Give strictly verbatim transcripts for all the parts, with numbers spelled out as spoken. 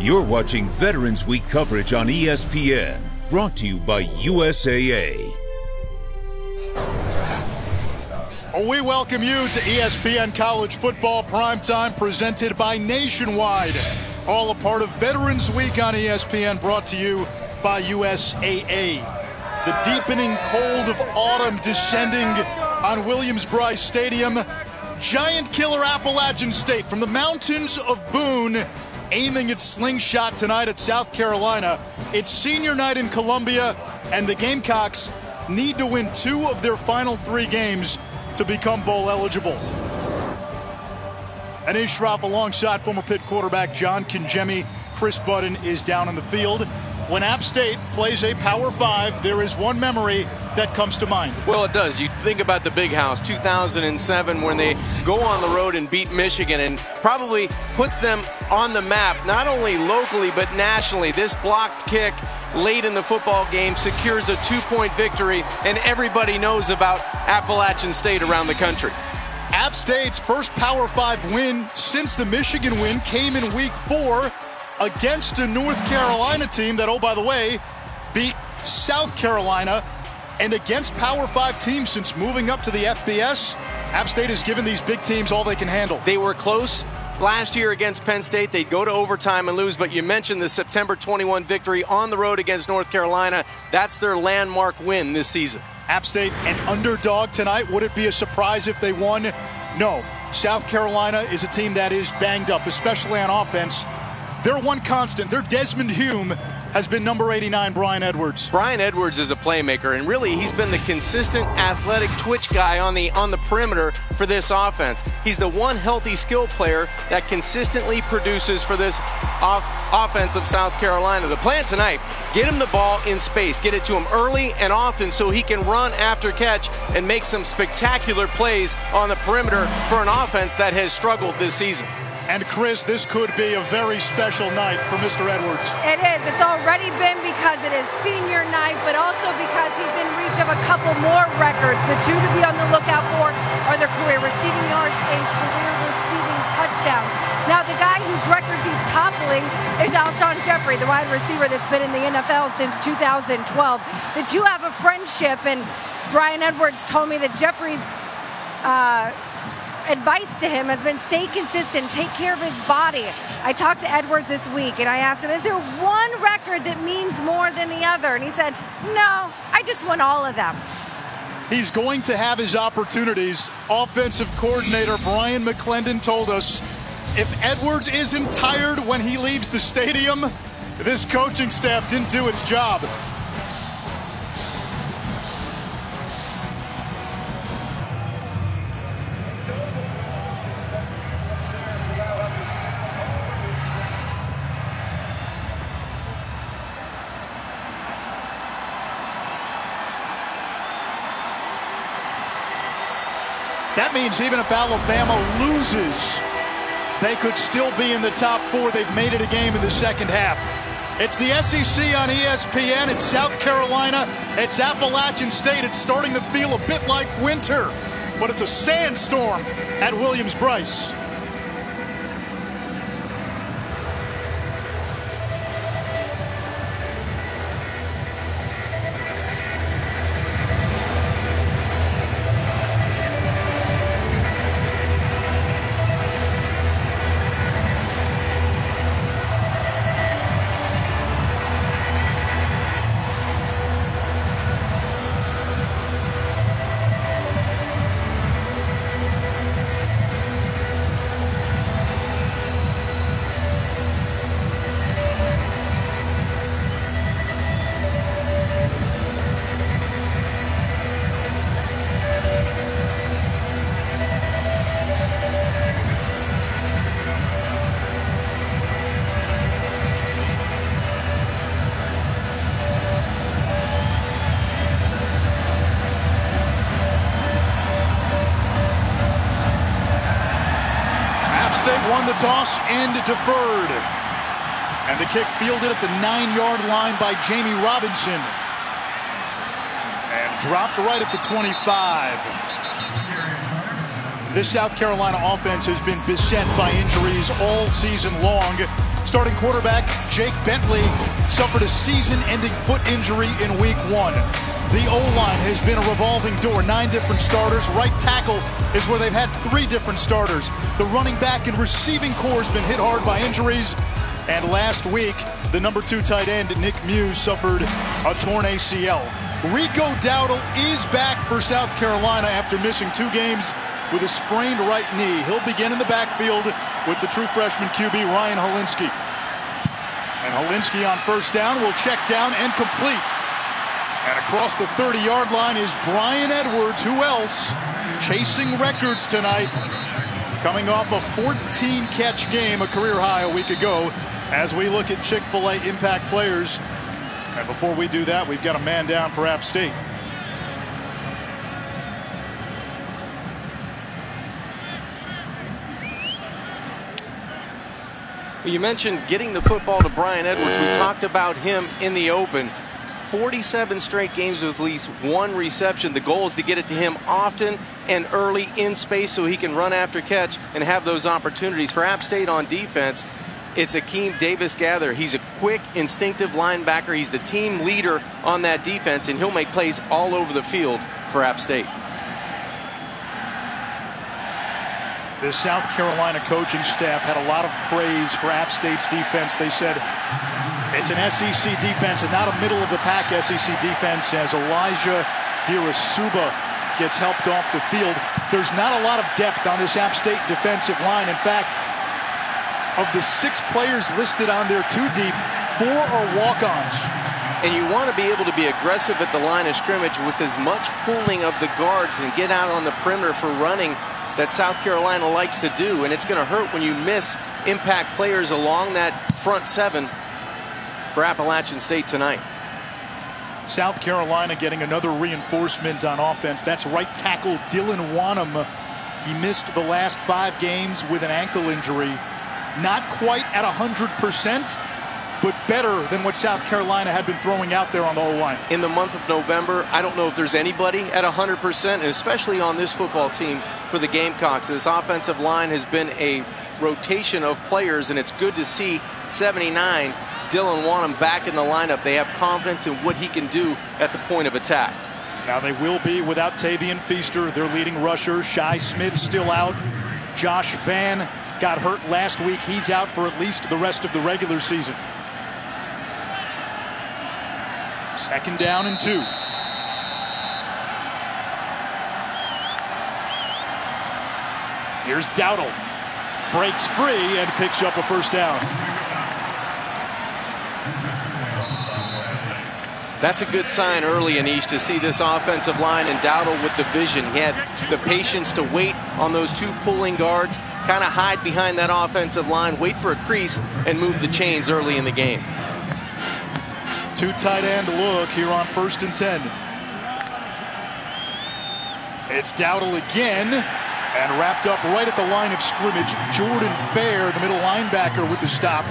You're watching Veterans Week coverage on E S P N, brought to you by U S A A. We welcome you to E S P N College Football Primetime, presented by Nationwide. All a part of Veterans Week on E S P N, brought to you by U S A A. The deepening cold of autumn descending on Williams-Brice Stadium. Giant killer Appalachian State from the mountains of Boone, aiming its slingshot tonight at South Carolina. It's senior night in Columbia, and the Gamecocks need to win two of their final three games to become bowl eligible. Anish Rop alongside former Pitt quarterback John Congemi. Chris Button is down on the field. When App State plays a Power Five, there is one memory that comes to mind. Well, it does. You think about the Big House, two thousand seven, when they go on the road and beat Michigan, and probably puts them on the map, not only locally but nationally. This blocked kick late in the football game secures a two-point victory, and everybody knows about Appalachian State around the country. App State's first Power Five win since the Michigan win came in week four, against a North Carolina team that, oh, by the way, beat South Carolina. And against Power Five teams since moving up to the F B S, App State has given these big teams all they can handle. They were close last year against Penn State. They'd go to overtime and lose, but you mentioned the September twenty-first victory on the road against North Carolina. That's their landmark win this season. App State an underdog tonight. Would it be a surprise if they won? No. South Carolina is a team that is banged up, especially on offense. Their one constant, their Desmond Hume, has been number eighty-nine, Bryan Edwards. Bryan Edwards is a playmaker, and really he's been the consistent athletic twitch guy on the on the perimeter for this offense. He's the one healthy skill player that consistently produces for this off offense of South Carolina. The plan tonight, get him the ball in space, get it to him early and often so he can run after catch and make some spectacular plays on the perimeter for an offense that has struggled this season. And Chris, this could be a very special night for Mister Edwards. It is. It's already been because it is senior night, but also because he's in reach of a couple more records. The two to be on the lookout for are their career receiving yards and career receiving touchdowns. Now, the guy whose records he's toppling is Alshon Jeffrey, the wide receiver that's been in the N F L since two thousand twelve. The two have a friendship, and Bryan Edwards told me that Jeffrey's uh, advice to him has been stay consistent, take care of his body. I talked to Edwards this week and I asked him, is there one record that means more than the other? And he said, no, I just want all of them. He's going to have his opportunities. Offensive coordinator Brian McClendon told us if Edwards isn't tired when he leaves the stadium, this coaching staff didn't do its job. That means even if Alabama loses, they could still be in the top four. They've made it a game in the second half. It's the S E C on E S P N. It's South Carolina. It's Appalachian State. It's starting to feel a bit like winter, but it's a sandstorm at Williams-Brice. The toss and deferred, and the kick fielded at the nine-yard line by Jammie Robinson and dropped right at the twenty-five. This South Carolina offense has been beset by injuries all season long. Starting quarterback Jake Bentley suffered a season-ending foot injury in week one. The O-line has been a revolving door, nine different starters. Right tackle is where they've had three different starters. The running back and receiving core has been hit hard by injuries. And last week, the number two tight end, Nick Mews, suffered a torn A C L. Rico Dowdle is back for South Carolina after missing two games with a sprained right knee. He'll begin in the backfield with the true freshman Q B, Ryan Hilinski. And Hilinski on first down will check down and complete. And across the thirty-yard line is Bryan Edwards, who else? Chasing records tonight. Coming off a fourteen catch game, a career high a week ago, as we look at Chick-fil-A impact players. And before we do that, we've got a man down for App State. Well, you mentioned getting the football to Bryan Edwards. We talked about him in the open. forty-seven straight games with at least one reception. The goal is to get it to him often and early in space so he can run after catch and have those opportunities. For App State on defense, it's Akeem Davis-Gaither. He's a quick, instinctive linebacker. He's the team leader on that defense, and he'll make plays all over the field for App State. The South Carolina coaching staff had a lot of praise for App State's defense. They said, it's an S E C defense and not a middle-of-the-pack S E C defense, as Elijah Dirisuba gets helped off the field. There's not a lot of depth on this App State defensive line. In fact, of the six players listed on there too deep, four are walk-ons. And you want to be able to be aggressive at the line of scrimmage with as much pulling of the guards and get out on the perimeter for running that South Carolina likes to do, and it's going to hurt when you miss impact players along that front seven for Appalachian State tonight. South Carolina getting another reinforcement on offense. That's right tackle Dylan Wanham. He missed the last five games with an ankle injury. Not quite at one hundred percent, but better than what South Carolina had been throwing out there on the O-line. In the month of November, I don't know if there's anybody at one hundred percent, and especially on this football team for the Gamecocks. This offensive line has been a rotation of players, and it's good to see seventy-nine Dylan Wanham back in the lineup. They have confidence in what he can do at the point of attack. Now they will be without Tavian Feaster, their leading rusher. Shai Smith still out. Josh Vann got hurt last week. He's out for at least the rest of the regular season. Second down and two. Here's Dowdle. Breaks free and picks up a first down. That's a good sign early, Anish, to see this offensive line and Dowdle with the vision. He had the patience to wait on those two pulling guards, kind of hide behind that offensive line, wait for a crease, and move the chains early in the game. Two tight end look here on first and ten. It's Dowdle again, and wrapped up right at the line of scrimmage. Jordan Fair, the middle linebacker, with the stop.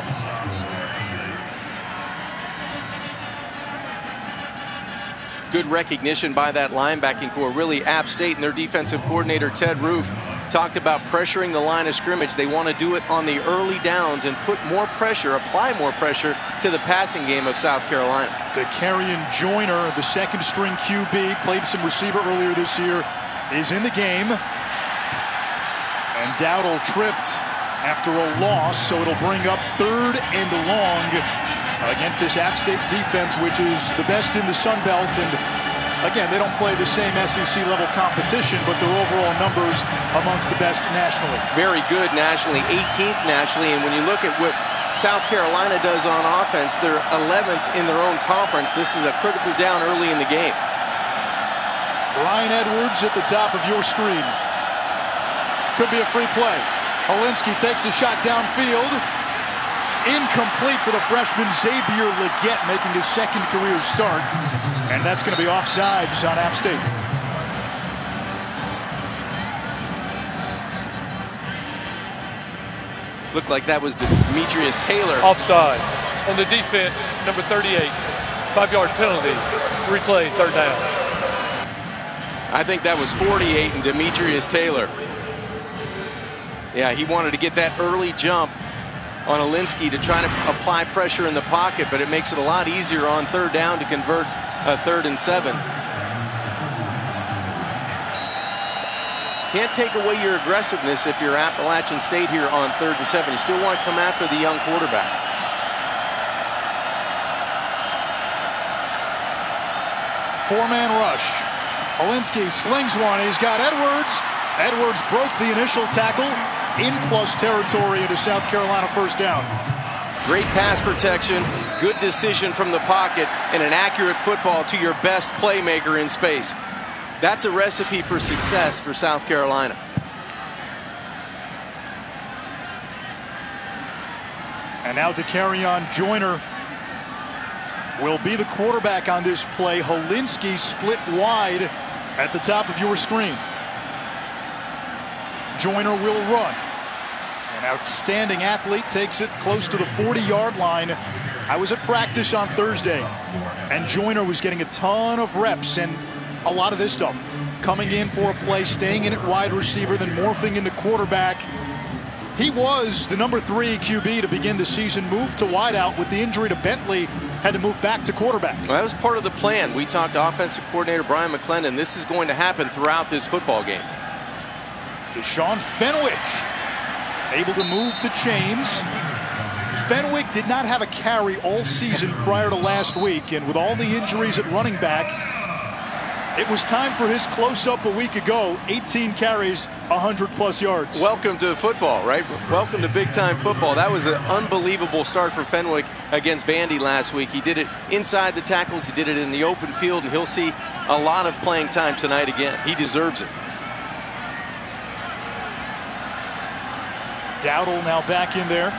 Good recognition by that linebacking corps. Really, App State and their defensive coordinator, Ted Roof, talked about pressuring the line of scrimmage. They want to do it on the early downs and put more pressure, apply more pressure to the passing game of South Carolina. Dakereon Joyner, the second string Q B, played some receiver earlier this year, is in the game. And Dowdle tripped after a loss, so it'll bring up third and long against this App State defense, which is the best in the Sun Belt. And again, they don't play the same S E C level competition, but their overall numbers amongst the best nationally. Very good nationally, eighteenth nationally. And when you look at what South Carolina does on offense, they're eleventh in their own conference. This is a critical down early in the game. Bryan Edwards at the top of your screen. Could be a free play. Hilinski takes a shot downfield. Incomplete for the freshman Xavier Leggett, making his second career start. And that's going to be offsides on App State. Looked like that was Demetrius Taylor. Offside on the defense, number thirty-eight. Five-yard penalty. Replay, third down. I think that was forty-eight and Demetrius Taylor. Yeah, he wanted to get that early jump on Hilinski to try to apply pressure in the pocket, but it makes it a lot easier on third down to convert a third and seven. Can't take away your aggressiveness if you're Appalachian State here on third and seven. You still want to come after the young quarterback. Four-man rush. Hilinski slings one. He's got Edwards. Edwards broke the initial tackle in plus territory into South Carolina first down. Great pass protection, good decision from the pocket, and an accurate football to your best playmaker in space. That's a recipe for success for South Carolina. And now Dakereon Joyner will be the quarterback on this play. Hilinski split wide at the top of your screen. Joyner will run. An outstanding athlete, takes it close to the forty-yard line. I was at practice on Thursday, and Joyner was getting a ton of reps and a lot of this stuff. Coming in for a play, staying in at wide receiver, then morphing into quarterback. He was the number three Q B to begin the season, moved to wideout with the injury to Bentley, had to move back to quarterback. Well, that was part of the plan. We talked to offensive coordinator Brian McClendon. This is going to happen throughout this football game. Deshaun Fenwick able to move the chains. Fenwick did not have a carry all season prior to last week, and with all the injuries at running back, it was time for his close-up a week ago. eighteen carries, one hundred plus yards. Welcome to football, right? Welcome to big-time football. That was an unbelievable start for Fenwick against Vandy last week. He did it inside the tackles. He did it in the open field, and he'll see a lot of playing time tonight again. He deserves it. Dowdle now back in there.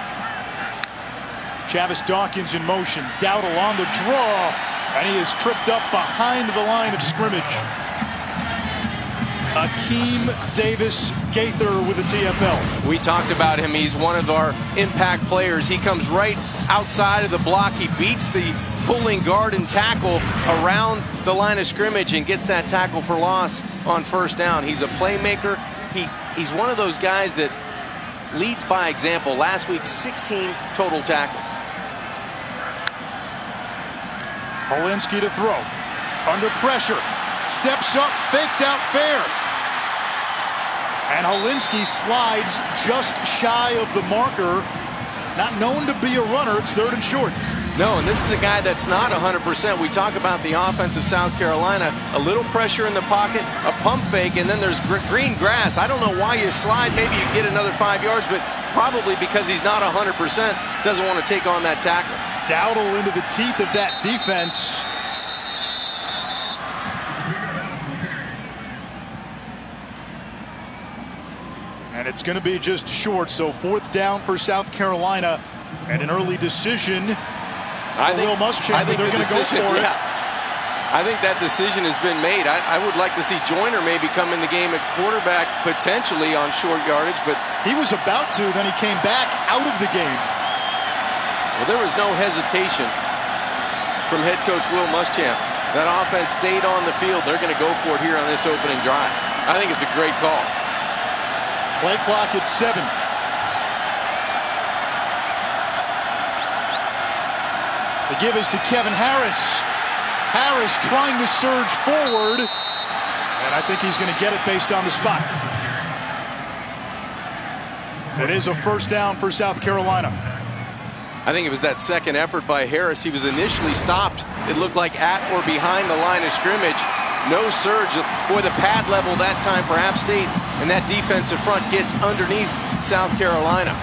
Chavis Dawkins in motion. Dowdle on the draw, and he is tripped up behind the line of scrimmage. Akeem Davis-Gaither with a T F L. We talked about him. He's one of our impact players. He comes right outside of the block. He beats the pulling guard and tackle around the line of scrimmage and gets that tackle for loss on first down. He's a playmaker. He, he's one of those guys that leads by example. Last week, sixteen total tackles. Hilinski to throw. Under pressure. Steps up, faked out Fair. And Hilinski slides just shy of the marker. Not known to be a runner. It's third and short. No, and this is a guy that's not one hundred percent. We talk about the offense of South Carolina. A little pressure in the pocket, a pump fake, and then there's gr green grass. I don't know why you slide. Maybe you get another five yards, but probably because he's not one hundred percent, doesn't want to take on that tackle. Dowdle into the teeth of that defense. And it's going to be just short, so fourth down for South Carolina. And an early decision. I think, Will Muschamp, I think they're the going to go for it. Yeah. I think that decision has been made. I, I would like to see Joyner maybe come in the game at quarterback, potentially on short yardage, but he was about to, then he came back out of the game. Well, there was no hesitation from head coach Will Muschamp. That offense stayed on the field. They're going to go for it here on this opening drive. I think it's a great call. Play clock at seven. The give is to Kevin Harris. Harris trying to surge forward, and I think he's going to get it based on the spot. It is a first down for South Carolina. I think it was that second effort by Harris. He was initially stopped. It looked like at or behind the line of scrimmage. No surge. Boy, the pad level that time for App State, and that defensive front gets underneath South Carolina.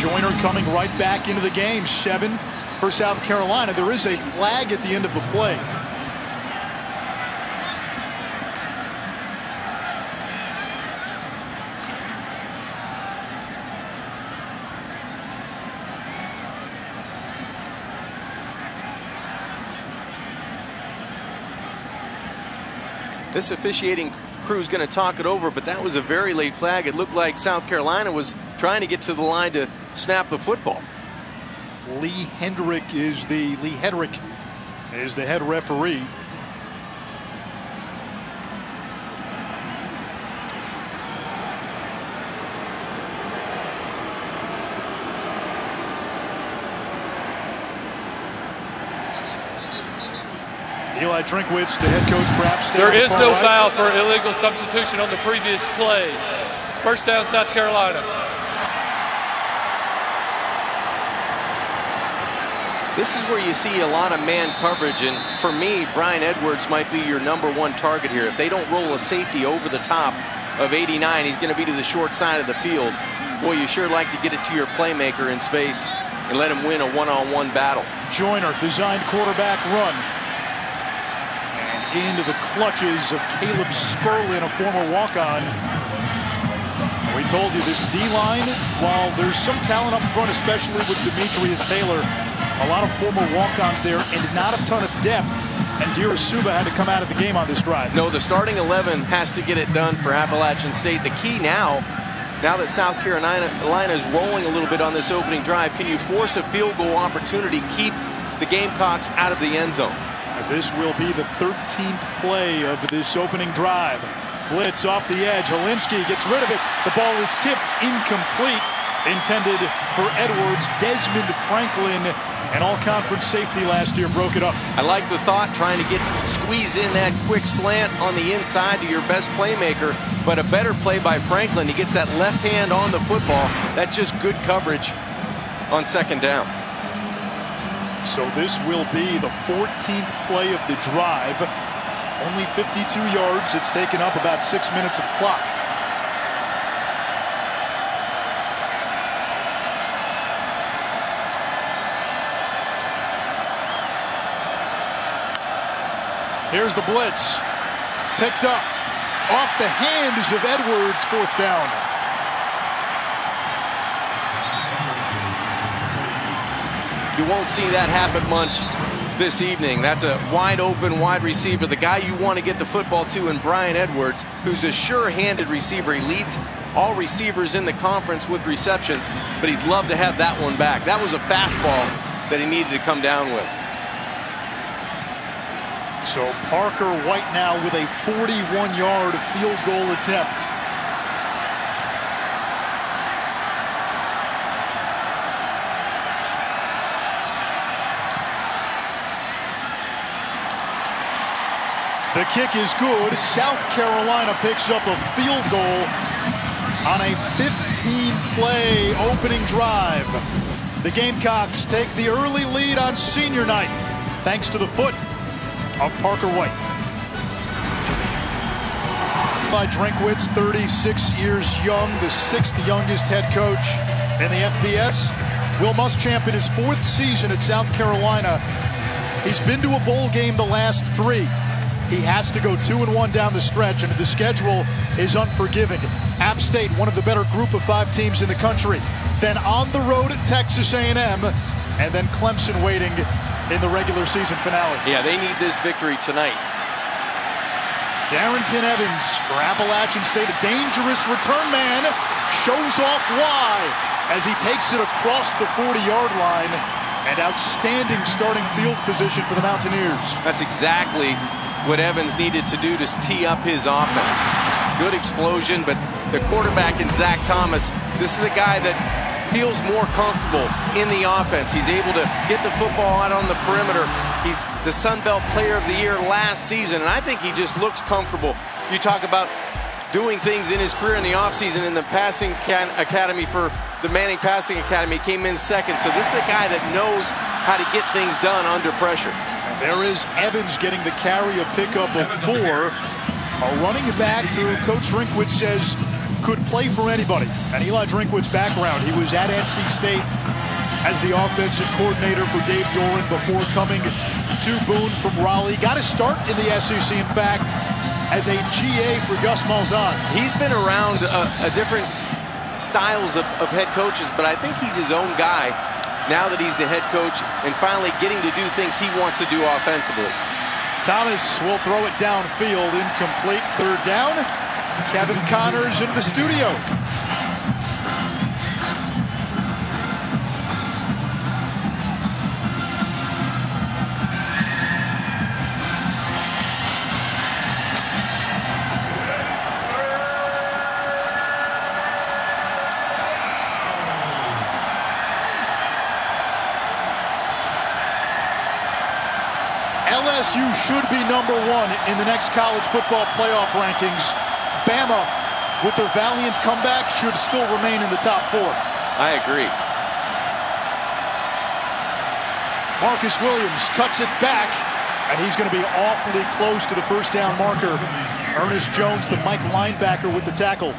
Joyner coming right back into the game. Seven for South Carolina. There is a flag at the end of the play. This officiating crew's going to talk it over, but that was a very late flag. It looked like South Carolina was trying to get to the line to snap the football. Lee Hendrick is the Lee Hedrick is the head referee. Eli Drinkwitz, the head coach for App State. There is no right. foul for illegal substitution on the previous play. First down, South Carolina. This is where you see a lot of man coverage, and for me, Bryan Edwards might be your number one target here. If they don't roll a safety over the top of eighty-nine, he's going to be to the short side of the field. Boy, you sure like to get it to your playmaker in space and let him win a one-on-one battle. Joyner, designed quarterback run. And into the clutches of Caleb Sperlin, a former walk-on. We told you this D-line, while there's some talent up front, especially with Demetrius Taylor, a lot of former walk-ons there and not a ton of depth. And Dirisuba had to come out of the game on this drive. No, the starting eleven has to get it done for Appalachian State. The key now, now that South Carolina is rolling a little bit on this opening drive, can you force a field goal opportunity, keep the Gamecocks out of the end zone? This will be the thirteenth play of this opening drive. Blitz off the edge. Hilinski gets rid of it. The ball is tipped incomplete. Intended for Edwards. Desmond Franklin, an all-conference safety last year, broke it up. I like the thought, trying to get squeeze in that quick slant on the inside to your best playmaker, but a better play by Franklin. He gets that left hand on the football. That's just good coverage on second down. So this will be the fourteenth play of the drive. Only fifty-two yards. It's taken up about six minutes of clock. Here's the blitz. Picked up. Off the hands of Edwards, fourth down. You won't see that happen much this evening. That's a wide open wide receiver, the guy you want to get the football to, and Bryan Edwards, who's a sure-handed receiver. He leads all receivers in the conference with receptions, but he'd love to have that one back. That was a fastball that he needed to come down with. So Parker White now with a forty-one yard field goal attempt. The kick is good. South Carolina picks up a field goal on a fifteen play opening drive. The Gamecocks take the early lead on senior night thanks to the foot of Parker White. By Drinkwitz, thirty-six years young, the sixth youngest head coach in the F B S. Will Muschamp in his fourth season at South Carolina. He's been to a bowl game the last three. He has to go two and one down the stretch, and the schedule is unforgiving. App State, one of the better group of five teams in the country. Then on the road at Texas A and M, and then Clemson waiting in the regular season finale. Yeah, they need this victory tonight. Darrington Evans for Appalachian State, a dangerous return man, shows off why as he takes it across the forty yard line, and outstanding starting field position for the Mountaineers. That's exactly what Evans needed to do to tee up his offense. Good explosion, but the quarterback in Zach Thomas, this is a guy that feels more comfortable in the offense. He's able to get the football out on the perimeter. He's the Sun Belt Player of the Year last season, and I think he just looks comfortable. You talk about doing things in his career in the offseason in the passing academy for the Manning Passing Academy, came in second. So this is a guy that knows how to get things done under pressure. And there is Evans getting the carry, a pickup of four. A running back who Coach Drinkwitz says could play for anybody. And Eli Drinkwitz's background, he was at N C State as the offensive coordinator for Dave Doran before coming to Boone from Raleigh. Got to start in the S E C, in fact, as a G A for Gus Malzahn. He's been around a, a different styles of, of head coaches, but I think he's his own guy now that he's the head coach and finally getting to do things he wants to do offensively. Thomas will throw it downfield, incomplete, third down. Kevin Connors in the studio. L S U should be number one in the next college football playoff rankings. Bama, with their valiant comeback, should still remain in the top four. I agree. Marcus Williams cuts it back, and he's going to be awfully close to the first down marker. Ernest Jones, the Mike linebacker, with the tackle.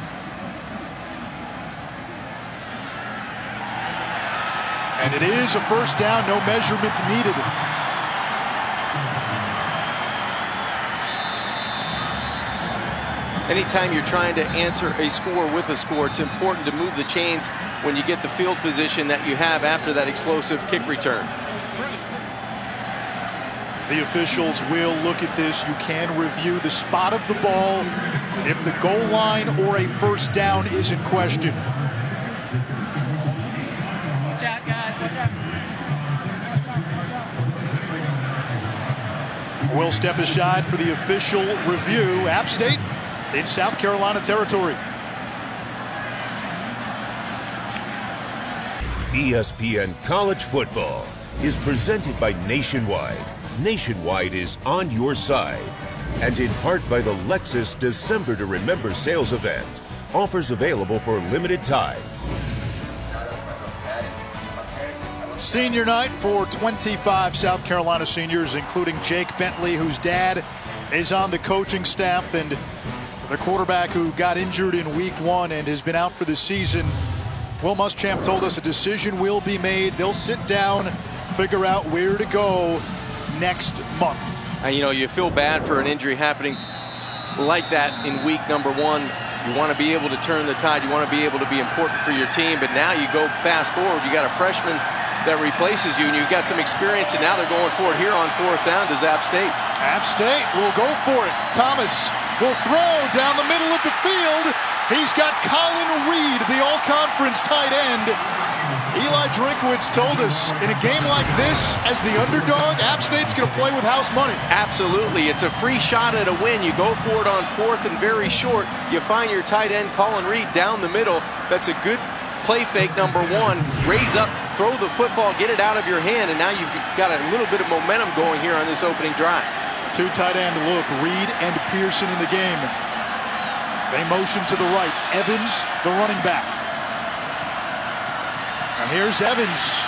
And it is a first down, no measurements needed. Anytime you're trying to answer a score with a score, it's important to move the chains when you get the field position that you have after that explosive kick return. The officials will look at this. You can review the spot of the ball if the goal line or a first down is in question. Watch out, guys. Watch out. Watch out. We'll step aside for the official review. App State in South Carolina territory. E S P N College Football is presented by Nationwide. Nationwide is on your side, and in part by the Lexus December to Remember sales event. Offers available for a limited time. Senior night for twenty-five South Carolina seniors, including Jake Bentley, whose dad is on the coaching staff, and the quarterback who got injured in week one and has been out for the season. Will Muschamp told us a decision will be made. They'll sit down, figure out where to go next month. And you know, you feel bad for an injury happening like that in week number one. You want to be able to turn the tide. You want to be able to be important for your team. But now you go fast forward. You got a freshman that replaces you, and you've got some experience, and now they're going for it here on fourth down. Does App State? App State will go for it. Thomas will throw down the middle of the field. He's got Colin Reed, the all-conference tight end. Eli Drinkwitz told us, in a game like this, as the underdog, App State's going to play with house money. Absolutely. It's a free shot at a win. You go for it on fourth and very short. You find your tight end, Colin Reed, down the middle. That's a good play fake, number one. Raise up, throw the football, get it out of your hand, and now you've got a little bit of momentum going here on this opening drive. Two tight end look, Reed and Pearson in the game. They motion to the right. Evans, the running back. And here's Evans.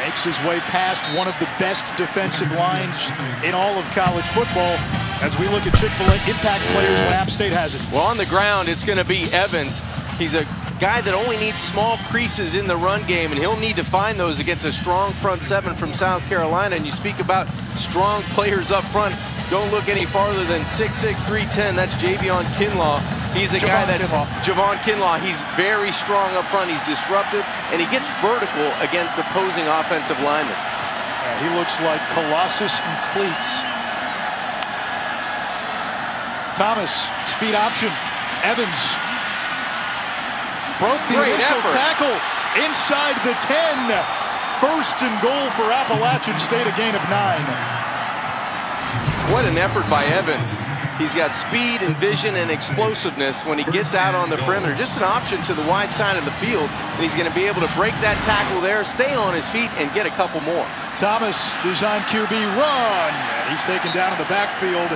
Makes his way past one of the best defensive lines in all of college football. As we look at Chick-fil-A impact players when App State has it. Well, on the ground, it's going to be Evans. He's a guy that only needs small creases in the run game, and he'll need to find those against a strong front seven from South Carolina. And you speak about strong players up front. Don't look any farther than six six, three ten. That's Javon Kinlaw. He's a Javon guy that's Kinlaw. Javon Kinlaw. He's very strong up front. He's disruptive, and he gets vertical against opposing offensive linemen. Yeah, he looks like Colossus in cleats. Thomas, speed option. Evans broke the Great initial effort. Tackle inside the ten. First and goal for Appalachian State, a gain of nine. What an effort by Evans. He's got speed and vision and explosiveness when he gets out on the perimeter. Just an option to the wide side of the field, and he's going to be able to break that tackle there, stay on his feet, and get a couple more. Thomas, design Q B run. He's taken down in the backfield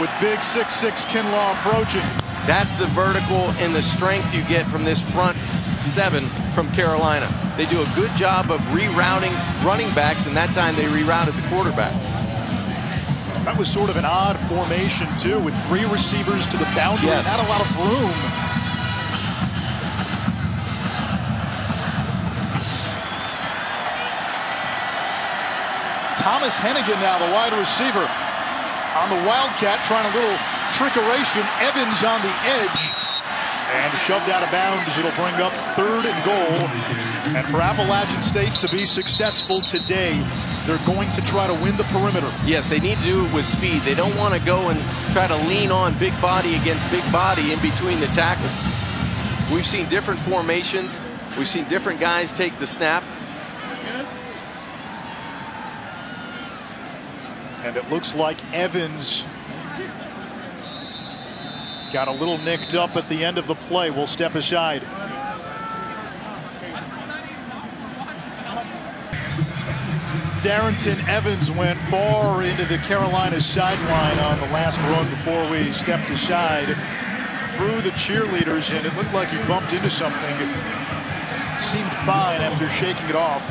with big six six Kinlaw approaching. That's the vertical and the strength you get from this front seven from Carolina. They do a good job of rerouting running backs, and that time they rerouted the quarterback. That was sort of an odd formation, too, with three receivers to the boundary. Yes. Not a lot of room. Thomas Hennigan now, the wide receiver, on the Wildcat, trying a little trickeration. Evans on the edge. And shoved out of bounds. It'll bring up third and goal. And for Appalachian State to be successful today, they're going to try to win the perimeter. Yes, they need to do it with speed. They don't want to go and try to lean on big body against big body in between the tackles. We've seen different formations. We've seen different guys take the snap. And it looks like Evans got a little nicked up at the end of the play. We'll step aside. Darrington Evans went far into the Carolina sideline on the last run before we stepped aside, through the cheerleaders, and it looked like he bumped into something. It seemed fine after shaking it off.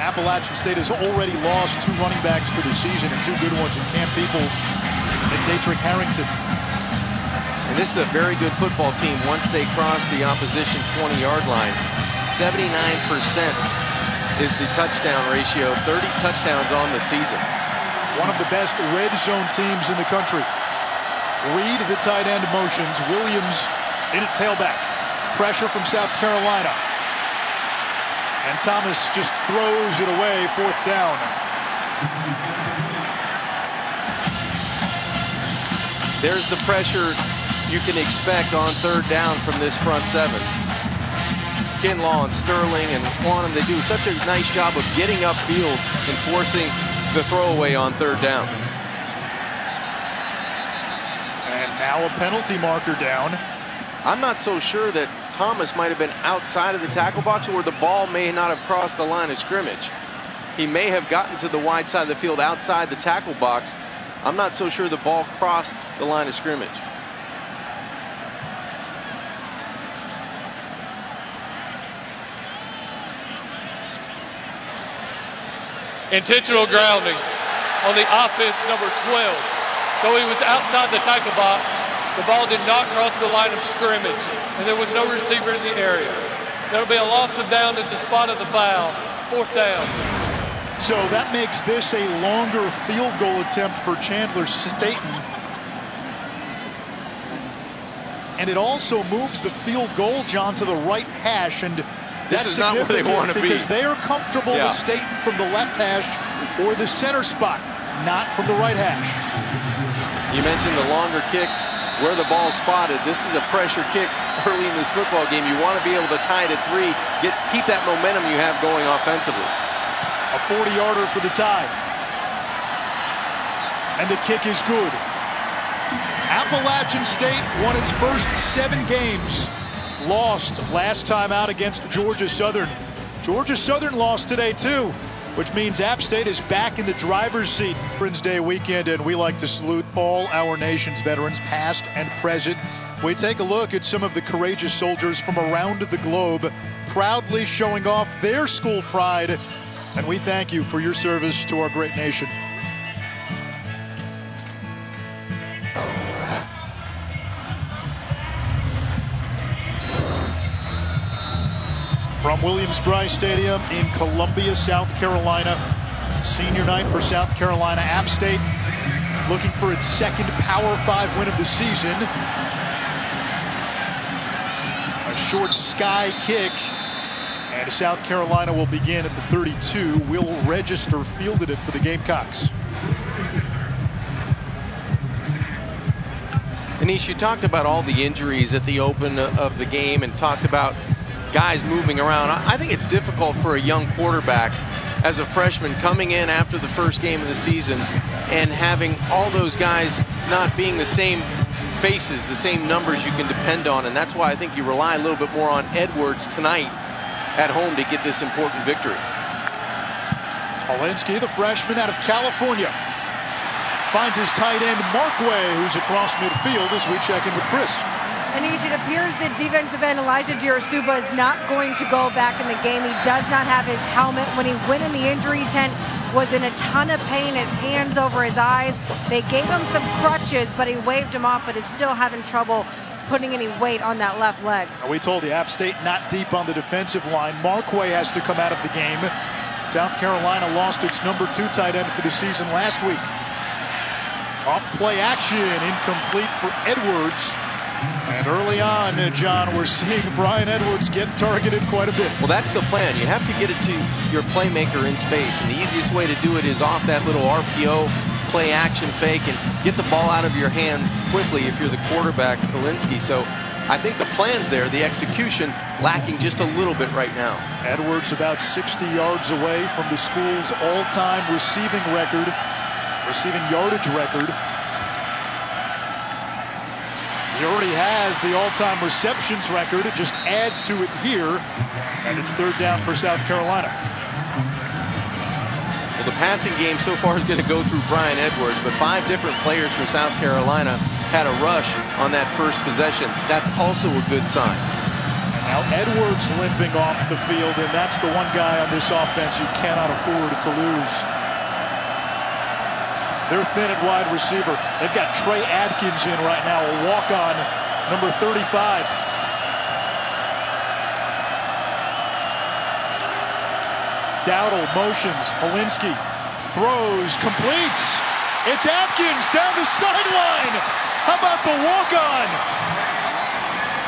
Appalachian State has already lost two running backs for the season, and two good ones in Cam Peoples and Datrick Harrington. And this is a very good football team once they cross the opposition twenty-yard line. seventy-nine percent is the touchdown ratio, thirty touchdowns on the season. One of the best red zone teams in the country. Reed, the tight end motions. Williams in a tailback. Pressure from South Carolina. And Thomas just throws it away, fourth down. There's the pressure you can expect on third down from this front seven. Kinlaw and Sterling and Quantum, they do such a nice job of getting upfield and forcing the throwaway on third down. And now a penalty marker down. I'm not so sure that Thomas might have been outside of the tackle box, or the ball may not have crossed the line of scrimmage. He may have gotten to the wide side of the field outside the tackle box. I'm not so sure the ball crossed the line of scrimmage. Intentional grounding on the offense, number twelve. Though he was outside the tackle box, the ball did not cross the line of scrimmage, and there was no receiver in the area. There will be a loss of down at the spot of the foul, fourth down. So that makes this a longer field goal attempt for Chandler Staten. And it also moves the field goal, John, to the right hash, and this is not where they want to be. Because they are comfortable yeah. with Staten from the left hash or the center spot, not from the right hash. You mentioned the longer kick where the ball spotted. This is a pressure kick early in this football game. You want to be able to tie it at three, get, keep that momentum you have going offensively. A forty-yarder for the tie. And the kick is good. Appalachian State won its first seven games. Lost last time out against Georgia Southern. Georgia Southern lost today too, which means App State is back in the driver's seat. Veterans Day weekend, and we like to salute all our nation's veterans, past and present. We take a look at some of the courageous soldiers from around the globe, proudly showing off their school pride, and we thank you for your service to our great nation. From Williams-Brice Stadium in Columbia, South Carolina, senior night for South Carolina. App State looking for its second Power Five win of the season. A short sky kick, and South Carolina will begin at the thirty-two. Will Register fielded it for the Gamecocks. Anish, you talked about all the injuries at the open of the game and talked about guys moving around. I think it's difficult for a young quarterback as a freshman coming in after the first game of the season and having all those guys not being the same faces, the same numbers you can depend on, and that's why I think you rely a little bit more on Edwards tonight at home to get this important victory. Hilinski, the freshman out of California, finds his tight end Markway, who's across midfield, as we check in with Chris. Anish, it appears that defensive end Elijah Diarasuba is not going to go back in the game. He does not have his helmet. When he went in the injury tent, was in a ton of pain, his hands over his eyes. They gave him some crutches, but he waved them off, but is still having trouble putting any weight on that left leg. We told the App State not deep on the defensive line. Markway has to come out of the game. South Carolina lost its number two tight end for the season last week. Off play action, incomplete for Edwards. And early on, John, we're seeing Bryan Edwards get targeted quite a bit. Well, that's the plan. You have to get it to your playmaker in space, and the easiest way to do it is off that little R P O play action fake and get the ball out of your hand quickly if you're the quarterback, Hilinski. So I think the plan's there, the execution lacking just a little bit right now. Edwards about sixty yards away from the school's all-time receiving record, receiving yardage record. He already has the all-time receptions record. It just adds to it here. And it's third down for South Carolina. Well, the passing game so far is going to go through Bryan Edwards, but five different players from South Carolina had a rush on that first possession. That's also a good sign. Now Edwards limping off the field, and that's the one guy on this offense you cannot afford to lose. They're thin at wide receiver. They've got Trey Adkins in right now, a walk-on, number thirty-five. Dowdle motions, Hilinski throws, completes. It's Adkins down the sideline. How about the walk-on?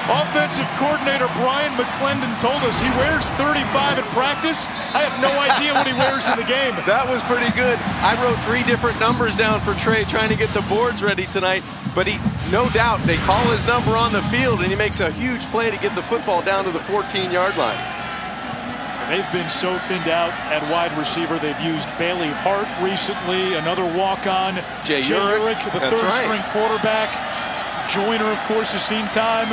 Offensive coordinator Brian McClendon told us he wears thirty-five in practice. I have no idea what he wears in the game. That was pretty good. I wrote three different numbers down for Trey, trying to get the boards ready tonight. But he, no doubt, they call his number on the field, and he makes a huge play to get the football down to the fourteen-yard line. They've been so thinned out at wide receiver. They've used Bailey Hart recently, another walk-on. Jay, Jay Urick, the third-string right. quarterback. Joyner, of course, has seen time.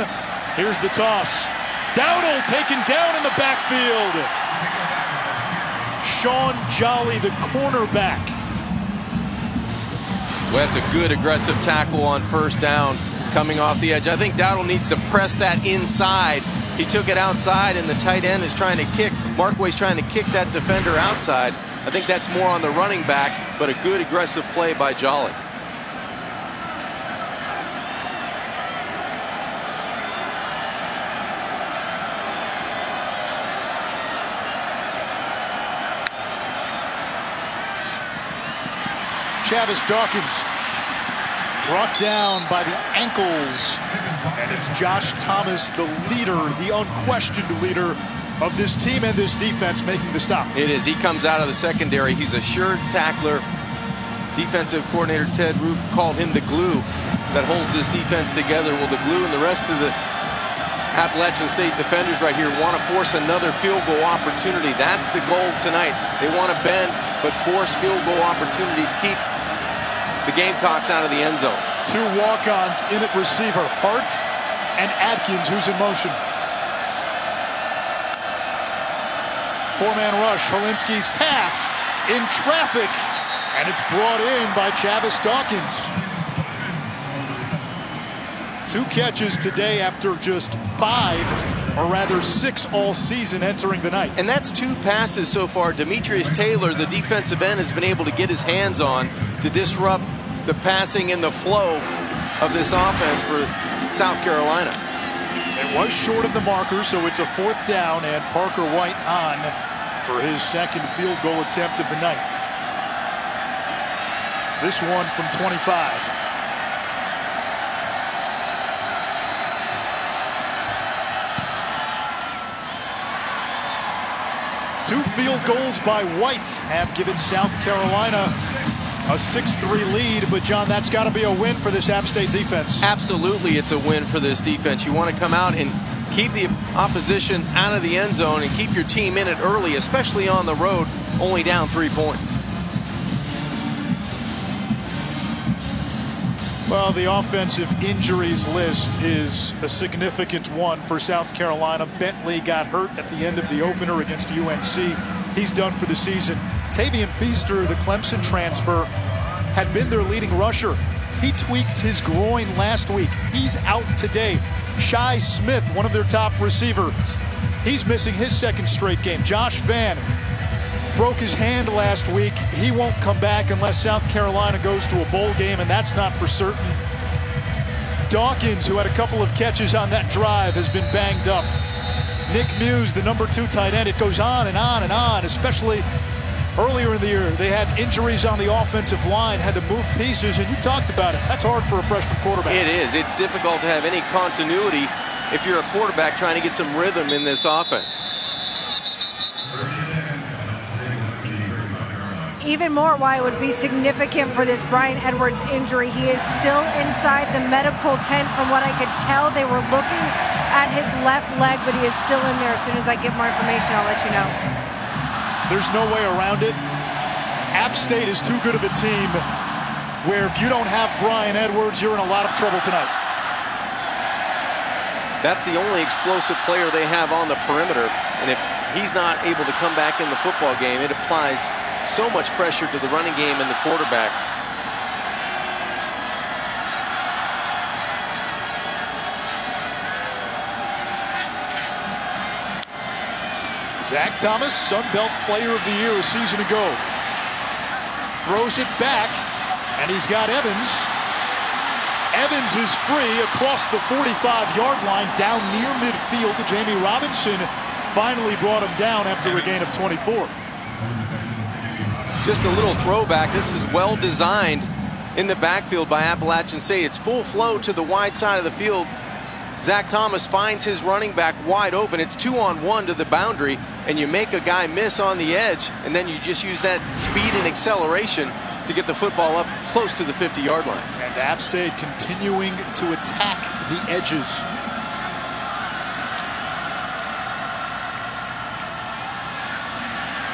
Here's the toss. Dowdle taken down in the backfield. Sean Jolly, the cornerback. Well, that's a good aggressive tackle on first down, coming off the edge. I think Dowdle needs to press that inside. He took it outside, and the tight end is trying to kick. Markway's trying to kick that defender outside. I think that's more on the running back, but a good aggressive play by Jolly. Chavis Dawkins brought down by the ankles. And it's Josh Thomas, the leader, the unquestioned leader of this team and this defense, making the stop. It is. He comes out of the secondary. He's a sure tackler. Defensive coordinator Ted Roof called him the glue that holds this defense together. Well, the glue and the rest of the Appalachian State defenders right here want to force another field goal opportunity. That's the goal tonight. They want to bend, but force field goal opportunities, keep the Gamecocks out of the end zone. Two walk-ons in at receiver, Hart and Adkins, who's in motion. Four-man rush, Hilinski's pass in traffic, and it's brought in by Chavis Dawkins. Two catches today after just five. Or rather six all season entering the night. And that's two passes so far. Demetrius Taylor, the defensive end, has been able to get his hands on to disrupt the passing and the flow of this offense for South Carolina. It was short of the marker, so it's a fourth down, and Parker White on for his second field goal attempt of the night. This one from twenty-five. Two field goals by White have given South Carolina a six three lead, but John, that's got to be a win for this App State defense. Absolutely, it's a win for this defense. You want to come out and keep the opposition out of the end zone and keep your team in it early, especially on the road, only down three points. Well, the offensive injuries list is a significant one for South Carolina. Bentley got hurt at the end of the opener against U N C. He's done for the season. Tavian Feaster, the Clemson transfer, had been their leading rusher. He tweaked his groin last week. He's out today. Shai Smith, one of their top receivers, he's missing his second straight game. Josh Vann broke his hand last week. He won't come back unless South Carolina goes to a bowl game, and that's not for certain. Dawkins, who had a couple of catches on that drive, has been banged up. Nick Muse, the number two tight end. It goes on and on and on, especially earlier in the year. They had injuries on the offensive line, had to move pieces, and you talked about it. That's hard for a freshman quarterback. It is. It's difficult to have any continuity if you're a quarterback trying to get some rhythm in this offense. Even more why it would be significant for this Bryan Edwards injury. He is still inside the medical tent. From what I could tell, they were looking at his left leg, but he is still in there. As soon as I get more information, I'll let you know. There's no way around it. App State is too good of a team where if you don't have Bryan Edwards, you're in a lot of trouble tonight. That's the only explosive player they have on the perimeter. And if he's not able to come back in the football game, it applies so much pressure to the running game and the quarterback. Zach Thomas, Sun Belt Player of the Year a season ago. Throws it back, and he's got Evans. Evans is free across the forty-five yard line, down near midfield. Jammie Robinson finally brought him down after a gain of twenty-four. Just a little throwback. This is well designed in the backfield by Appalachian State. It's full flow to the wide side of the field. Zach Thomas finds his running back wide open. It's two on one to the boundary, and you make a guy miss on the edge, and then you just use that speed and acceleration to get the football up close to the fifty yard line. And App State continuing to attack the edges.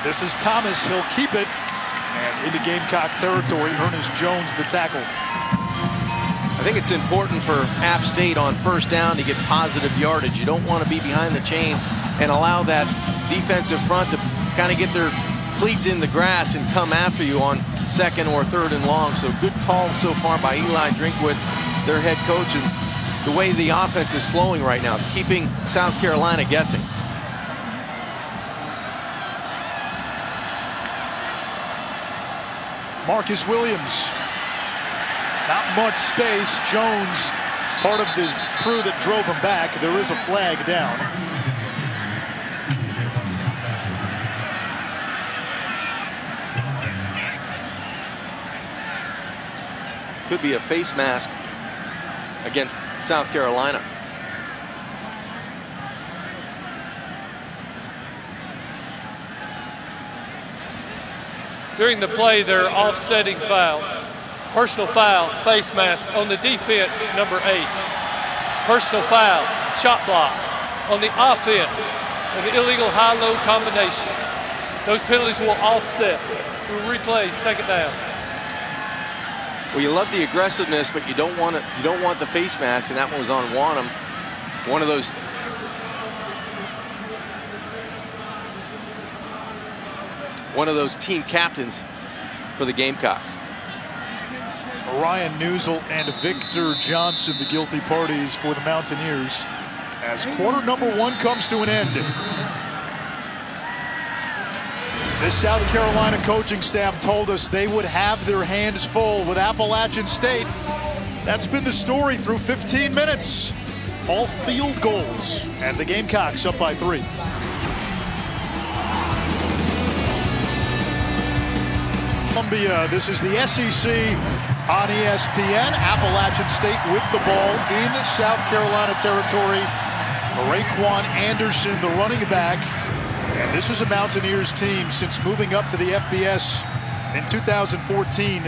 This is Thomas. He'll keep it. And into Gamecock territory, Ernest Jones the tackle. I think it's important for App State on first down to get positive yardage. You don't want to be behind the chains and allow that defensive front to kind of get their cleats in the grass and come after you on second or third and long. So good call so far by Eli Drinkwitz, their head coach, and the way the offense is flowing right now. It's keeping South Carolina guessing. Marcus Williams. Not much space. Jones, part of the crew that drove him back. There is a flag down. Could be a face mask against South Carolina. During the play, they're offsetting fouls. Personal foul, face mask. On the defense, number eight. Personal foul, chop block. On the offense, an illegal high-low combination. Those penalties will offset. We'll replay second down. Well, you love the aggressiveness, but you don't want it. You don't want the face mask, and that one was on Wanham. One of those. One of those team captains for the Gamecocks. Ryan Newsel and Victor Johnson, the guilty parties for the Mountaineers, as quarter number one comes to an end. This South Carolina coaching staff told us they would have their hands full with Appalachian State. That's been the story through fifteen minutes. All field goals. And the Gamecocks up by three. Columbia, this is the S E C on E S P N. Appalachian State with the ball in South Carolina territory. Raekwon Anderson, the running back. And this is a Mountaineers team since moving up to the F B S in two thousand fourteen.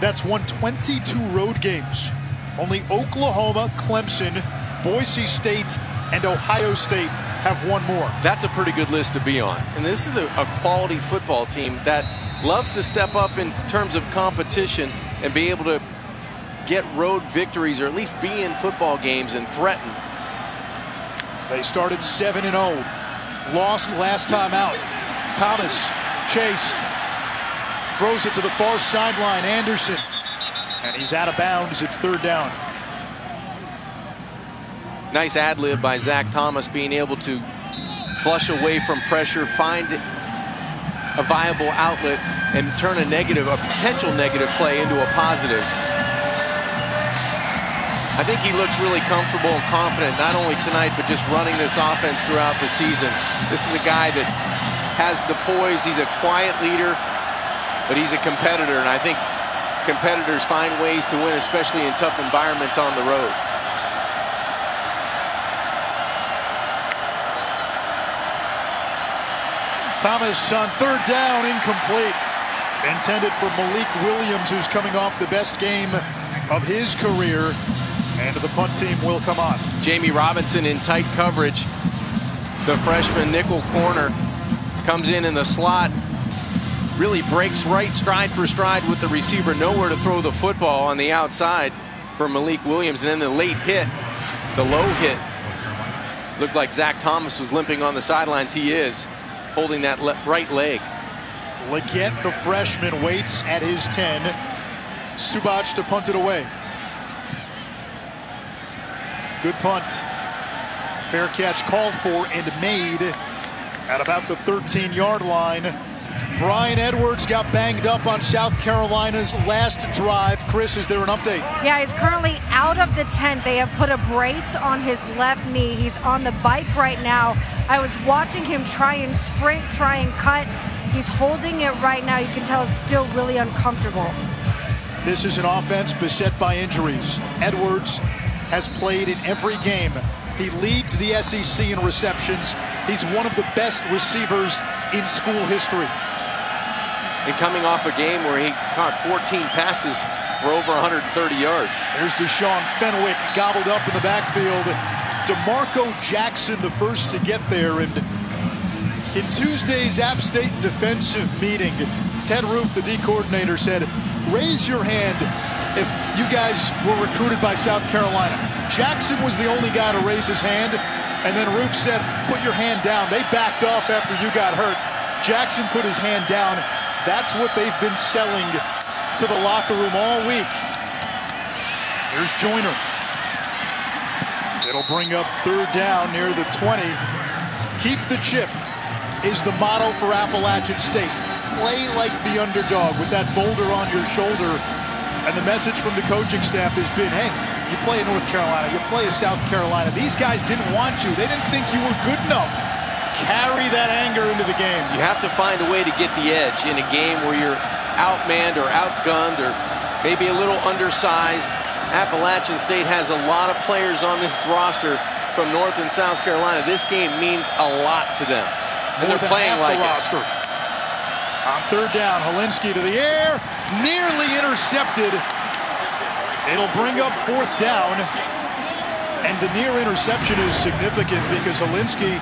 That's won twenty-two road games. Only Oklahoma, Clemson, Boise State, and Ohio State have won more. That's a pretty good list to be on. And this is a, a quality football team that loves to step up in terms of competition and be able to get road victories, or at least be in football games and threaten. They started seven and oh. Lost last time out. Thomas chased. Throws it to the far sideline. Anderson. And he's out of bounds. It's third down. Nice ad lib by Zach Thomas, being able to flush away from pressure, find a viable outlet, and turn a negative, a potential negative play into a positive. I think he looks really comfortable and confident, not only tonight, but just running this offense throughout the season. This is a guy that has the poise. He's a quiet leader, but he's a competitor, and I think competitors find ways to win, especially in tough environments on the road. Thomas on third down, incomplete. Intended for Malik Williams, who's coming off the best game of his career. And the punt team will come on. Jammie Robinson in tight coverage. The freshman nickel corner comes in in the slot. Really breaks right stride for stride with the receiver. Nowhere to throw the football on the outside for Malik Williams. And then the late hit, the low hit. Looked like Zach Thomas was limping on the sidelines. He is holding that right leg. Leggett, the freshman, waits at his ten. Subach to punt it away. Good punt. Fair catch called for and made at about the thirteen-yard line. Bryan Edwards got banged up on South Carolina's last drive. Chris, is there an update? Yeah, he's currently out of the tent. They have put a brace on his left knee. He's on the bike right now. I was watching him try and sprint, try and cut. He's holding it right now. You can tell it's still really uncomfortable. This is an offense beset by injuries. Edwards has played in every game. He leads the S E C in receptions. He's one of the best receivers in school history. And coming off a game where he caught fourteen passes for over one hundred thirty yards. There's Deshaun Fenwick gobbled up in the backfield. DeMarco Jackson the first to get there. And in Tuesday's App State defensive meeting, Ted Roof, the D coordinator, said, raise your hand if you guys were recruited by South Carolina. Jackson was the only guy to raise his hand. And then Roof said, put your hand down. They backed off after you got hurt. Jackson put his hand down. That's what they've been selling to the locker room all week. Here's Joyner. It'll bring up third down near the twenty. Keep the chip is the motto for Appalachian State. Play like the underdog with that boulder on your shoulder. And the message from the coaching staff has been, hey, you play in North Carolina, you play in South Carolina. These guys didn't want you. They didn't think you were good enough. Carry that anger into the game. You have to find a way to get the edge in a game where you're outmanned or outgunned or maybe a little undersized. Appalachian State has a lot of players on this roster from North and South Carolina. This game means a lot to them. And they're playing like roster. On third down, Hilinski to the air. Nearly intercepted. It'll bring up fourth down. And the near interception is significant because Hilinski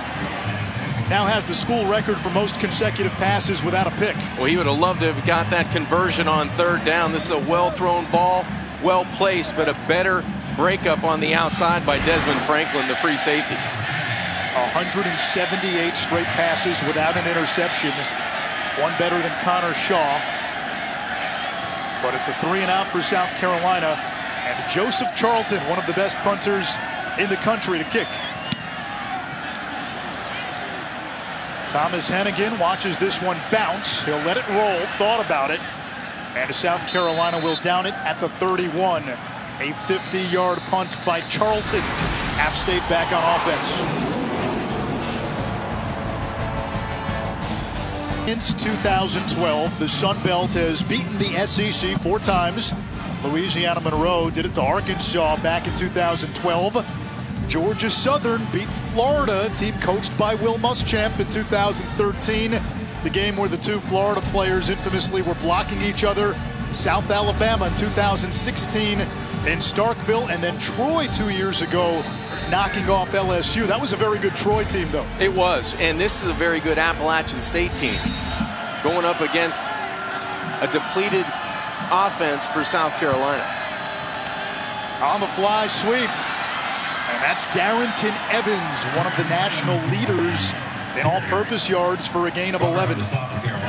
now has the school record for most consecutive passes without a pick. Well, he would have loved to have got that conversion on third down. This is a well-thrown ball, well-placed, but a better breakup on the outside by Desmond Franklin, the free safety. one hundred seventy-eight straight passes without an interception. One better than Connor Shaw. But it's a three and out for South Carolina. And Joseph Charlton, one of the best punters in the country, to kick. Thomas Hennigan watches this one bounce. He'll let it roll, thought about it. And South Carolina will down it at the thirty-one. A fifty-yard punt by Charlton. App State back on offense. Since two thousand twelve, the Sun Belt has beaten the S E C four times. Louisiana Monroe did it to Arkansas back in two thousand twelve. Georgia Southern beat Florida, a team coached by Will Muschamp, in two thousand thirteen. The game where the two Florida players infamously were blocking each other. South Alabama in two thousand sixteen in Starkville, and then Troy two years ago knocking off L S U. That was a very good Troy team, though. It was, and this is a very good Appalachian State team going up against a depleted offense for South Carolina. On the fly sweep. And that's Darrington Evans, one of the national leaders in all-purpose yards for a gain of eleven.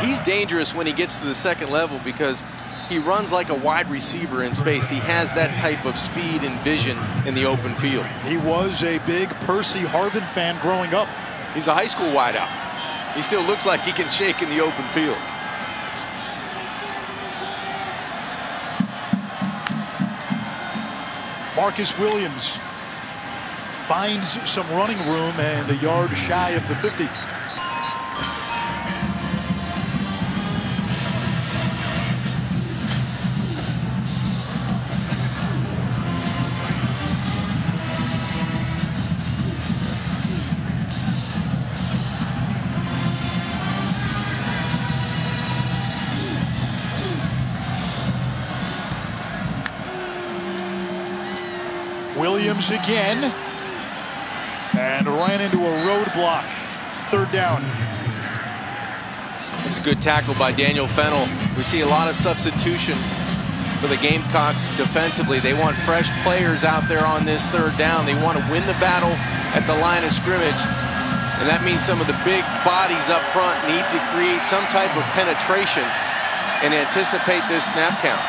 He's dangerous when he gets to the second level because he runs like a wide receiver in space. He has that type of speed and vision in the open field. He was a big Percy Harvin fan growing up. He's a high school wideout. He still looks like he can shake in the open field. Marcus Williams finds some running room and a yard shy of the fifty. Williams again. And ran into a roadblock. Third down. It's a good tackle by Daniel Fennell. We see a lot of substitution for the Gamecocks defensively. They want fresh players out there on this third down. They want to win the battle at the line of scrimmage. And that means some of the big bodies up front need to create some type of penetration and anticipate this snap count.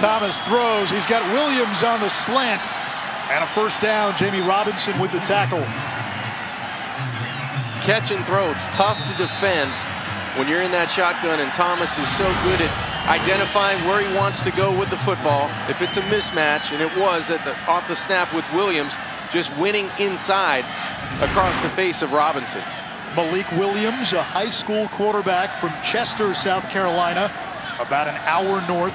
Thomas throws. He's got Williams on the slant. And a first down. Jammie Robinson with the tackle. Catch and throw. It's tough to defend when you're in that shotgun, and Thomas is so good at identifying where he wants to go with the football. If it's a mismatch, and it was at the, off the snap with Williams, just winning inside across the face of Robinson. Malik Williams, a high school quarterback from Chester, South Carolina, about an hour north.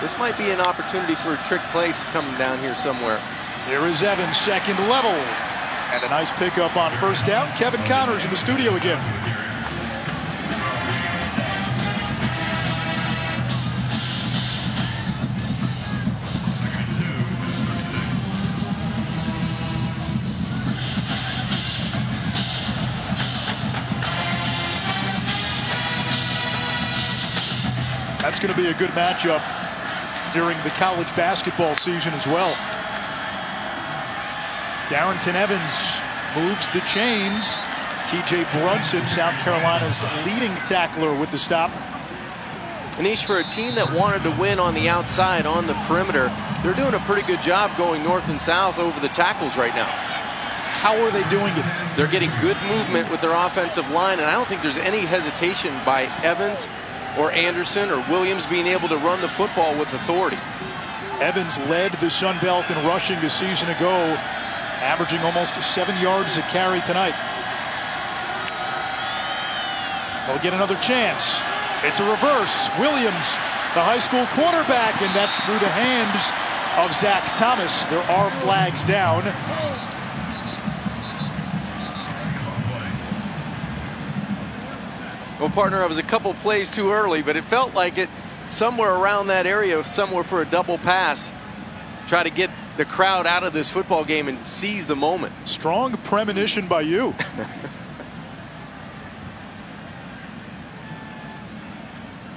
This might be an opportunity for a trick play coming down here somewhere. Here is Evans, second level. And a nice pickup on first down. Kevin Connors in the studio again. That's going to be a good matchup during the college basketball season as well. Darrington Evans moves the chains. T J Brunson, South Carolina's leading tackler, with the stop. Anish, for a team that wanted to win on the outside, on the perimeter, they're doing a pretty good job going north and south over the tackles right now. How are they doing it? They're getting good movement with their offensive line, and I don't think there's any hesitation by Evans or Anderson or Williams being able to run the football with authority. Evans led the Sun Belt in rushing a season ago, averaging almost seven yards a carry tonight. They'll get another chance. It's a reverse. Williams, the high school quarterback, and that's through the hands of Zach Thomas. There are flags down. Well, partner, I was a couple plays too early, but it felt like it somewhere around that area, somewhere for a double pass. Try to get the crowd out of this football game and seize the moment. Strong premonition by you.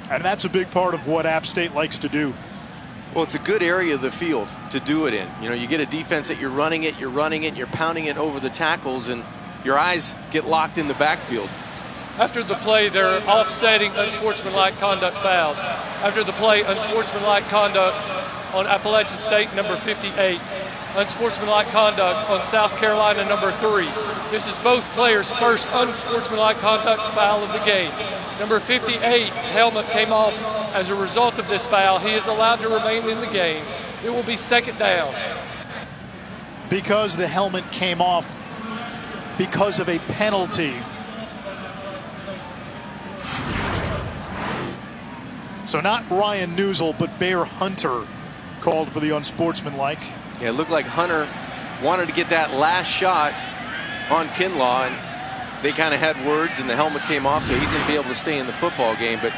And that's a big part of what App State likes to do. Well, it's a good area of the field to do it in. You know, you get a defense that you're running it, you're running it, you're pounding it over the tackles, and your eyes get locked in the backfield. After the play, they're offsetting unsportsmanlike conduct fouls. After the play, unsportsmanlike conduct on Appalachian State, number fifty-eight. Unsportsmanlike conduct on South Carolina, number three. This is both players' first unsportsmanlike conduct foul of the game. Number fifty-eight's helmet came off as a result of this foul. He is allowed to remain in the game. It will be second down. Because the helmet came off because of a penalty. So not Ryan Newsel, but Bear Hunter called for the unsportsmanlike. Yeah, it looked like Hunter wanted to get that last shot on Kinlaw, and they kind of had words, and the helmet came off, so he's going to be able to stay in the football game. But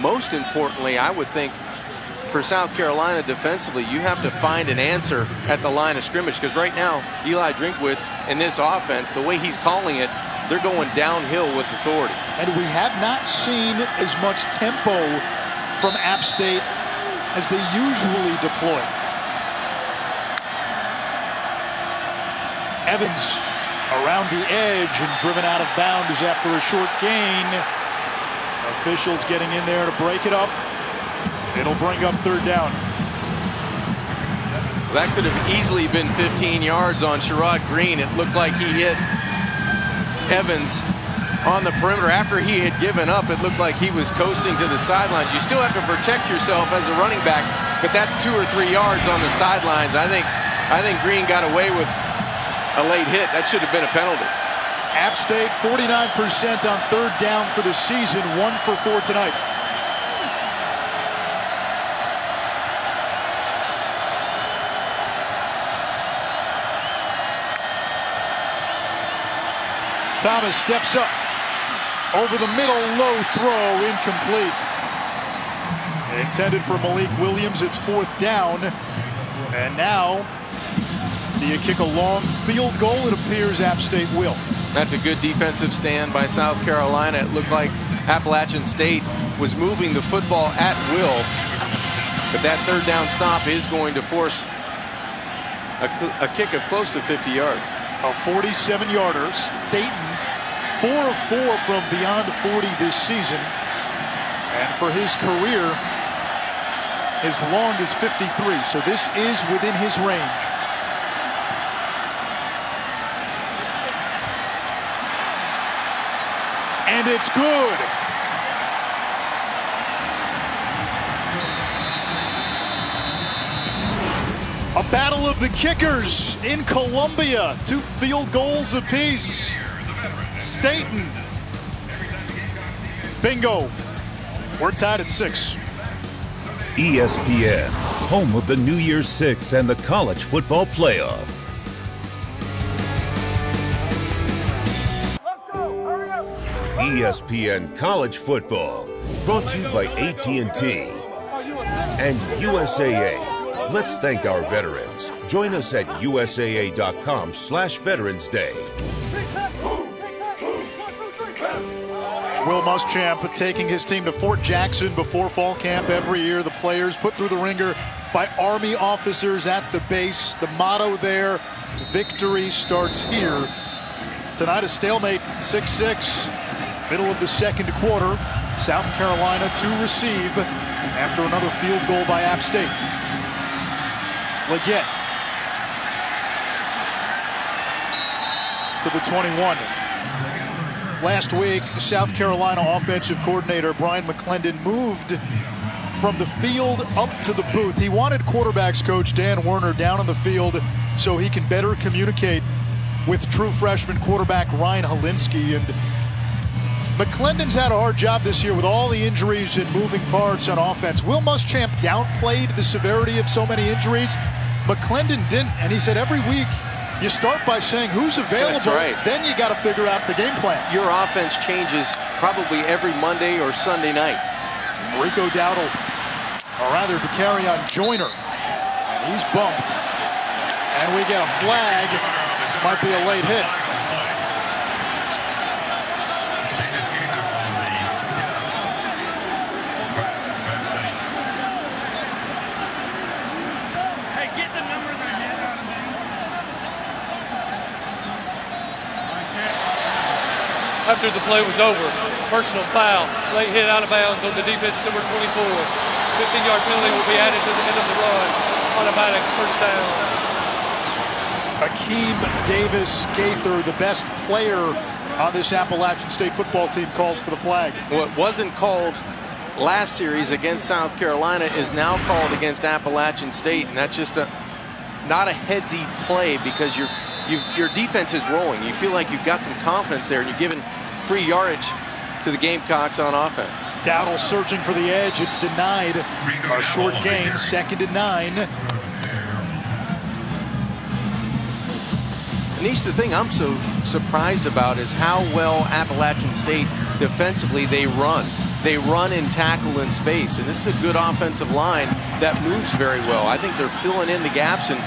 most importantly, I would think, for South Carolina defensively, you have to find an answer at the line of scrimmage, because right now, Eli Drinkwitz in this offense, the way he's calling it, they're going downhill with authority. And we have not seen as much tempo from App State as they usually deploy. Evans around the edge and driven out of bounds after a short gain. Officials getting in there to break it up. It'll bring up third down. That could have easily been fifteen yards on Sherrod Green. It looked like he hit Evans on the perimeter. After he had given up, it looked like he was coasting to the sidelines. You still have to protect yourself as a running back, but that's two or three yards on the sidelines. I think I think Green got away with a late hit. That should have been a penalty. App State forty-nine percent on third down for the season, one for four tonight. Thomas steps up. Over the middle, low throw, incomplete. intended for Malik Williams. It's fourth down. And now, do you kick a long field goal? It appears App State will. That's a good defensive stand by South Carolina. It looked like Appalachian State was moving the football at will. But that third down stop is going to force a, a kick of close to fifty yards. A forty-seven yarder. Staten, four of four from beyond forty this season. And for his career, his long is fifty-three. So this is within his range. And it's good. A battle of the kickers in Columbia. Two field goals apiece. Staten. Bingo. We're tied at six. E S P N, home of the New Year's Six and the college football playoff. Let's go, hurry up. E S P N College Football, brought to you by A T and T and U S A A. Let's thank our veterans. Join us at U S A A dot com slash Veterans Day. Will Muschamp taking his team to Fort Jackson before fall camp every year. The players put through the ringer by Army officers at the base. The motto there, victory starts here. Tonight a stalemate, six six, middle of the second quarter. South Carolina to receive after another field goal by App State. Leggett to the twenty-one. Last week, South Carolina offensive coordinator Brian McClendon moved from the field up to the booth. He wanted quarterbacks coach Dan Werner down on the field so he can better communicate with true freshman quarterback Ryan Hilinski. And McClendon's had a hard job this year with all the injuries and moving parts on offense. Will Muschamp downplayed the severity of so many injuries. McClendon didn't, and he said every week, you start by saying who's available, right. Then you got to figure out the game plan. Your offense changes probably every Monday or Sunday night. Rico Dowdle, or rather Dakereon Joyner, and he's bumped. And we get a flag, might be a late hit. After the play was over, personal foul, late hit out of bounds on the defense number twenty-four. fifteen-yard penalty will be added to the end of the run. Automatic first down. Akeem Davis-Gaither, the best player on this Appalachian State football team, called for the flag. What wasn't called last series against South Carolina is now called against Appalachian State, and that's just a not a headsy play because you're, you've, your defense is rolling. You feel like you've got some confidence there, and you're giving free yardage to the Gamecocks on offense. Dowdle searching for the edge. It's denied. A short game, second and nine. Anish, the thing I'm so surprised about is how well Appalachian State defensively they run. They run and tackle in space, and this is a good offensive line that moves very well. I think they're filling in the gaps and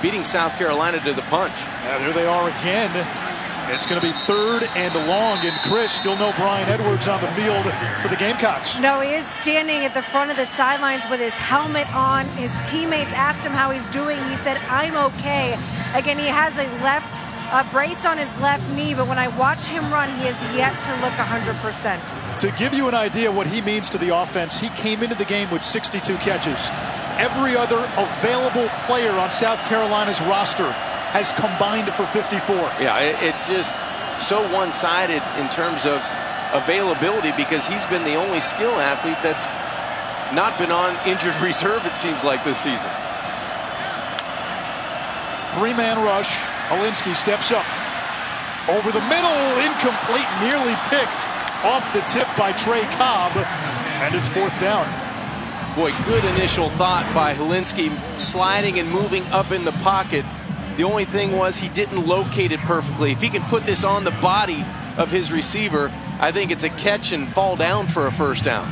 beating South Carolina to the punch. Yeah, there they are again. It's going to be third and long, and Chris, still no Bryan Edwards on the field for the Gamecocks. No, he is standing at the front of the sidelines with his helmet on. His teammates asked him how he's doing. He said, I'm okay. Again, he has a left a brace on his left knee, but when I watch him run, he has yet to look one hundred percent. To give you an idea what he means to the offense, he came into the game with sixty-two catches. Every other available player on South Carolina's roster has combined for fifty-four. Yeah, it's just so one-sided in terms of availability because he's been the only skill athlete that's not been on injured reserve, it seems like, this season. Three-man rush. Hilinski steps up. Over the middle, incomplete, nearly picked off the tip by Trey Cobb, and it's fourth down. Boy, good initial thought by Hilinski, sliding and moving up in the pocket. The only thing was he didn't locate it perfectly. If he can put this on the body of his receiver, I think it's a catch and fall down for a first down.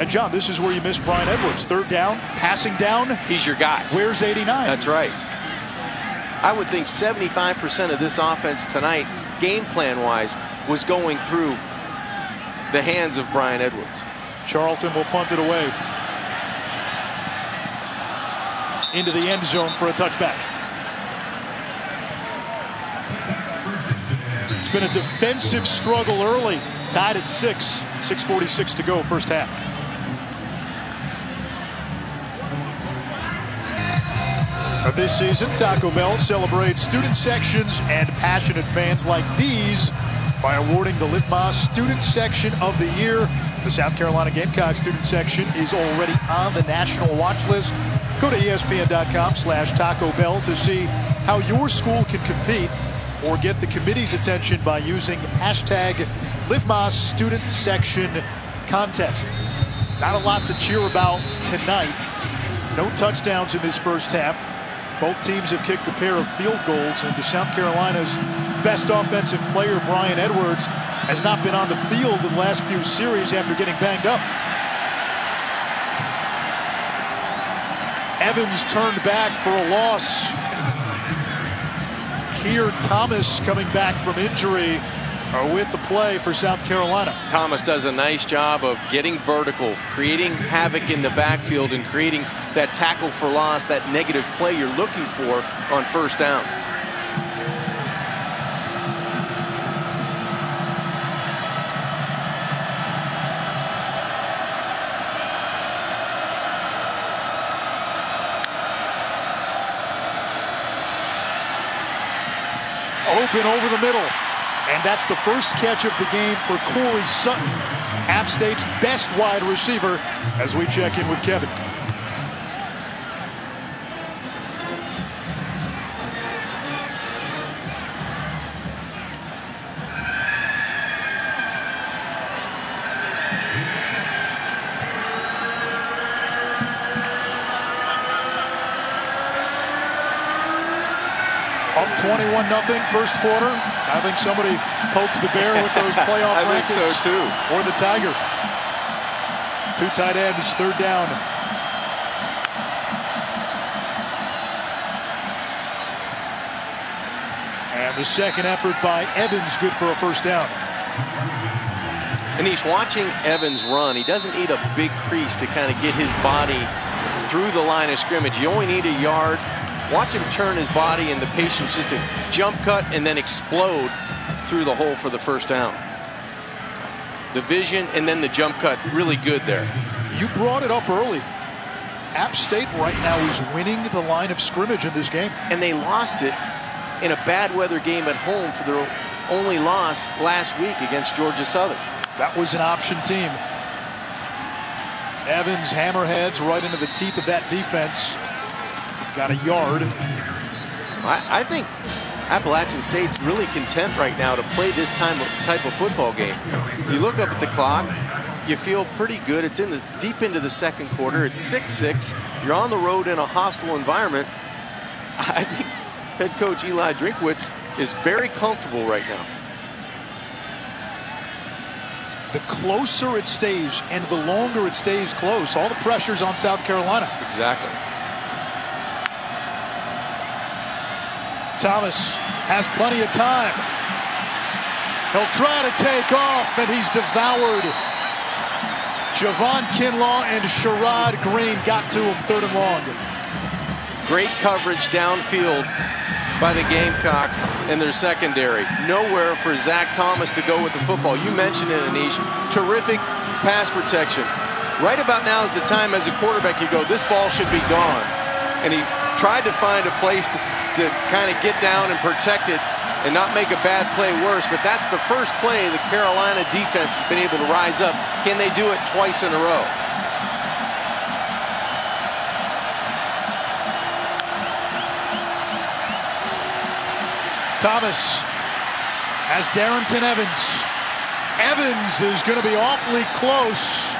And, John, this is where you miss Bryan Edwards. Third down, passing down. He's your guy. Where's eighty-nine? That's right. I would think seventy-five percent of this offense tonight, game plan-wise, was going through the hands of Bryan Edwards. Charlton will punt it away into the end zone for a touchback. It's been a defensive struggle early. Tied at six. six forty-six to go, first half. This season, Taco Bell celebrates student sections and passionate fans like these by awarding the LITMA Student Section of the Year. The South Carolina Gamecock Student Section is already on the national watch list. Go to E S P N dot com slash Taco Bell to see how your school can compete, or get the committee's attention by using hashtag LITMA Student Section Contest. Not a lot to cheer about tonight. No touchdowns in this first half. Both teams have kicked a pair of field goals, and South Carolina's best offensive player, Bryan Edwards, has not been on the field in the last few series after getting banged up. Evans turned back for a loss. Keir Thomas, coming back from injury, are with the play for South Carolina. Thomas does a nice job of getting vertical, creating havoc in the backfield, and creating that tackle for loss, that negative play you're looking for on first down. Open over the middle. And that's the first catch of the game for Corey Sutton, App State's best wide receiver, as we check in with Kevin. twenty-one nothing, first quarter. I think somebody poked the bear with those playoff I rankings. I think so, too. Or the Tiger. Two tight ends, third down. And the second effort by Evans, good for a first down. And he's watching Evans run. He doesn't need a big crease to kind of get his body through the line of scrimmage. You only need a yard. Watch him turn his body, and the patience just to jump cut and then explode through the hole for the first down. The vision and then the jump cut, really good there. You brought it up early. App State right now is winning the line of scrimmage in this game. And they lost it in a bad weather game at home for their only loss last week against Georgia Southern. That was an option team. Evans hammerheads right into the teeth of that defense. Got a yard. I, I think Appalachian State's really content right now to play this time of, type of football game. You look up at the clock, you feel pretty good. It's in the deep into the second quarter. It's six six. You're on the road in a hostile environment. I think head coach Eli Drinkwitz is very comfortable right now. The closer it stays and the longer it stays close, all the pressure's on South Carolina. Exactly. Thomas has plenty of time. He'll try to take off, and he's devoured. Javon Kinlaw and Sherrod Green got to him third and long. Great coverage downfield by the Gamecocks in their secondary. Nowhere for Zach Thomas to go with the football. You mentioned it, Anish. Terrific pass protection. Right about now is the time as a quarterback you go, this ball should be gone. And he tried to find a place to to kind of get down and protect it and not make a bad play worse, but that's the first play the Carolina defense has been able to rise up. Can they do it twice in a row? Thomas has Darrington Evans. Evans is going to be awfully close.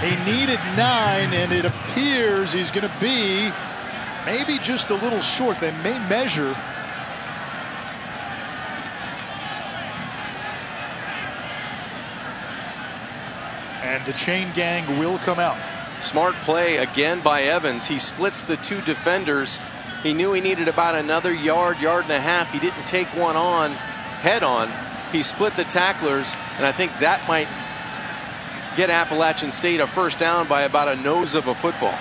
He needed nine, and it appears he's going to be maybe just a little short. They may measure. and the chain gang will come out. Smart play again by Evans. He splits the two defenders. He knew he needed about another yard, yard and a half. He didn't take one on head on. He split the tacklers, and I think that might get Appalachian State a first down by about a nose of a football.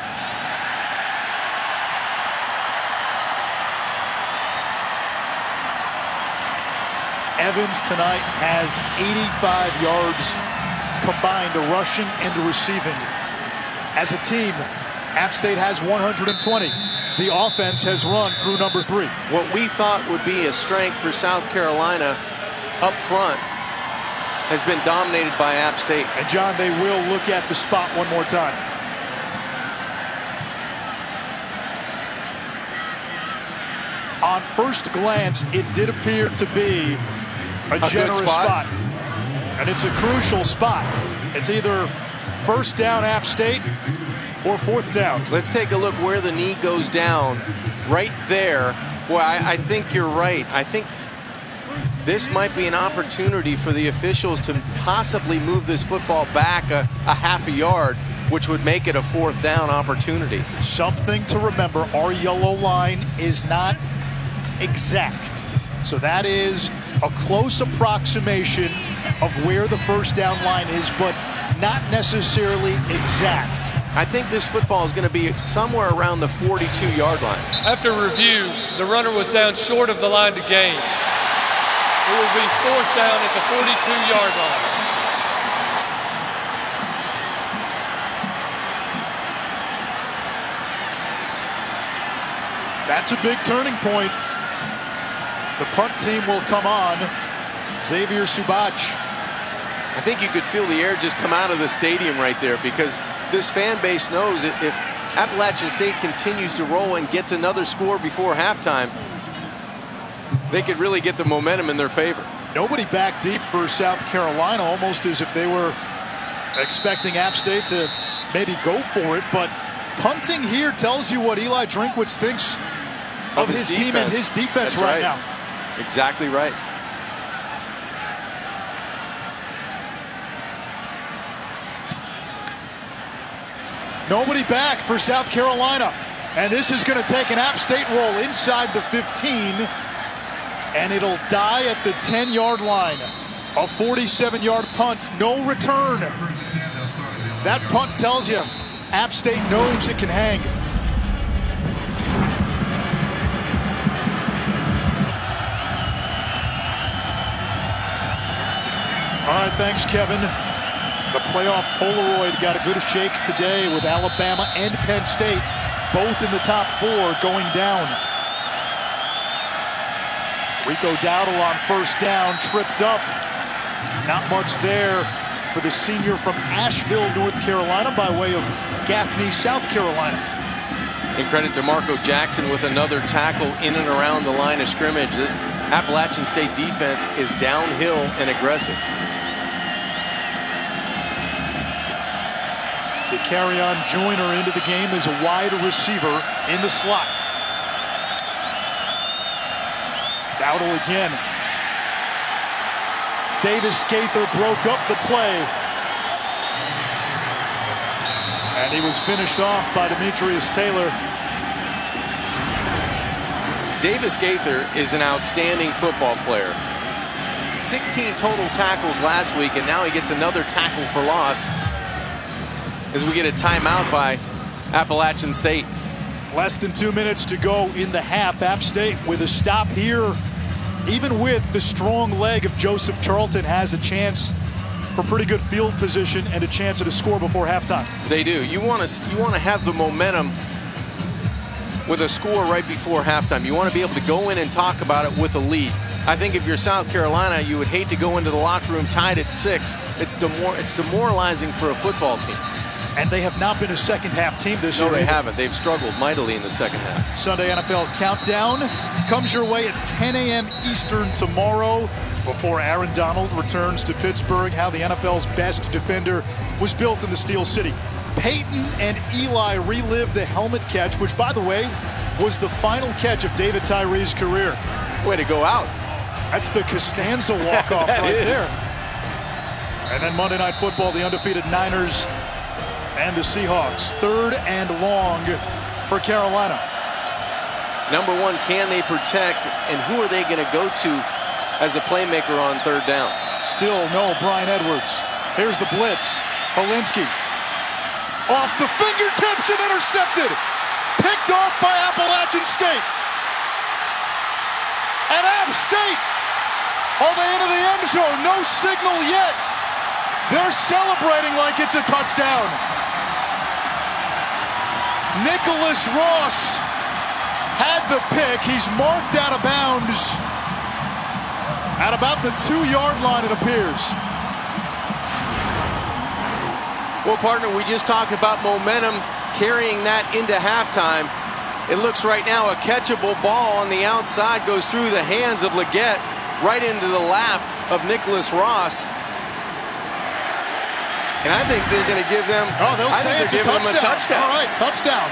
Evans tonight has eighty-five yards combined to rushing and to receiving. As a team, App State has one hundred twenty. The offense has run through number three. What we thought would be a strength for South Carolina up front has been dominated by App State. And, John, they will look at the spot one more time. On first glance, it did appear to be a, a generous spot. spot. And it's a crucial spot. It's either first down App State or fourth down. Let's take a look where the knee goes down. Right there. Boy, I, I think you're right. I think this might be an opportunity for the officials to possibly move this football back a, a half a yard, which would make it a fourth down opportunity. Something to remember, our yellow line is not exact. So that is a close approximation of where the first down line is, but not necessarily exact. I think this football is going to be somewhere around the forty-two yard line. After review, the runner was down short of the line to gain. It will be fourth down at the forty-two yard line. That's a big turning point. The punt team will come on. Xavier Subach. I think you could feel the air just come out of the stadium right there, because this fan base knows if Appalachian State continues to roll and gets another score before halftime, they could really get the momentum in their favor. Nobody back deep for South Carolina, almost as if they were expecting App State to maybe go for it. But punting here tells you what Eli Drinkwitz thinks of, of his, his team and his defense right, right now. Exactly right. Nobody back for South Carolina. And this is going to take an App State roll inside the fifteen. And it'll die at the ten yard line. A forty-seven yard punt. No return. That punt tells you App State knows it can hang. All right, thanks, Kevin. The playoff Polaroid got a good shake today with Alabama and Penn State both in the top four going down. Rico Dowdle on first down, tripped up. Not much there for the senior from Asheville, North Carolina, by way of Gaffney, South Carolina. And credit to Marco Jackson with another tackle in and around the line of scrimmage. This Appalachian State defense is downhill and aggressive. Dakereon Joyner into the game as a wide receiver in the slot. Dowdle again. Davis-Gaither broke up the play. And he was finished off by Demetrius Taylor. Davis-Gaither is an outstanding football player. sixteen total tackles last week, and now he gets another tackle for loss, as we get a timeout by Appalachian State. Less than two minutes to go in the half. App State with a stop here, even with the strong leg of Joseph Charlton, has a chance for pretty good field position and a chance at a score before halftime. They do. You want to you want to have the momentum with a score right before halftime. You want to be able to go in and talk about it with a lead. I think if you're South Carolina, you would hate to go into the locker room tied at six. It's demor it's demoralizing for a football team. And they have not been a second half team this year. No, they haven't. They've struggled mightily in the second half. Sunday N F L Countdown comes your way at ten A M Eastern tomorrow, before Aaron Donald returns to Pittsburgh. How the N F L's best defender was built in the Steel City. Peyton and Eli relive the helmet catch, which, by the way, was the final catch of David Tyree's career. Way to go out. That's the Costanza walk-off right there. And then Monday Night Football, the undefeated Niners and the Seahawks. Third and long for Carolina. Number one, can they protect? And who are they going to go to as a playmaker on third down? Still no Bryan Edwards. Here's the blitz. Hilinski off the fingertips and intercepted. Picked off by Appalachian State. At App State, are they into the end zone? No signal yet. They're celebrating like it's a touchdown. Nicholas Ross had the pick. He's marked out of bounds at about the two-yard line, it appears. Well, partner, we just talked about momentum carrying that into halftime. It looks right now a catchable ball on the outside goes through the hands of Leggett right into the lap of Nicholas Ross. And I think they're going to give them, oh, they'll I say it's a touchdown. a touchdown. All right, touchdown.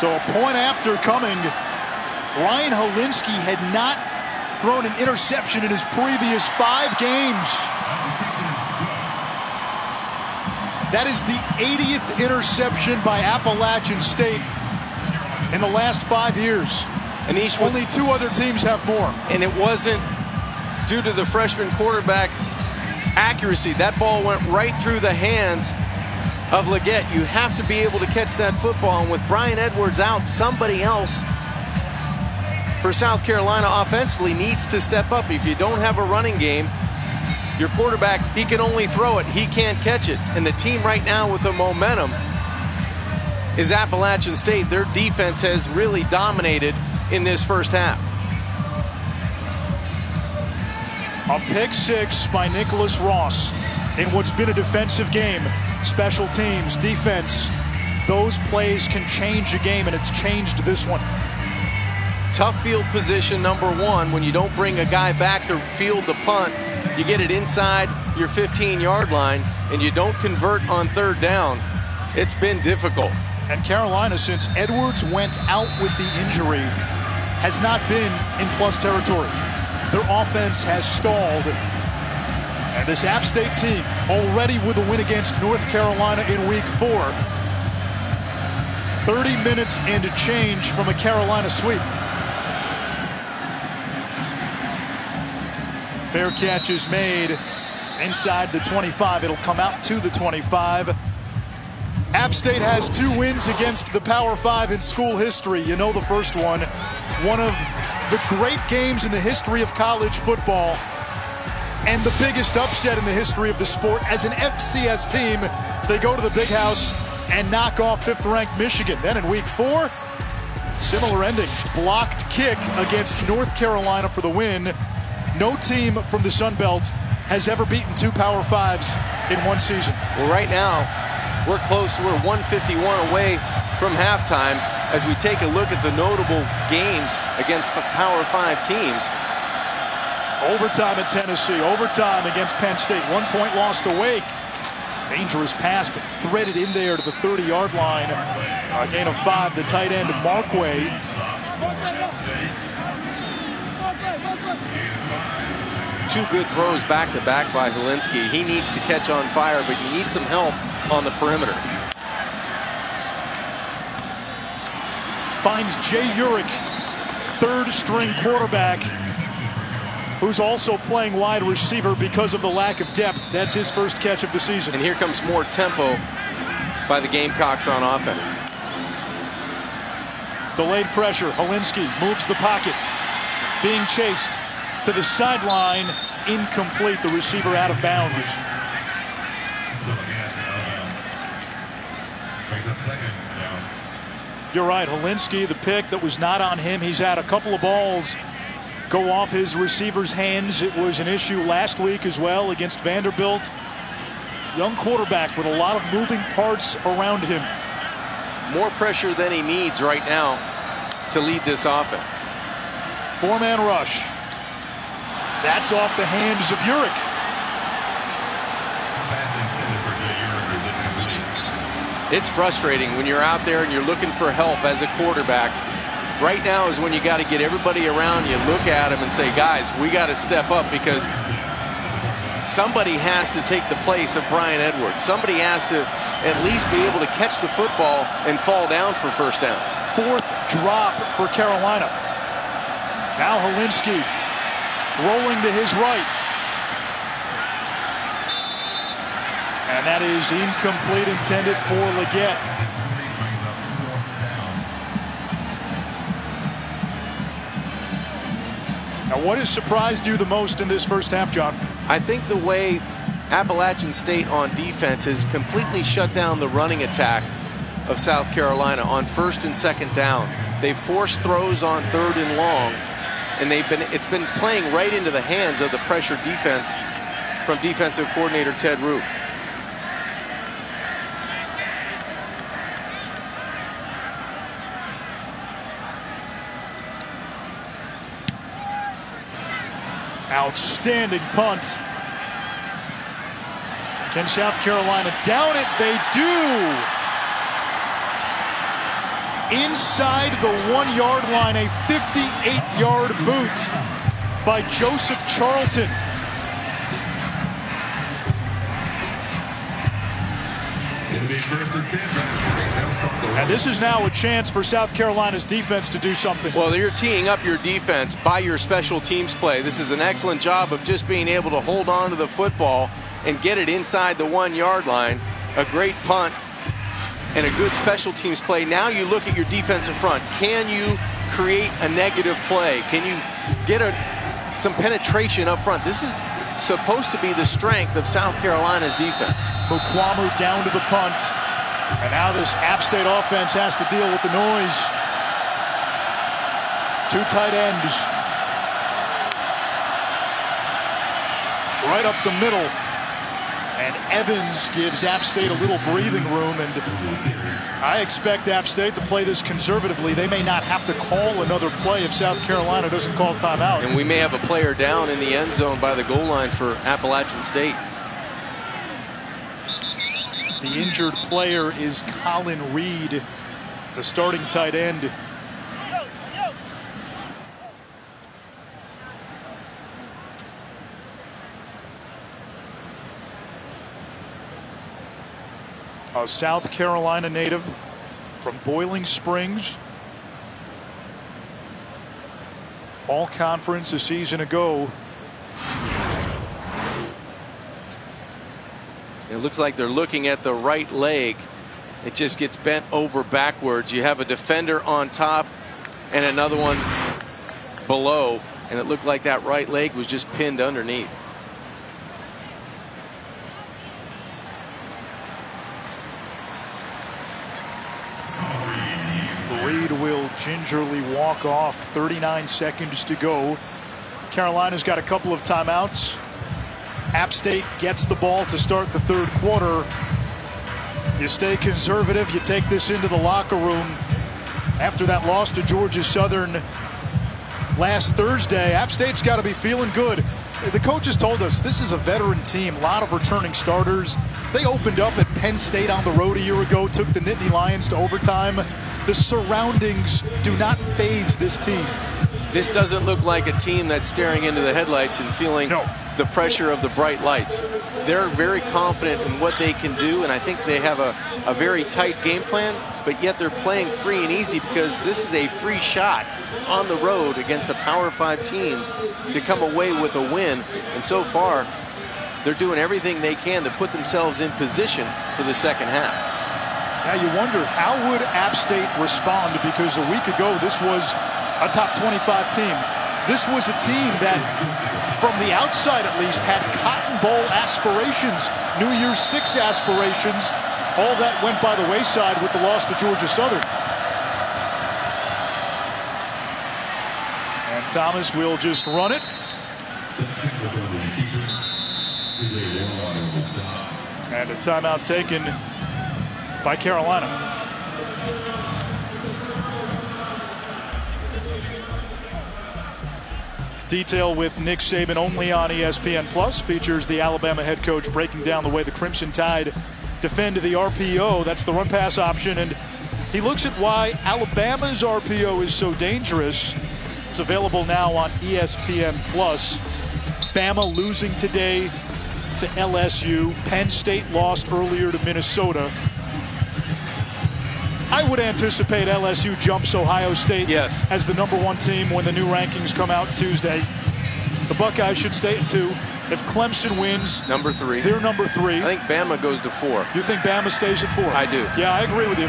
So a point after coming. Ryan Hilinski had not thrown an interception in his previous five games. That is the eightieth interception by Appalachian State in the last five years. And each only two other teams have more. And it wasn't due to the freshman quarterback accuracy. That ball went right through the hands of Leggett. You have to be able to catch that football, and with Bryan Edwards out, somebody else for South Carolina offensively needs to step up. If you don't have a running game, your quarterback, he can only throw it, he can't catch it. And the team right now with the momentum is Appalachian State. Their defense has really dominated in this first half. A pick six by Nicholas Ross in what's been a defensive game. Special teams, defense, those plays can change a game, and it's changed this one. Tough field position, number one. When you don't bring a guy back to field the punt, you get it inside your fifteen-yard line, and you don't convert on third down. It's been difficult. And Carolina, since Edwards went out with the injury, has not been in plus territory. Their offense has stalled. And this App State team, already with a win against North Carolina in week four, thirty minutes and a change from a Carolina sweep. Fair catch is made inside the twenty-five. It'll come out to the twenty-five. App State has two wins against the Power Five in school history. You know the first one, one of the great games in the history of college football, and the biggest upset in the history of the sport. As an F C S team, they go to the Big House and knock off fifth-ranked Michigan. Then in week four, similar ending. Blocked kick against North Carolina for the win. No team from the Sun Belt has ever beaten two Power Fives in one season. Well, right now, we're close. We're one fifty-one away from halftime as we take a look at the notable games against Power Five teams. Overtime in Tennessee, overtime against Penn State. One point loss to Wake. Dangerous pass, but threaded in there to the thirty-yard line. A gain of five, the tight end Markway. Two good throws back-to-back by Hilinski. He needs to catch on fire, but you need some help on the perimeter. Finds Jay Urich, third-string quarterback, who's also playing wide receiver because of the lack of depth. That's his first catch of the season. And here comes more tempo by the Gamecocks on offense. Delayed pressure. Hilinski moves the pocket. Being chased to the sideline. Incomplete. The receiver out of bounds. You're right. Hilinski, the pick that was not on him. He's had a couple of balls go off his receiver's hands. It was an issue last week as well against Vanderbilt. Young quarterback with a lot of moving parts around him. More pressure than he needs right now to lead this offense. Four-man rush. That's off the hands of Urich. It's frustrating when you're out there and you're looking for help as a quarterback, right now is when you got to get everybody around you, look at them and say, guys, we got to step up, because somebody has to take the place of Bryan Edwards. Somebody has to at least be able to catch the football and fall down for first downs. Fourth drop for Carolina. Now Hilinski rolling to his right. And that is incomplete, intended for Leggett. Now, what has surprised you the most in this first half, John? I think the way Appalachian State on defense has completely shut down the running attack of South Carolina on first and second down. They've forced throws on third and long, and they've been it's been playing right into the hands of the pressure defense from defensive coordinator Ted Roof. Outstanding punt. Can South Carolina down it? They do. Inside the one-yard line, a fifty-eight-yard boot by Joseph Charlton. And this is now a chance for South Carolina's defense to do something. Well, you're teeing up your defense by your special teams play. This is an excellent job of just being able to hold on to the football and get it inside the one-yard line. A great punt and a good special teams play. Now you look at your defensive front. Can you create a negative play? Can you get a, some penetration up front? This is supposed to be the strength of South Carolina's defense. Mukwamu down to the punt, and now this App State offense has to deal with the noise. Two tight ends right up the middle, and Evans gives App State a little breathing room, and I expect App State to play this conservatively. They may not have to call another play if South Carolina doesn't call timeout. And we may have a player down in the end zone by the goal line for Appalachian State. The injured player is Colin Reed, the starting tight end. A South Carolina native from Boiling Springs. All conference a season ago. It looks like they're looking at the right leg. It just gets bent over backwards. You have a defender on top and another one below, and it looked like that right leg was just pinned underneath. Reed will gingerly walk off. thirty-nine seconds to go. Carolina's got a couple of timeouts. App State gets the ball to start the third quarter. You stay conservative. You take this into the locker room. After that loss to Georgia Southern last Thursday, App State's got to be feeling good. The coaches told us this is a veteran team, a lot of returning starters. They opened up at Penn State on the road a year ago, took the Nittany Lions to overtime. The surroundings do not faze this team. This doesn't look like a team that's staring into the headlights and feeling no. the pressure of the bright lights. They're very confident in what they can do, and I think they have a, a very tight game plan, but yet they're playing free and easy, because this is a free shot on the road against a Power Five team to come away with a win. And so far, they're doing everything they can to put themselves in position for the second half. Now you wonder, how would App State respond? Because a week ago, this was a top twenty-five team. This was a team that, from the outside at least, had Cotton Bowl aspirations, New Year's Six aspirations. All that went by the wayside with the loss to Georgia Southern. And Thomas will just run it. And a timeout taken by Carolina. Detail with Nick Saban only on E S P N Plus features the Alabama head coach breaking down the way the Crimson Tide defend the R P O. That's the run pass option, and He looks at why Alabama's R P O is so dangerous. It's available now on E S P N plus. Bama losing today to L S U. Penn State lost earlier to Minnesota. I would anticipate L S U jumps Ohio State yes. as the number one team when the new rankings come out Tuesday. The Buckeyes should stay at two. If Clemson wins, number three. They're number three. I think Bama goes to four. You think Bama stays at four? I do. Yeah, I agree with you.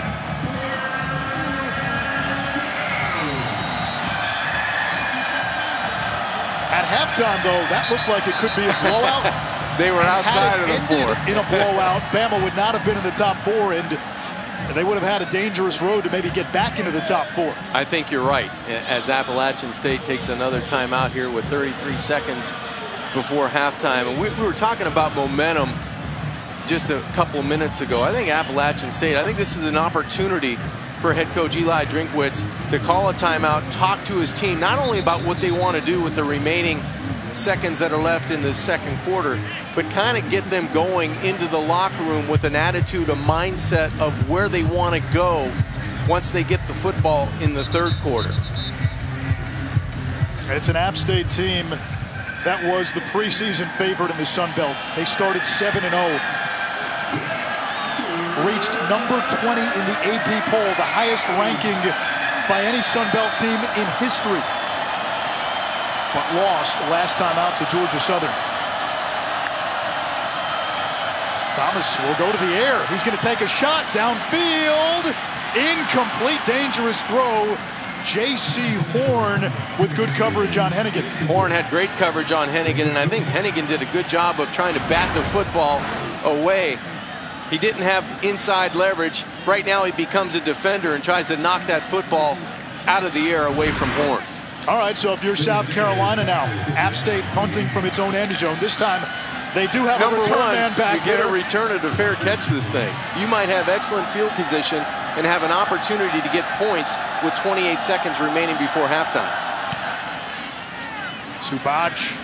At halftime, though, that looked like it could be a blowout. They were outside of the four. In a blowout, Bama would not have been in the top four, and they would have had a dangerous road to maybe get back into the top four. I think you're right. As Appalachian State takes another timeout here with thirty-three seconds before halftime. And we, we were talking about momentum just a couple minutes ago. I think Appalachian State, I think this is an opportunity for head coach Eli Drinkwitz to call a timeout, talk to his team, not only about what they want to do with the remaining seconds that are left in the second quarter, but kind of get them going into the locker room with an attitude, a mindset of where they want to go once they get the football in the third quarter. It's an App State team that was the preseason favorite in the Sun Belt. They started seven and oh, reached number twenty in the A P poll, the highest ranking by any Sun Belt team in history, but lost last time out to Georgia Southern. Thomas will go to the air. He's going to take a shot downfield. Incomplete, dangerous throw. J C Horn with good coverage on Hennigan. Horn had great coverage on Hennigan, and I think Hennigan did a good job of trying to bat the football away. He didn't have inside leverage. Right now he becomes a defender and tries to knock that football out of the air away from Horn. All right, so if you're South Carolina now, App State punting from its own end zone. This time, they do have Number a return one, man back here. You get a return and a fair catch this thing. You might have excellent field position and have an opportunity to get points with twenty-eight seconds remaining before halftime. Subach.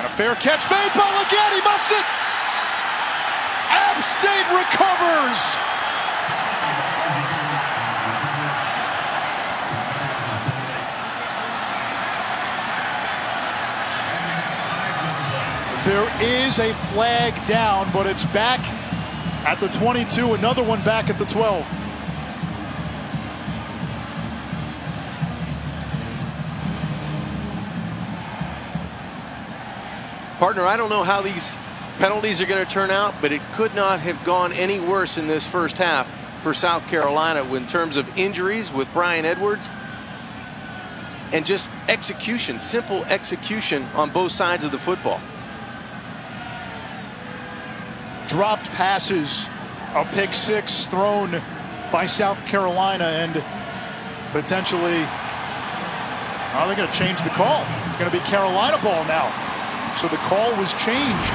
And a fair catch made by Leggett. He muffs it. App State recovers. There is a flag down, but it's back at the twenty-two, another one back at the twelve. Partner, I don't know how these penalties are going to turn out, but it could not have gone any worse in this first half for South Carolina in terms of injuries with Bryan Edwards and just execution, simple execution on both sides of the football. Dropped passes, a pick six thrown by South Carolina, and potentially, well, they're going to change the call. It's going to be Carolina ball now. So the call was changed.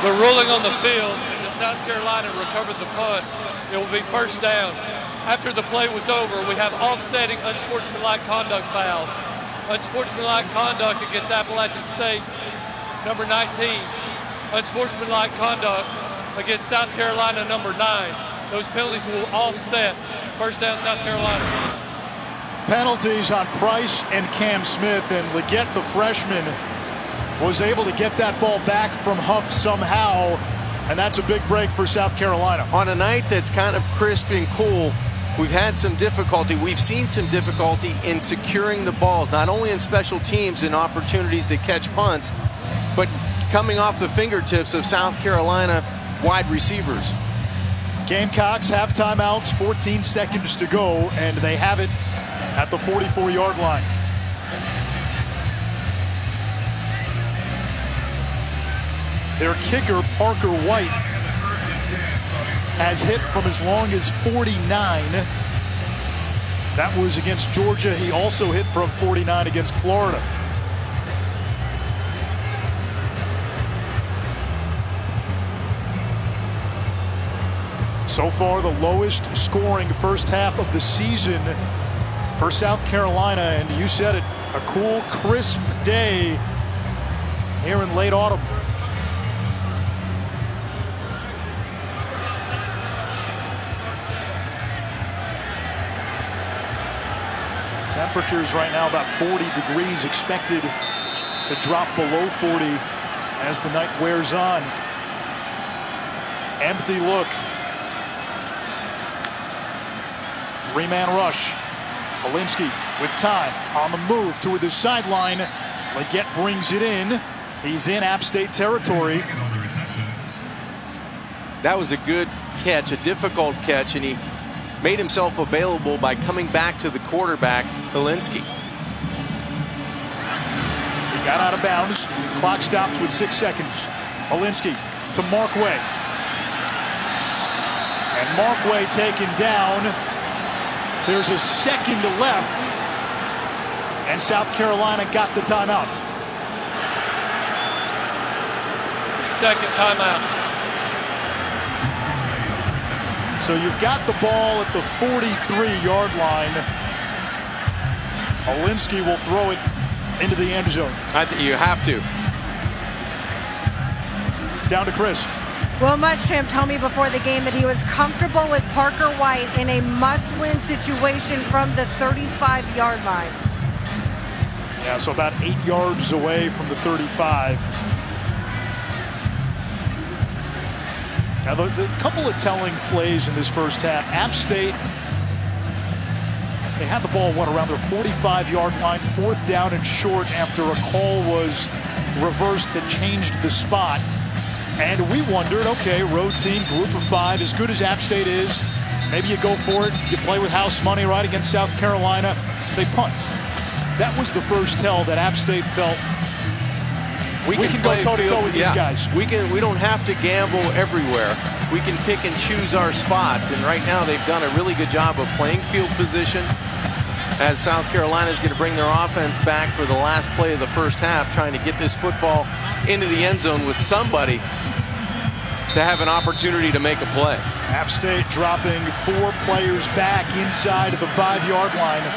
The ruling on the field is that South Carolina recovered the punt. It will be first down. After the play was over, we have offsetting unsportsmanlike conduct fouls. Unsportsmanlike conduct against Appalachian State, number nineteen. Unsportsmanlike conduct against South Carolina, number nine. Those penalties will offset. First down, South Carolina. Penalties on Price and Cam Smith, and Leggett, the freshman, was able to get that ball back from Huff somehow, and that's a big break for South Carolina. On a night that's kind of crisp and cool, we've had some difficulty. We've seen some difficulty in securing the balls, not only in special teams and opportunities to catch punts, but coming off the fingertips of South Carolina wide receivers. Gamecocks have timeouts, fourteen seconds to go, and they have it at the forty-four yard line. Their kicker, Parker White, has hit from as long as forty-nine. That was against Georgia. He also hit from forty-nine against Florida. So far, the lowest scoring first half of the season for South Carolina, and you said it, a cool, crisp day here in late autumn. temperatures right now about forty degrees, expected to drop below forty as the night wears on. Empty look. Three-man rush. Hilinski with time on the move to the sideline. Leggett brings it in. He's in App State territory. That was a good catch, a difficult catch, and he made himself available by coming back to the quarterback, Hilinski. He got out of bounds. Clock stops with six seconds. Hilinski to Markway. And Markway taken down. There's a second left. And South Carolina got the timeout. Second timeout. So you've got the ball at the forty-three yard line. Hilinski will throw it into the end zone. I think you have to. Down to Chris. Will Muschamp told me before the game that he was comfortable with Parker White in a must-win situation from the thirty-five yard line. Yeah, so about eight yards away from the thirty-five. Now, the, the couple of telling plays in this first half. App State, they had the ball, what, around their forty-five yard line, fourth down and short after a call was reversed that changed the spot. And we wondered, okay, road team, group of five, as good as App State is, maybe you go for it, you play with house money, right, against South Carolina. They punt. That was the first tell that App State felt. We, we can, can go toe-to-toe with yeah. these guys. We can. We don't have to gamble everywhere. We can pick and choose our spots. And right now they've done a really good job of playing field position as South Carolina is going to bring their offense back for the last play of the first half, trying to get this football into the end zone with somebody to have an opportunity to make a play. App State dropping four players back inside of the five yard line.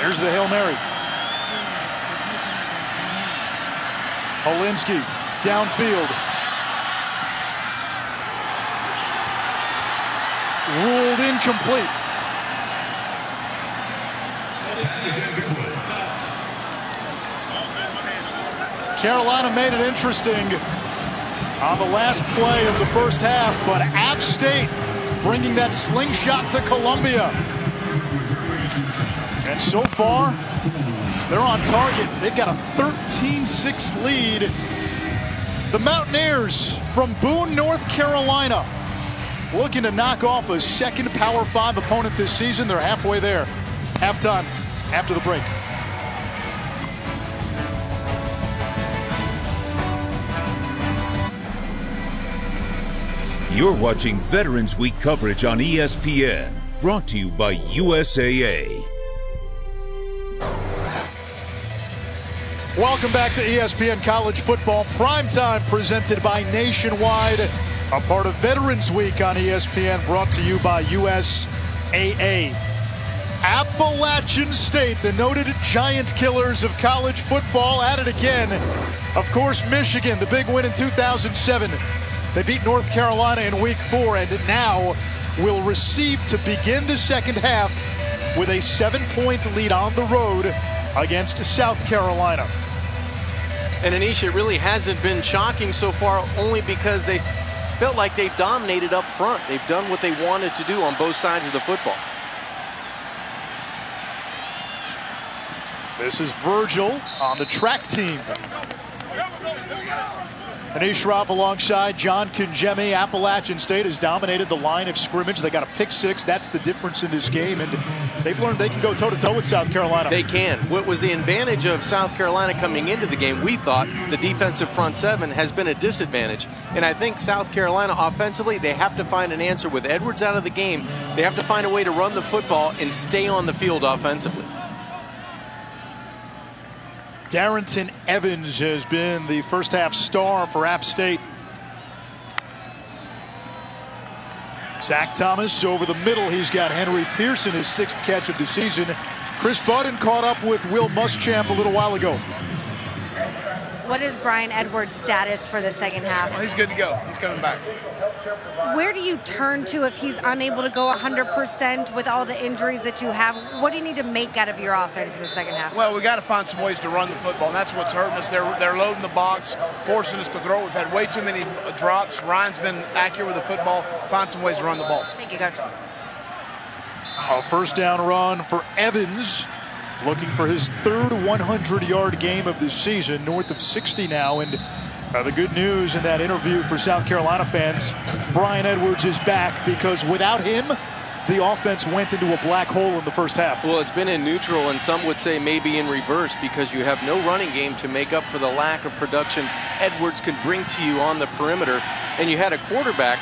There's the Hail Mary. Hilinski downfield. Ruled incomplete. Carolina made it interesting on the last play of the first half, but App State bringing that slingshot to Columbia. And so far, they're on target. They've got a thirteen six lead. The Mountaineers from Boone, North Carolina, looking to knock off a second Power Five opponent this season. They're halfway there. Halftime after the break. You're watching Veterans Week coverage on E S P N, brought to you by U S A A. Welcome back to E S P N College Football Primetime, presented by Nationwide, a part of Veterans Week on E S P N, brought to you by U S A A. Appalachian State, the noted giant killers of college football, at it again. Of course, Michigan, the big win in two thousand seven. They beat North Carolina in week four, and now will receive to begin the second half with a seven point lead on the road against South Carolina. And Anish, it really hasn't been shocking so far, only because they felt like they've dominated up front. They've done what they wanted to do on both sides of the football. This is Virgil on the track team. Anish Rop alongside John Congemi. Appalachian State has dominated the line of scrimmage. They got a pick six. That's the difference in this game. And they've learned they can go toe-to-toe with South Carolina. They can. What was the advantage of South Carolina coming into the game? We thought the defensive front seven has been a disadvantage. And I think South Carolina offensively, they have to find an answer. With Edwards out of the game, they have to find a way to run the football and stay on the field offensively. Darrington Evans has been the first half star for App State. Zach Thomas over the middle. He's got Henry Pearson, his sixth catch of the season. Chris Button caught up with Will Muschamp a little while ago. What is Bryan Edwards' status for the second half? Well, he's good to go. He's coming back. Where do you turn to if he's unable to go one hundred percent with all the injuries that you have? What do you need to make out of your offense in the second half? Well, we got to find some ways to run the football, and that's what's hurting us. They're, they're loading the box, forcing us to throw. We've had way too many drops. Ryan's been accurate with the football. Find some ways to run the ball. Thank you, Coach. A first down run for Evans, looking for his third one hundred yard game of the season, north of sixty now. And uh, the good news in that interview for South Carolina fans, Bryan Edwards is back, because without him, the offense went into a black hole in the first half. Well, it's been in neutral, and some would say maybe in reverse, because you have no running game to make up for the lack of production Edwards can bring to you on the perimeter. And you had a quarterback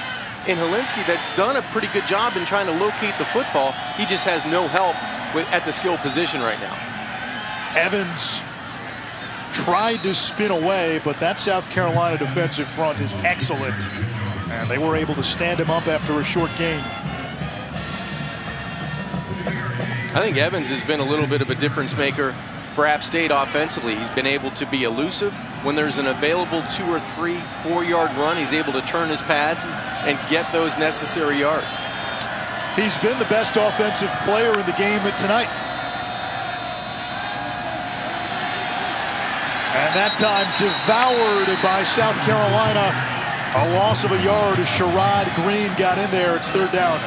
in Hilinski that's done a pretty good job in trying to locate the football. He just has no help with, at the skill position right now. Evans tried to spin away, but that South Carolina defensive front is excellent, and they were able to stand him up after a short game. I think Evans has been a little bit of a difference maker for App State offensively. He's been able to be elusive. When there's an available two or three, four-yard run, he's able to turn his pads and get those necessary yards. He's been the best offensive player in the game tonight. And that time devoured by South Carolina. A loss of a yard as Sherrod Green got in there. It's third down.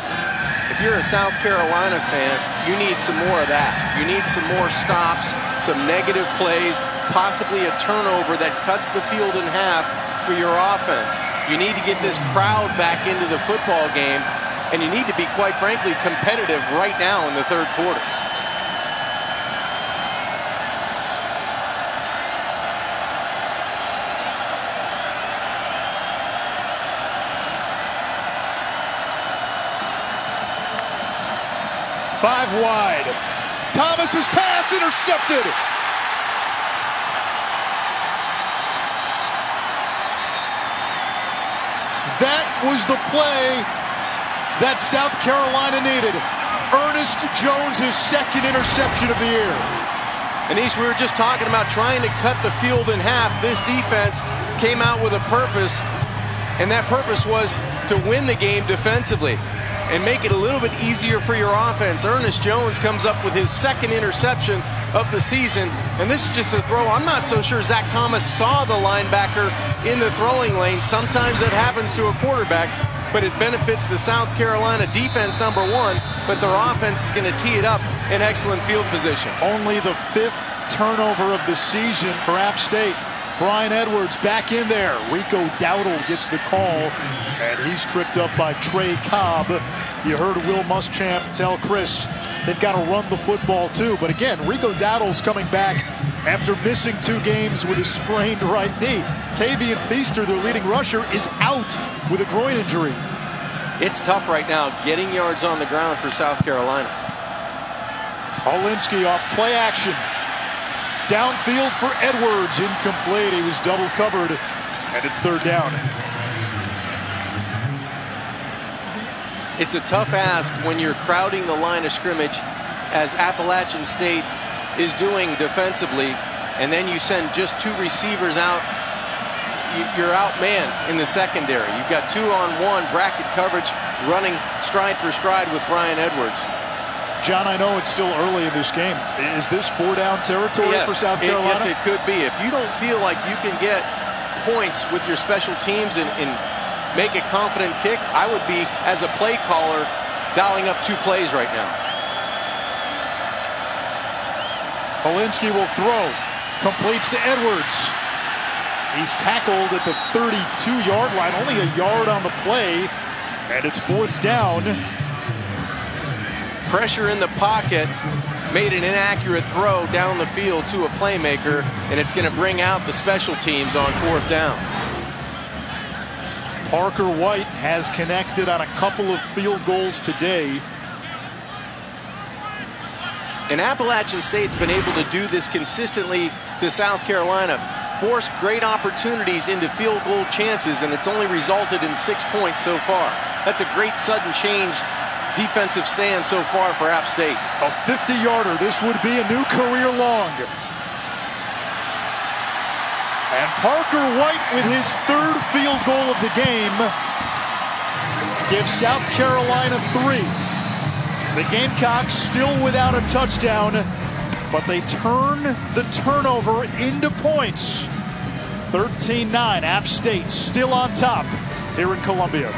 If you're a South Carolina fan, you need some more of that. You need some more stops, some negative plays, possibly a turnover that cuts the field in half for your offense. You need to get this crowd back into the football game, and you need to be, quite frankly, competitive right now in the third quarter. Five wide. Thomas's pass intercepted. That was the play that South Carolina needed. Ernest Jones' second interception of the year. Anish, we were just talking about trying to cut the field in half. This defense came out with a purpose, and that purpose was to win the game defensively and make it a little bit easier for your offense. Ernest Jones comes up with his second interception of the season, and this is just a throw. I'm not so sure Zach Thomas saw the linebacker in the throwing lane. Sometimes that happens to a quarterback, but it benefits the South Carolina defense, number one, but their offense is going to tee it up in excellent field position. Only the fifth turnover of the season for App State. Bryan Edwards back in there. Rico Dowdle gets the call, and he's tripped up by Trey Cobb. You heard Will Muschamp tell Chris they've got to run the football too. But again, Rico Dowdle's coming back after missing two games with a sprained right knee. Tavian Feaster, their leading rusher, is out with a groin injury. It's tough right now getting yards on the ground for South Carolina. Hilinski off play action. Downfield for Edwards. Incomplete. He was double covered. And it's third down. It's a tough ask when you're crowding the line of scrimmage, as Appalachian State is doing defensively, and then you send just two receivers out. You're outmanned in the secondary. You've got two on one bracket coverage running stride for stride with Bryan Edwards. John, I know it's still early in this game. Is this four down territory yes, for South Carolina? It, yes, it could be. If you don't feel like you can get points with your special teams and, and make a confident kick, I would be, as a play caller, dialing up two plays right now. Hilinski will throw. Completes to Edwards. He's tackled at the thirty-two yard line. Only a yard on the play. And it's fourth down. Pressure in the pocket. Made an inaccurate throw down the field to a playmaker. And it's going to bring out the special teams on fourth down. Parker White has connected on a couple of field goals today. And Appalachian State's been able to do this consistently to South Carolina. Forced great opportunities into field goal chances, and it's only resulted in six points so far. That's a great sudden change defensive stand so far for App State. A fifty yarder. This would be a new career long. And Parker White with his third field goal of the game gives South Carolina three. The Gamecocks still without a touchdown, but they turn the turnover into points. thirteen nine, App State still on top here in Columbia.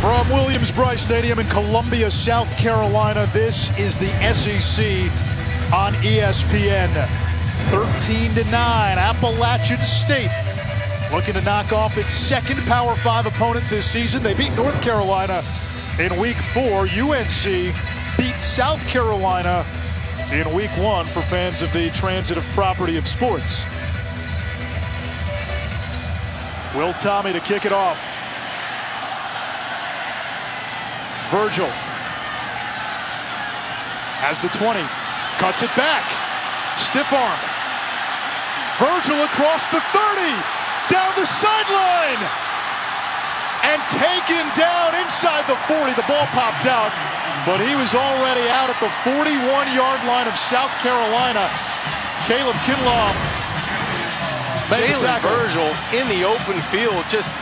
From Williams-Brice Stadium in Columbia, South Carolina, this is the S E C on E S P N. thirteen to nine, Appalachian State looking to knock off its second Power Five opponent this season. They beat North Carolina in Week Four. U N C beat South Carolina in Week One for fans of the transitive property of sports. Will Tommy to kick it off. Virgil has the twenty, cuts it back, stiff arm. Virgil across the thirty, down the sideline, and taken down inside the forty. The ball popped out, but he was already out at the forty-one yard line of South Carolina. Caleb Kinlaw, Jalen Virgil in the open field, just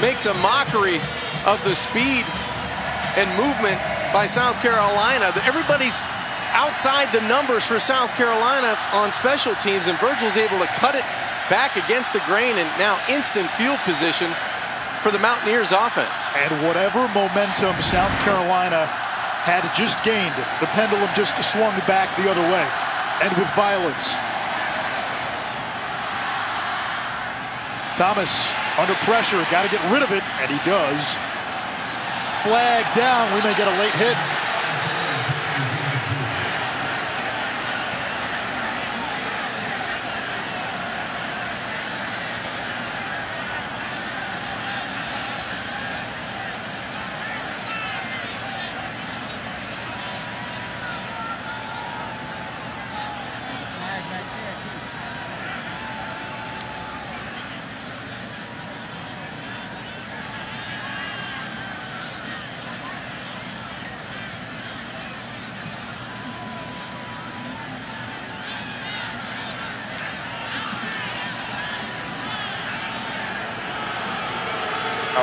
makes a mockery of the speed and movement by South Carolina. Everybody's outside the numbers for South Carolina on special teams, and Virgil's able to cut it back against the grain, and now instant field position for the Mountaineers offense. And whatever momentum South Carolina had just gained, the pendulum just swung back the other way, and with violence. Thomas under pressure, got to get rid of it, and he does. Flag down. We may get a late hit.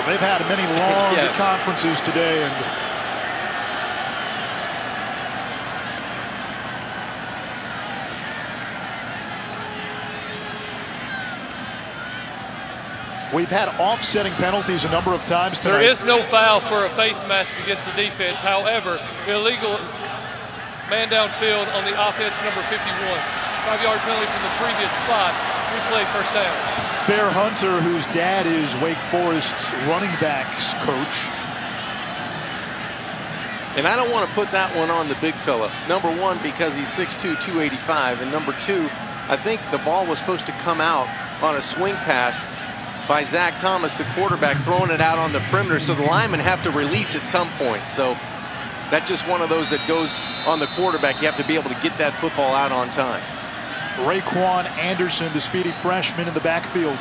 They've had many long yes. conferences today, and we've had offsetting penalties a number of times tonight. There is no foul for a face mask against the defense. However, illegal man downfield on the offense, number fifty-one. Five-yard penalty from the previous spot. We played first down. Bear Hunter, whose dad is Wake Forest's running backs coach. And I don't want to put that one on the big fella. Number one, because he's six two, two eighty-five. And number two, I think the ball was supposed to come out on a swing pass by Zach Thomas, the quarterback, throwing it out on the perimeter. So the linemen have to release at some point. So that's just one of those that goes on the quarterback. You have to be able to get that football out on time. Raekwon Anderson, the speedy freshman, in the backfield.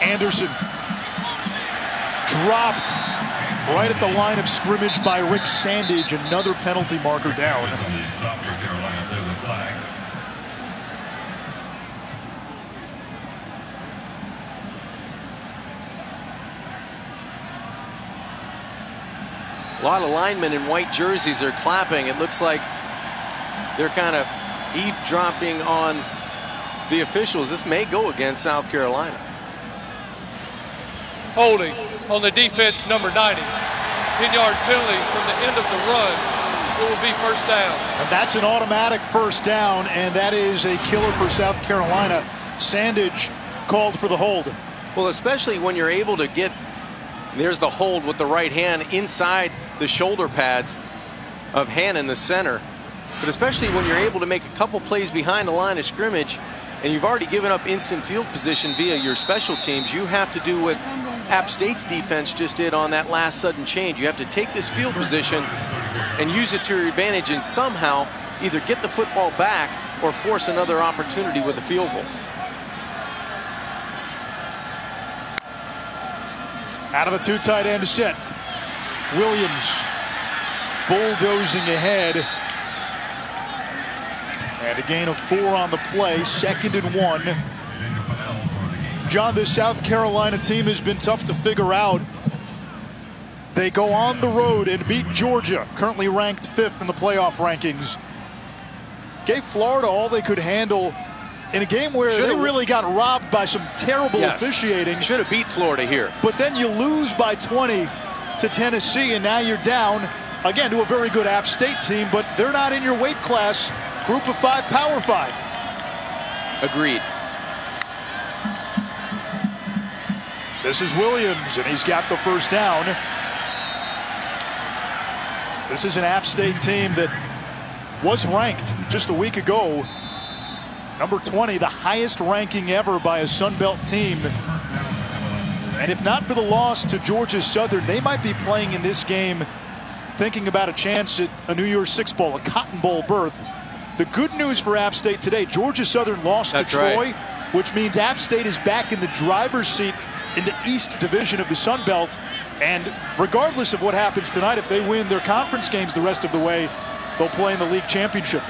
Anderson dropped right at the line of scrimmage by Rick Sandage, another penalty marker down. A lot of linemen in white jerseys are clapping. It looks like they're kind of eavesdropping on the officials. This may go against South Carolina. Holding on the defense, number ninety. ten yard penalty from the end of the run. It will be first down. And that's an automatic first down, and that is a killer for South Carolina. Sandage called for the hold. Well, especially when you're able to get, there's the hold with the right hand inside the shoulder pads of Hannon, the center. But especially when you're able to make a couple plays behind the line of scrimmage, and you've already given up instant field position via your special teams, you have to do what App State's defense just did on that last sudden change. You have to take this field position and use it to your advantage and somehow either get the football back or force another opportunity with a field goal. Out of a two tight end set. Williams bulldozing ahead. And a gain of four on the play, second and one. John, this South Carolina team has been tough to figure out. They go on the road and beat Georgia, currently ranked fifth in the playoff rankings. Gave Florida all they could handle in a game where should've, they really got robbed by some terrible yes, officiating. Should have beat Florida here. But then you lose by twenty to Tennessee, and now you're down again to a very good App State team, but they're not in your weight class. Group of five, power five. Agreed. This is Williams, and he's got the first down. This is an App State team that was ranked just a week ago. Number twenty, the highest ranking ever by a Sunbelt team. And if not for the loss to Georgia Southern, they might be playing in this game thinking about a chance at a New Year's Six Bowl, a Cotton Bowl berth. The good news for App State today, Georgia Southern lost That's to Troy, right. which means App State is back in the driver's seat in the East Division of the Sun Belt. And regardless of what happens tonight, if they win their conference games the rest of the way, they'll play in the league championship.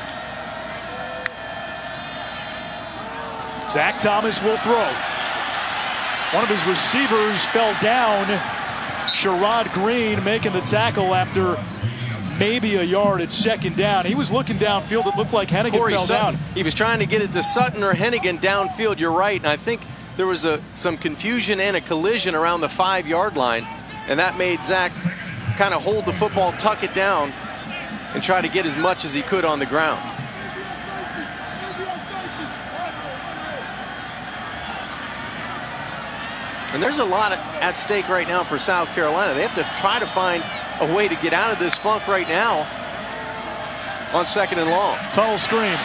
Zach Thomas will throw. One of his receivers fell down. Sherrod Green making the tackle after maybe a yard at second down. He was looking downfield. It looked like Hennigan Corey fell Sutton. down. He was trying to get it to Sutton or Hennigan downfield. You're right. And I think there was a, some confusion and a collision around the five-yard line. And that made Zach kind of hold the football, tuck it down, and try to get as much as he could on the ground. And there's a lot at stake right now for South Carolina. They have to try to find a way to get out of this funk right now on second and long. Tunnel screen.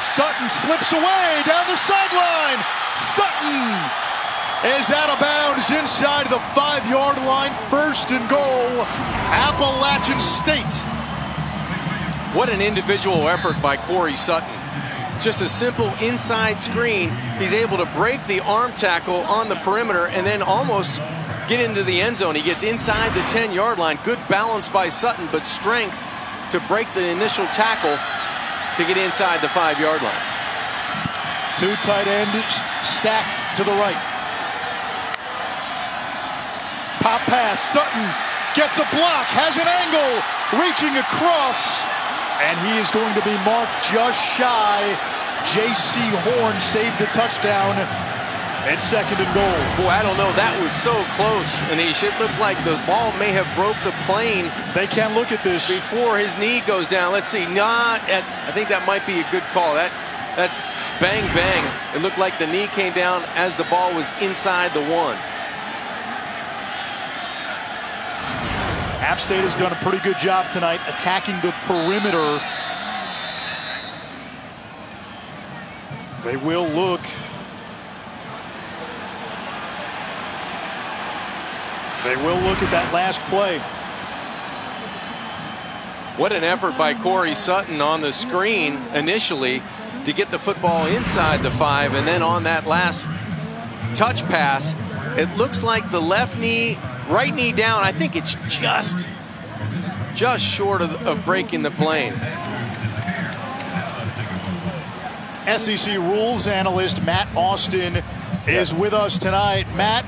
Sutton slips away down the sideline. Sutton is out of bounds inside the five-yard line. First and goal, Appalachian State. What an individual effort by Corey Sutton. Just a simple inside screen. He's able to break the arm tackle on the perimeter and then almost get into the end zone. He gets inside the ten-yard line. Good balance by Sutton, but strength to break the initial tackle to get inside the five-yard line. Two tight ends stacked to the right. Pop pass. Sutton gets a block, has an angle, reaching across. And he is going to be marked just shy. J C Horn saved the touchdown. It's second and goal. Boy, I don't know. That was so close. And he should look like the ball may have broke the plane. They can't look at this. Before his knee goes down. Let's see. Not at, I think that might be a good call. That, that's bang, bang. It looked like the knee came down as the ball was inside the one. App State has done a pretty good job tonight attacking the perimeter. They will look. They will look at that last play. What an effort by Corey Sutton on the screen initially to get the football inside the five, and then on that last touch pass, it looks like the left knee, right knee down. I think it's just, just short of, of breaking the plane. S E C rules analyst Matt Austin is with us tonight. Matt,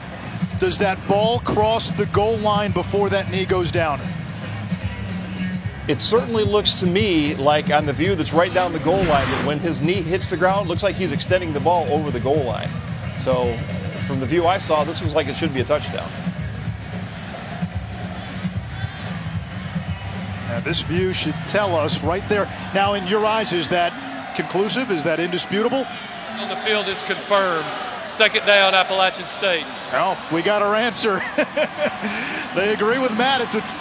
does that ball cross the goal line before that knee goes down? It certainly looks to me like on the view that's right down the goal line that when his knee hits the ground, it looks like he's extending the ball over the goal line. So from the view I saw, this looks like it should be a touchdown. Now, this view should tell us right there. Now, in your eyes, is that conclusive? Is that indisputable? On the field, it's confirmed. Second down, Appalachian State. Well, we got our answer. They agree with Matt. It's a t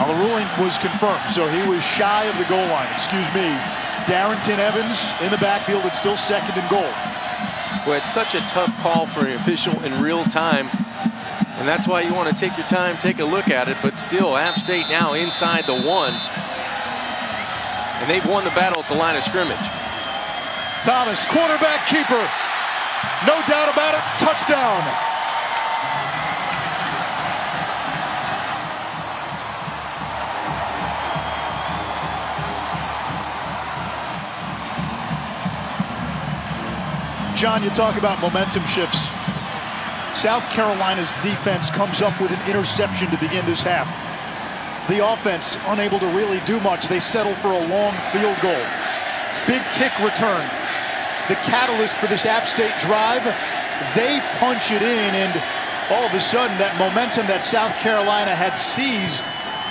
now, the ruling was confirmed, so he was shy of the goal line. Excuse me. Darrington Evans in the backfield. It's still second and goal. Drinkwitz. Such a tough call for an official in real time. And that's why you want to take your time, take a look at it. But still, App State now inside the one. And they've won the battle at the line of scrimmage. Thomas, quarterback keeper. No doubt about it. Touchdown. John, you talk about momentum shifts. South Carolina's defense comes up with an interception to begin this half. The offense unable to really do much. They settle for a long field goal. Big kick return. The catalyst for this App State drive. They punch it in, and all of a sudden that momentum that South Carolina had seized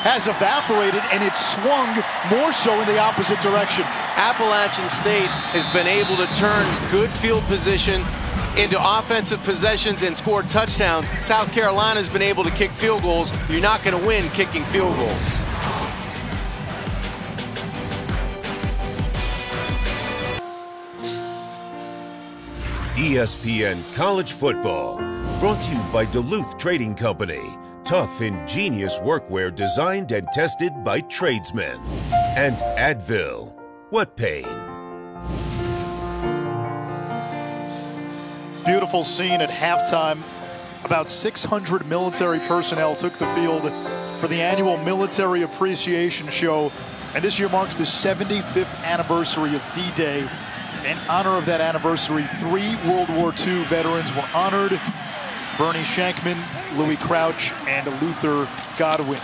has evaporated, and it's swung more so in the opposite direction. Appalachian State has been able to turn good field position into offensive possessions and score touchdowns. South Carolina's been able to kick field goals. You're not going to win kicking field goals. E S P N College Football, brought to you by Duluth Trading Company. Tough, ingenious workwear designed and tested by tradesmen. And Advil. What pain? Beautiful scene at halftime. About six hundred military personnel took the field for the annual Military Appreciation Show, and this year marks the seventy-fifth anniversary of D-Day. In honor of that anniversary, three World War Two veterans were honored: Bernie Shankman, Louis Crouch, and Luther Godwin.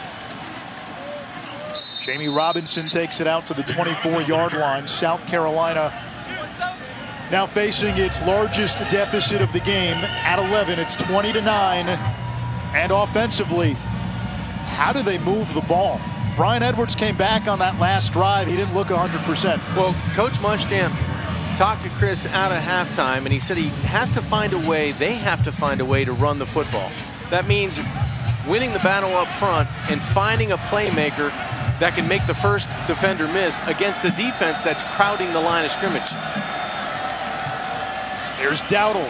Jammie Robinson takes it out to the twenty-four yard line. South Carolina now facing its largest deficit of the game at eleven. It's twenty to nine. And offensively, how do they move the ball? Bryan Edwards came back on that last drive. He didn't look one hundred percent. Well, Coach Muschamp talked to Chris out of halftime, and he said he has to find a way, they have to find a way to run the football. That means winning the battle up front and finding a playmaker that can make the first defender miss against the defense that's crowding the line of scrimmage. Here's Dowdle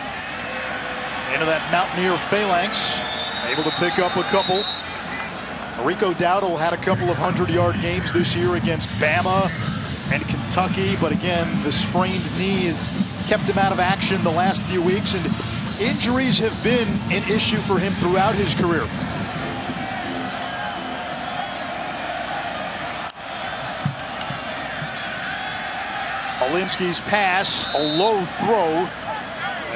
into that Mountaineer phalanx, able to pick up a couple. Rico Dowdle had a couple of hundred yard games this year against Bama and Kentucky, but again, the sprained knee has kept him out of action the last few weeks, and injuries have been an issue for him throughout his career. Hilinski's pass, a low throw,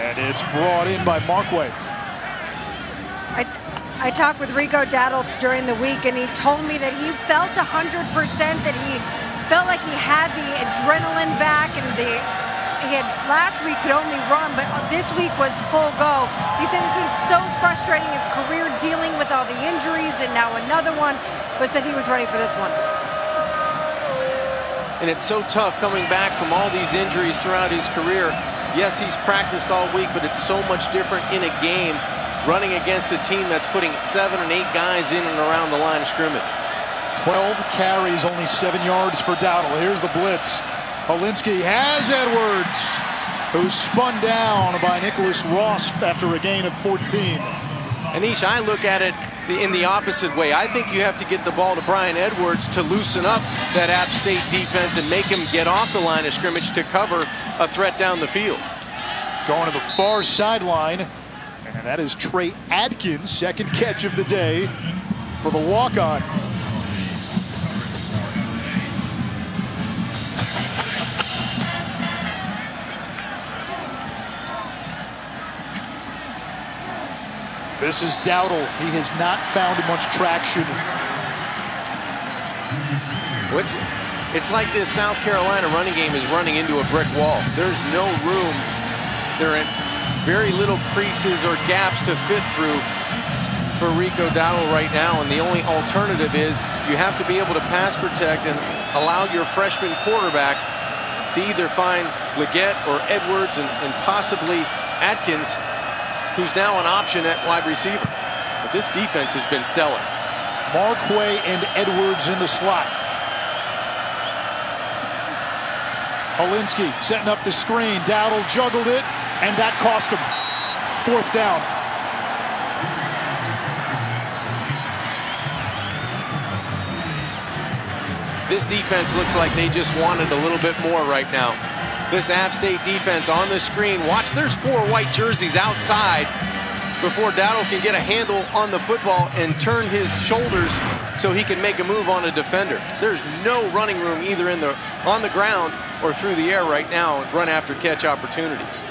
and it's brought in by Markway. I, I talked with Rico Dowdle during the week, and he told me that he felt one hundred percent, that he felt like he had the adrenaline back, and the he had last week could only run, but this week was full go. He said it's been so frustrating, his career, dealing with all the injuries and now another one, but said he was ready for this one. And it's so tough coming back from all these injuries throughout his career. Yes, he's practiced all week, but it's so much different in a game running against a team that's putting seven and eight guys in and around the line of scrimmage. twelve carries, only seven yards for Dowdle. Here's the blitz. Hilinski has Edwards, who's spun down by Nicholas Ross after a gain of fourteen. Anish, I look at it in the opposite way. I think you have to get the ball to Bryan Edwards to loosen up that App State defense and make him get off the line of scrimmage to cover a threat down the field. Going to the far sideline, and that is Trey Adkins, second catch of the day for the walk-on. This is Dowdle. He has not found much traction. What's, it's like this South Carolina running game is running into a brick wall. There's no room. There are very little creases or gaps to fit through for Rico Dowdle right now, and the only alternative is you have to be able to pass protect and allow your freshman quarterback to either find Leggett or Edwards and, and possibly Adkins, who's now an option at wide receiver. But this defense has been stellar. Markway and Edwards in the slot. Hilinski setting up the screen. Dowdle juggled it, and that cost him. Fourth down. This defense looks like they just wanted a little bit more right now. This App State defense on the screen. Watch, there's four white jerseys outside before Dowdle can get a handle on the football and turn his shoulders so he can make a move on a defender. There's no running room either in the on the ground or through the air right now, and run after catch opportunities.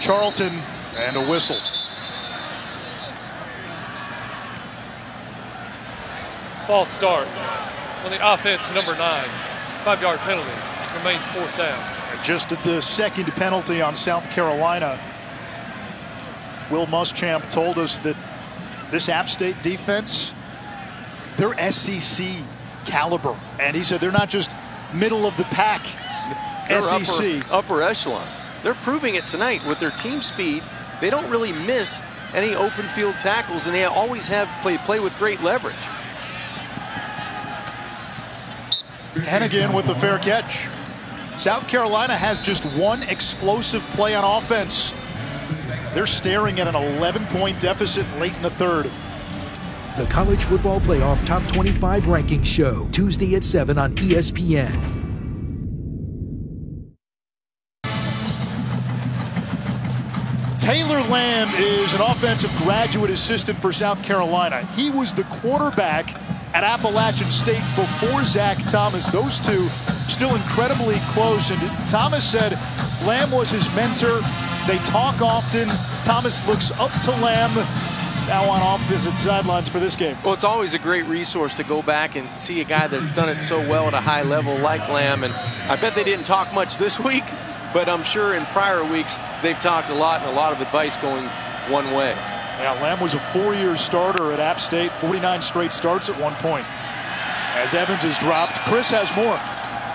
Charlton and a whistle. False start on the offense, number nine. Five-yard penalty. Remains fourth down. Just at the second penalty on South Carolina. Will Muschamp told us that this App State defense, they're S E C caliber. And he said they're not just middle of the pack, they're S E C. Upper, upper echelon. They're proving it tonight with their team speed. They don't really miss any open field tackles, and they always have play, play with great leverage. And again with the fair catch. South Carolina has just one explosive play on offense. They're staring at an eleven point deficit late in the third. The College Football Playoff Top twenty-five Rankings Show, Tuesday at seven on E S P N. Taylor Lamb is an offensive graduate assistant for South Carolina. He was the quarterback at Appalachian State before Zach Thomas. Those two still incredibly close. And Thomas said Lamb was his mentor. They talk often. Thomas looks up to Lamb. Now on opposite sidelines for this game. Well, it's always a great resource to go back and see a guy that's done it so well at a high level like Lamb. And I bet they didn't talk much this week, but I'm sure in prior weeks they've talked a lot, and a lot of advice going one way. Now, Lamb was a four-year starter at App State, forty-nine straight starts at one point. As Evans is dropped, Chris has more.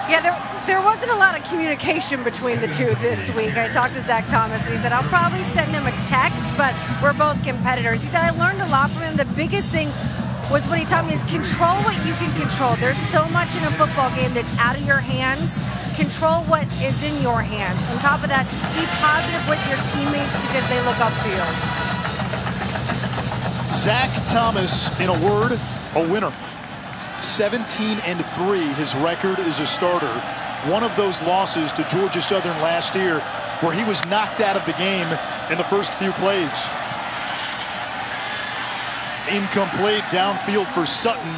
Yeah, there, there wasn't a lot of communication between the two this week. I talked to Zach Thomas, and he said, I'll probably send him a text, but we're both competitors. He said, I learned a lot from him. The biggest thing was what he taught me is control what you can control. There's so much in a football game that's out of your hands. Control what is in your hands. On top of that, be positive with your teammates because they look up to you. Zach Thomas, in a word, a winner. seventeen and three, his record as a starter. One of those losses to Georgia Southern last year where he was knocked out of the game in the first few plays. Incomplete downfield for Sutton.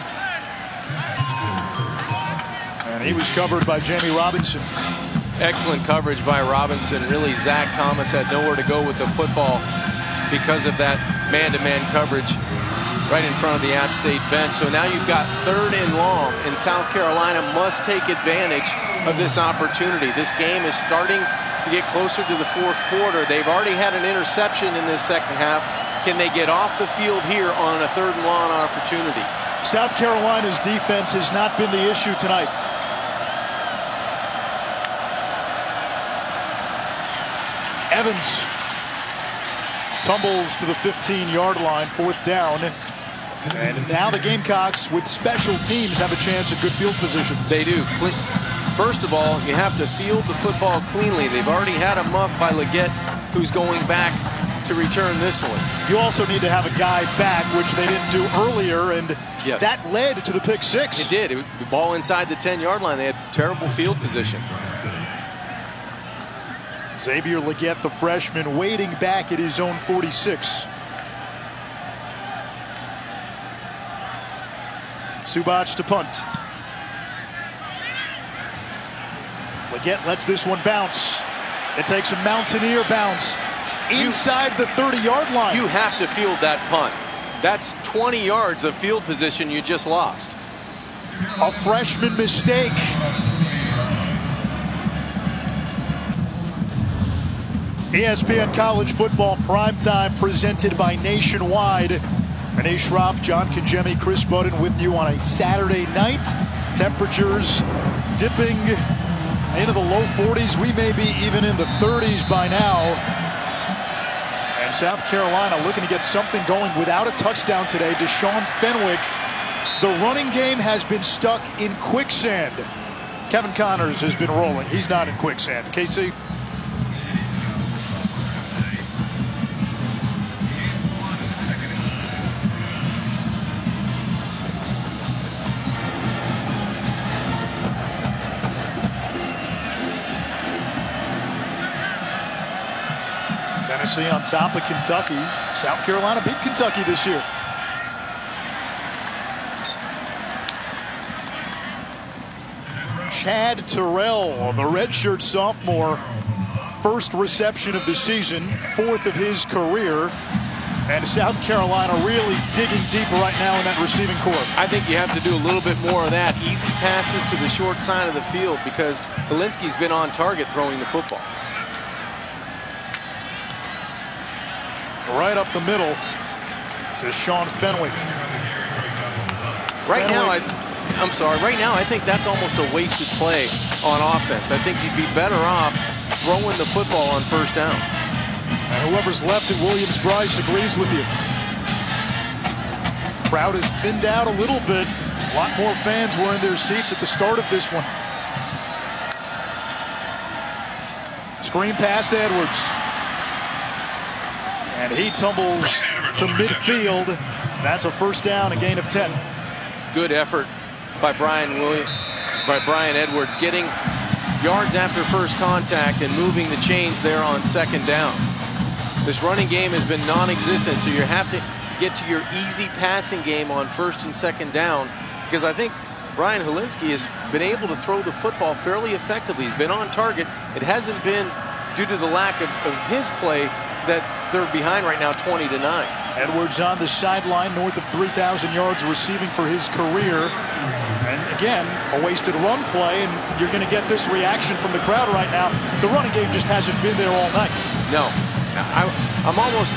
And he was covered by Jammie Robinson. Excellent coverage by Robinson. Really, Zach Thomas had nowhere to go with the football because of that man-to-man coverage right in front of the App State bench. So now you've got third and long, and South Carolina must take advantage of this opportunity. This game is starting to get closer to the fourth quarter. They've already had an interception in this second half. Can they get off the field here on a third and long opportunity? South Carolina's defense has not been the issue tonight. Evans tumbles to the fifteen yard line, fourth down. And now the Gamecocks with special teams have a chance at good field position. They do. First of all, you have to field the football cleanly. They've already had a muff by Leggett, who's going back to return this one. You also need to have a guy back, which they didn't do earlier, and yes, that led to the pick six. It did. It, the ball inside the ten yard line. They had terrible field position. Xavier Leggett, the freshman, waiting back at his own forty-six. Subach to punt. Leggett lets this one bounce. It takes a mountaineer bounce inside the thirty yard line. You have to field that punt. That's twenty yards of field position you just lost. A freshman mistake. E S P N College Football Primetime presented by Nationwide. Anish Rop, John Congemi, Chris Button with you on a Saturday night. Temperatures dipping into the low forties. We may be even in the thirties by now. South Carolina looking to get something going without a touchdown today. Deshaun Fenwick. The running game has been stuck in quicksand. Kevin Connors has been rolling. He's not in quicksand. K C. obviously on top of Kentucky. South Carolina beat Kentucky this year. Chad Terrell, the redshirt sophomore, first reception of the season, fourth of his career. And South Carolina really digging deep right now in that receiving corps. I think you have to do a little bit more of that. Easy passes to the short side of the field because Hilinski's been on target throwing the football. Right up the middle to Deshaun Fenwick. Right Fenwick. now, I... I'm sorry, right now I think that's almost a wasted play on offense. I think you'd be better off throwing the football on first down. And whoever's left at Williams-Brice agrees with you. Crowd is thinned out a little bit. A lot more fans were in their seats at the start of this one. Screen pass to Edwards. And he tumbles to midfield. That's a first down, a gain of ten. Good effort by Bryan Williams, by Bryan Edwards, getting yards after first contact and moving the chains there on second down. This running game has been non-existent, so you have to get to your easy passing game on first and second down, because I think Ryan Hilinski has been able to throw the football fairly effectively. He's been on target. It hasn't been due to the lack of, of his play that they're behind right now twenty to nine. Edwards on the sideline, north of three thousand yards receiving for his career. And again, a wasted run play, and you're going to get this reaction from the crowd right now. The running game just hasn't been there all night. No. I, I'm almost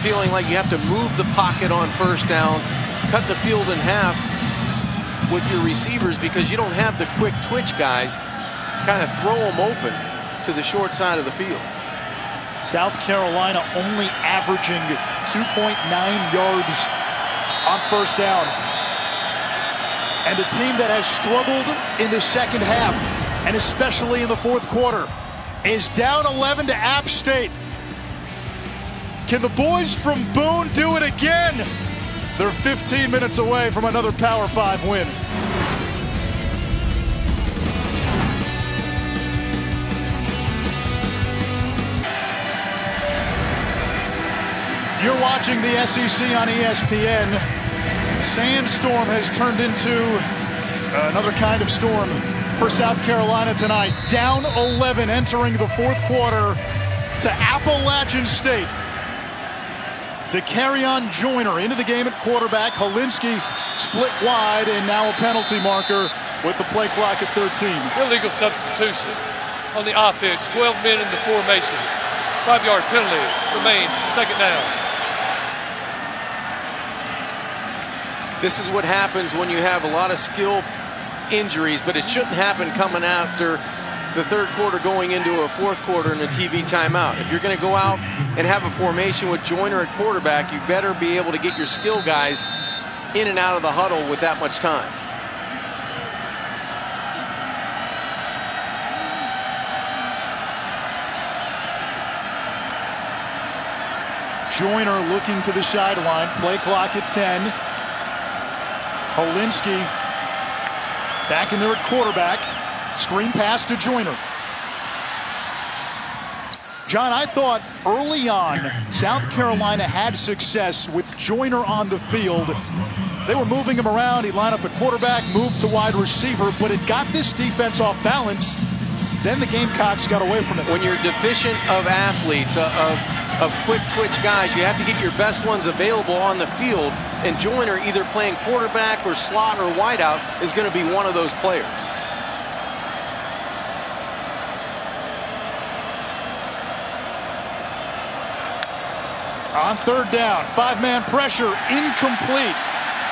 feeling like you have to move the pocket on first down, cut the field in half with your receivers because you don't have the quick twitch guys. Kind of throw them open to the short side of the field. South Carolina only averaging two point nine yards on first down. And a team that has struggled in the second half, and especially in the fourth quarter, is down eleven to App State. Can the boys from Boone do it again? They're fifteen minutes away from another Power Five win. You're watching the S E C on E S P N. Sandstorm has turned into another kind of storm for South Carolina tonight. Down eleven entering the fourth quarter to Appalachian State. Dakereon Joyner into the game at quarterback. Hilinski split wide, and now a penalty marker with the play clock at thirteen. Illegal substitution on the offense. twelve men in the formation. Five-yard penalty remains, second down. This is what happens when you have a lot of skill injuries, but it shouldn't happen coming after the third quarter going into a fourth quarter and a T V timeout. If you're going to go out and have a formation with Joyner at quarterback, you better be able to get your skill guys in and out of the huddle with that much time. Joyner looking to the sideline, play clock at ten. Hilinski back in there at quarterback. Screen pass to Joyner. John, I thought early on South Carolina had success with Joyner on the field. They were moving him around. He lined up at quarterback, moved to wide receiver, but it got this defense off balance. Then the Gamecocks got away from it. When you're deficient of athletes, uh, of of quick twitch guys, you have to get your best ones available on the field, and Joyner, either playing quarterback or slot or wideout, is going to be one of those players. On third down, five-man pressure, incomplete,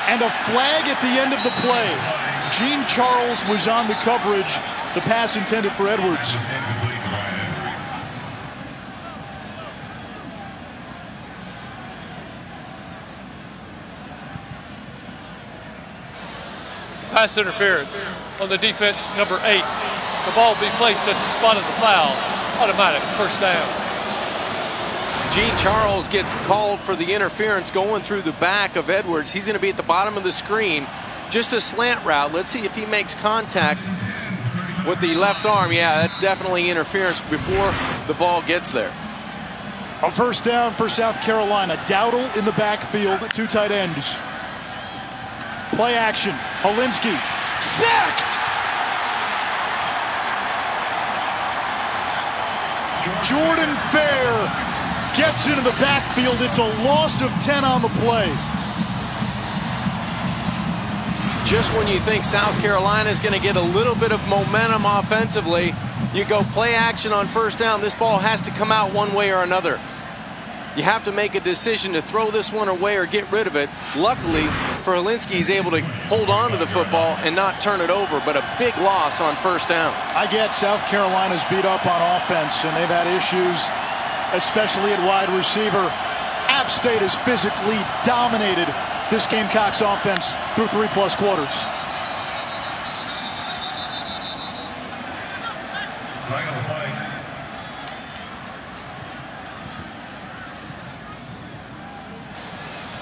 and a flag at the end of the play. Gene Charles was on the coverage, the pass intended for Edwards. Pass interference on the defense, number eight. The ball will be placed at the spot of the foul. Automatic first down. Gene Charles gets called for the interference going through the back of Edwards. He's going to be at the bottom of the screen. Just a slant route. Let's see if he makes contact with the left arm. Yeah, that's definitely interference before the ball gets there. A first down for South Carolina. Dowdle in the backfield, two tight ends. Play action. Hilinski sacked. Jordan Fair gets into the backfield. It's a loss of ten on the play. Just when you think South Carolina is going to get a little bit of momentum offensively, you go play action on first down. This ball has to come out one way or another. You have to make a decision to throw this one away or get rid of it. Luckily for Hilinski, he's able to hold on to the football and not turn it over, but a big loss on first down. I get South Carolina's beat up on offense, and they've had issues, especially at wide receiver. App State has physically dominated this Gamecocks offense through three-plus quarters.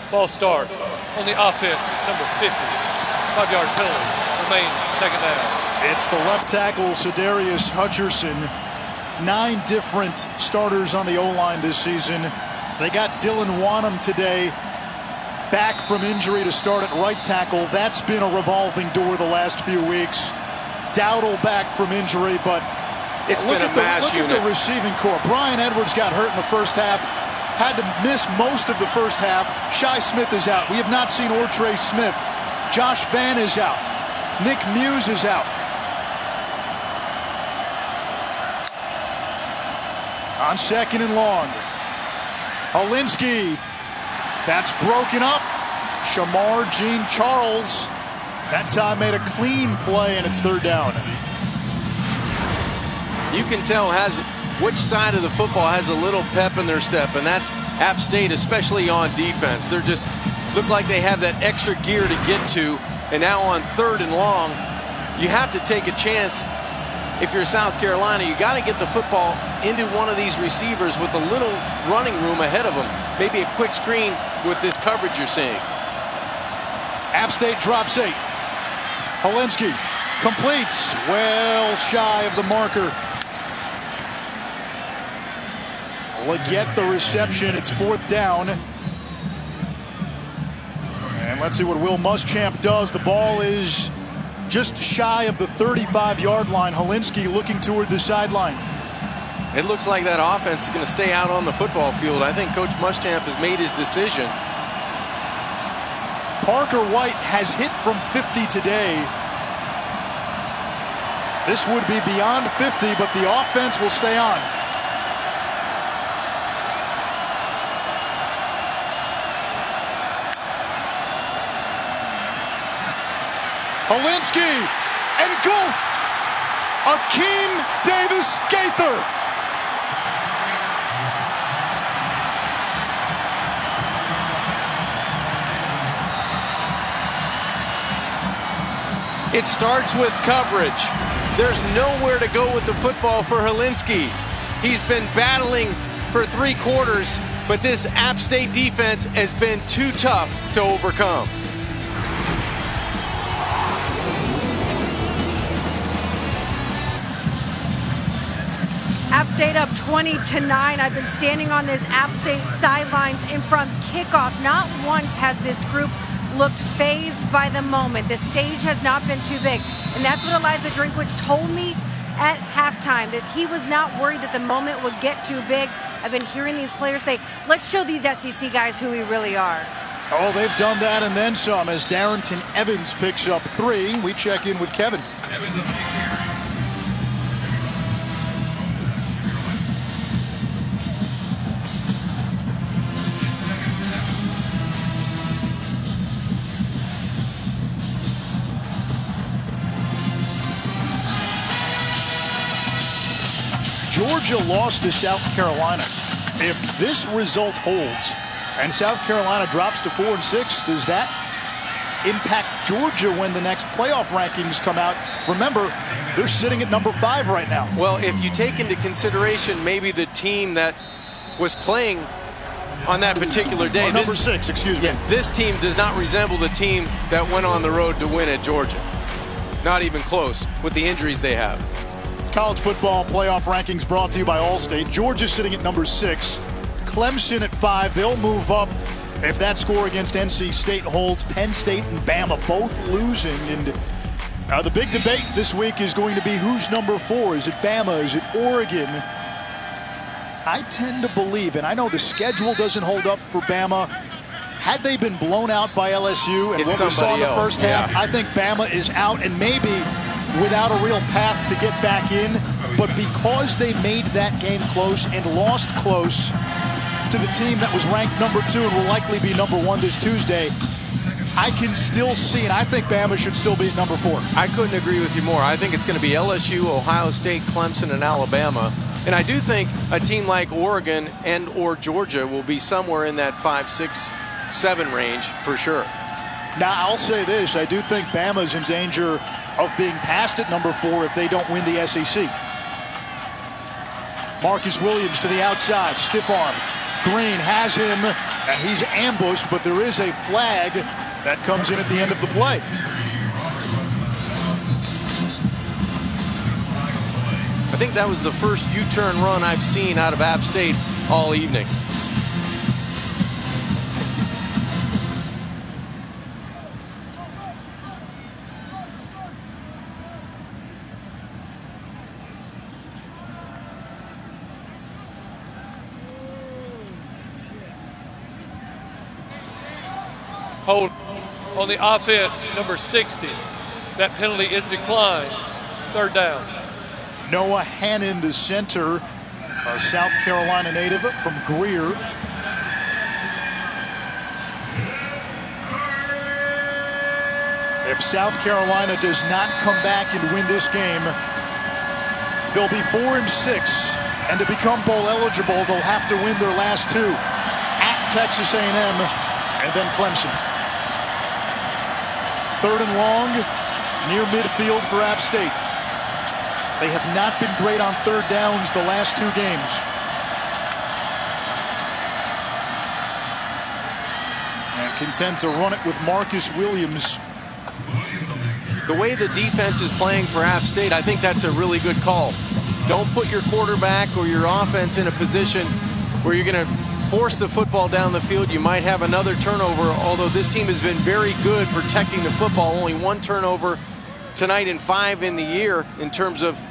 False start on the offense, number fifty. Five-yard penalty remains second down. It's the left tackle, Sedarius Hutcherson. Nine different starters on the O-line this season. They got Dylan Wanham today back from injury to start at right tackle. That's been a revolving door the last few weeks. Dowdle back from injury, but it's look, been at, a the, mass look unit. at the receiving corps. Bryan Edwards got hurt in the first half. Had to miss most of the first half. Shi Smith is out. We have not seen Ortre Smith. Josh Vann is out. Nick Muse is out. On second and long. Hilinski. That's broken up. Shamar Jean Charles. That time made a clean play, and it's third down. You can tell has which side of the football has a little pep in their step, and that's App State, especially on defense. They're just look like they have that extra gear to get to, and now on third and long, you have to take a chance. If you're South Carolina, you got to get the football into one of these receivers with a little running room ahead of them. Maybe a quick screen with this coverage you're seeing. App State drops eight. Hilinski completes well shy of the marker. Leggett the reception. It's fourth down. And let's see what Will Muschamp does. The ball is just shy of the thirty-five-yard line. Hilinski looking toward the sideline. It looks like that offense is going to stay out on the football field. I think Coach Muschamp has made his decision. Parker White has hit from fifty today. This would be beyond fifty, but the offense will stay on. Hilinski engulfed Akeem Davis-Gaither. It starts with coverage. There's nowhere to go with the football for Hilinski. He's been battling for three quarters, but this App State defense has been too tough to overcome. App State up twenty to nine. I've been standing on this App State sidelines, and from kickoff, not once has this group looked fazed by the moment. The stage has not been too big, and that's what Eliza Drinkwitz told me at halftime, that he was not worried that the moment would get too big. I've been hearing these players say, let's show these S E C guys who we really are. Oh, they've done that and then some as Darrington Evans picks up three. We check in with Kevin. Evans up here. Georgia lost to South Carolina. If this result holds and South Carolina drops to four and six, does that impact Georgia when the next playoff rankings come out? Remember, they're sitting at number five right now. Well, if you take into consideration maybe the team that was playing on that particular day, well, number this, six, excuse me. Yeah, this team does not resemble the team that went on the road to win at Georgia. Not even close with the injuries they have. College football playoff rankings brought to you by Allstate. Georgia sitting at number six. Clemson at five. They'll move up if that score against N C State holds. Penn State and Bama both losing. And uh, the big debate this week is going to be who's number four. Is it Bama? Is it Oregon? I tend to believe, and I know the schedule doesn't hold up for Bama. Had they been blown out by L S U and it's what we saw in the else. first half, yeah. I think Bama is out and maybe without a real path to get back in. But because they made that game close and lost close to the team that was ranked number two and will likely be number one this Tuesday, I can still see, and I think Bama should still be at number four. I couldn't agree with you more. I think it's going to be L S U, Ohio State, Clemson, and Alabama. And I do think a team like Oregon and or Georgia will be somewhere in that five, six, seven range for sure. Now, I'll say this. I do think Bama's in danger of being passed at number four if they don't win the S E C. Marcus Williams to the outside, stiff arm. Green has him, and he's ambushed, but there is a flag that comes in at the end of the play. I think that was the first U-turn run I've seen out of App State all evening. Hold on the offense, number sixty. That penalty is declined. Third down. Noah Hannon, the center, a South Carolina native from Greer. If South Carolina does not come back and win this game, they'll be four and six, and to become bowl eligible, they'll have to win their last two at Texas A and M and then Clemson. Third and long, near midfield for App State. They have not been great on third downs the last two games. And content to run it with Marcus Williams. The way the defense is playing for App State, I think that's a really good call. Don't put your quarterback or your offense in a position where you're going to force the football down the field. You might have another turnover, although this team has been very good protecting the football. Only one turnover tonight and five in the year in terms of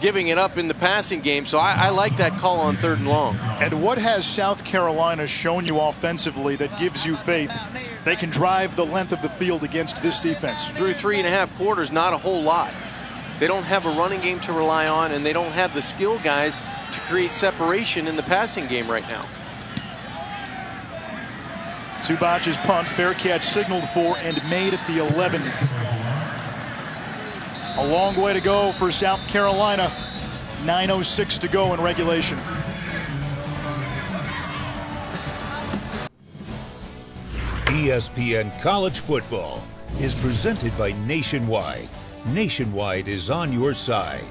giving it up in the passing game. So I, I like that call on third and long. And what has South Carolina shown you offensively that gives you faith they can drive the length of the field against this defense? Through three and a half quarters, not a whole lot. They don't have a running game to rely on, and they don't have the skill guys to create separation in the passing game right now. Subac's punt, fair catch signaled for and made at the eleven. A long way to go for South Carolina. nine oh six to go in regulation. E S P N College Football is presented by Nationwide. Nationwide is on your side.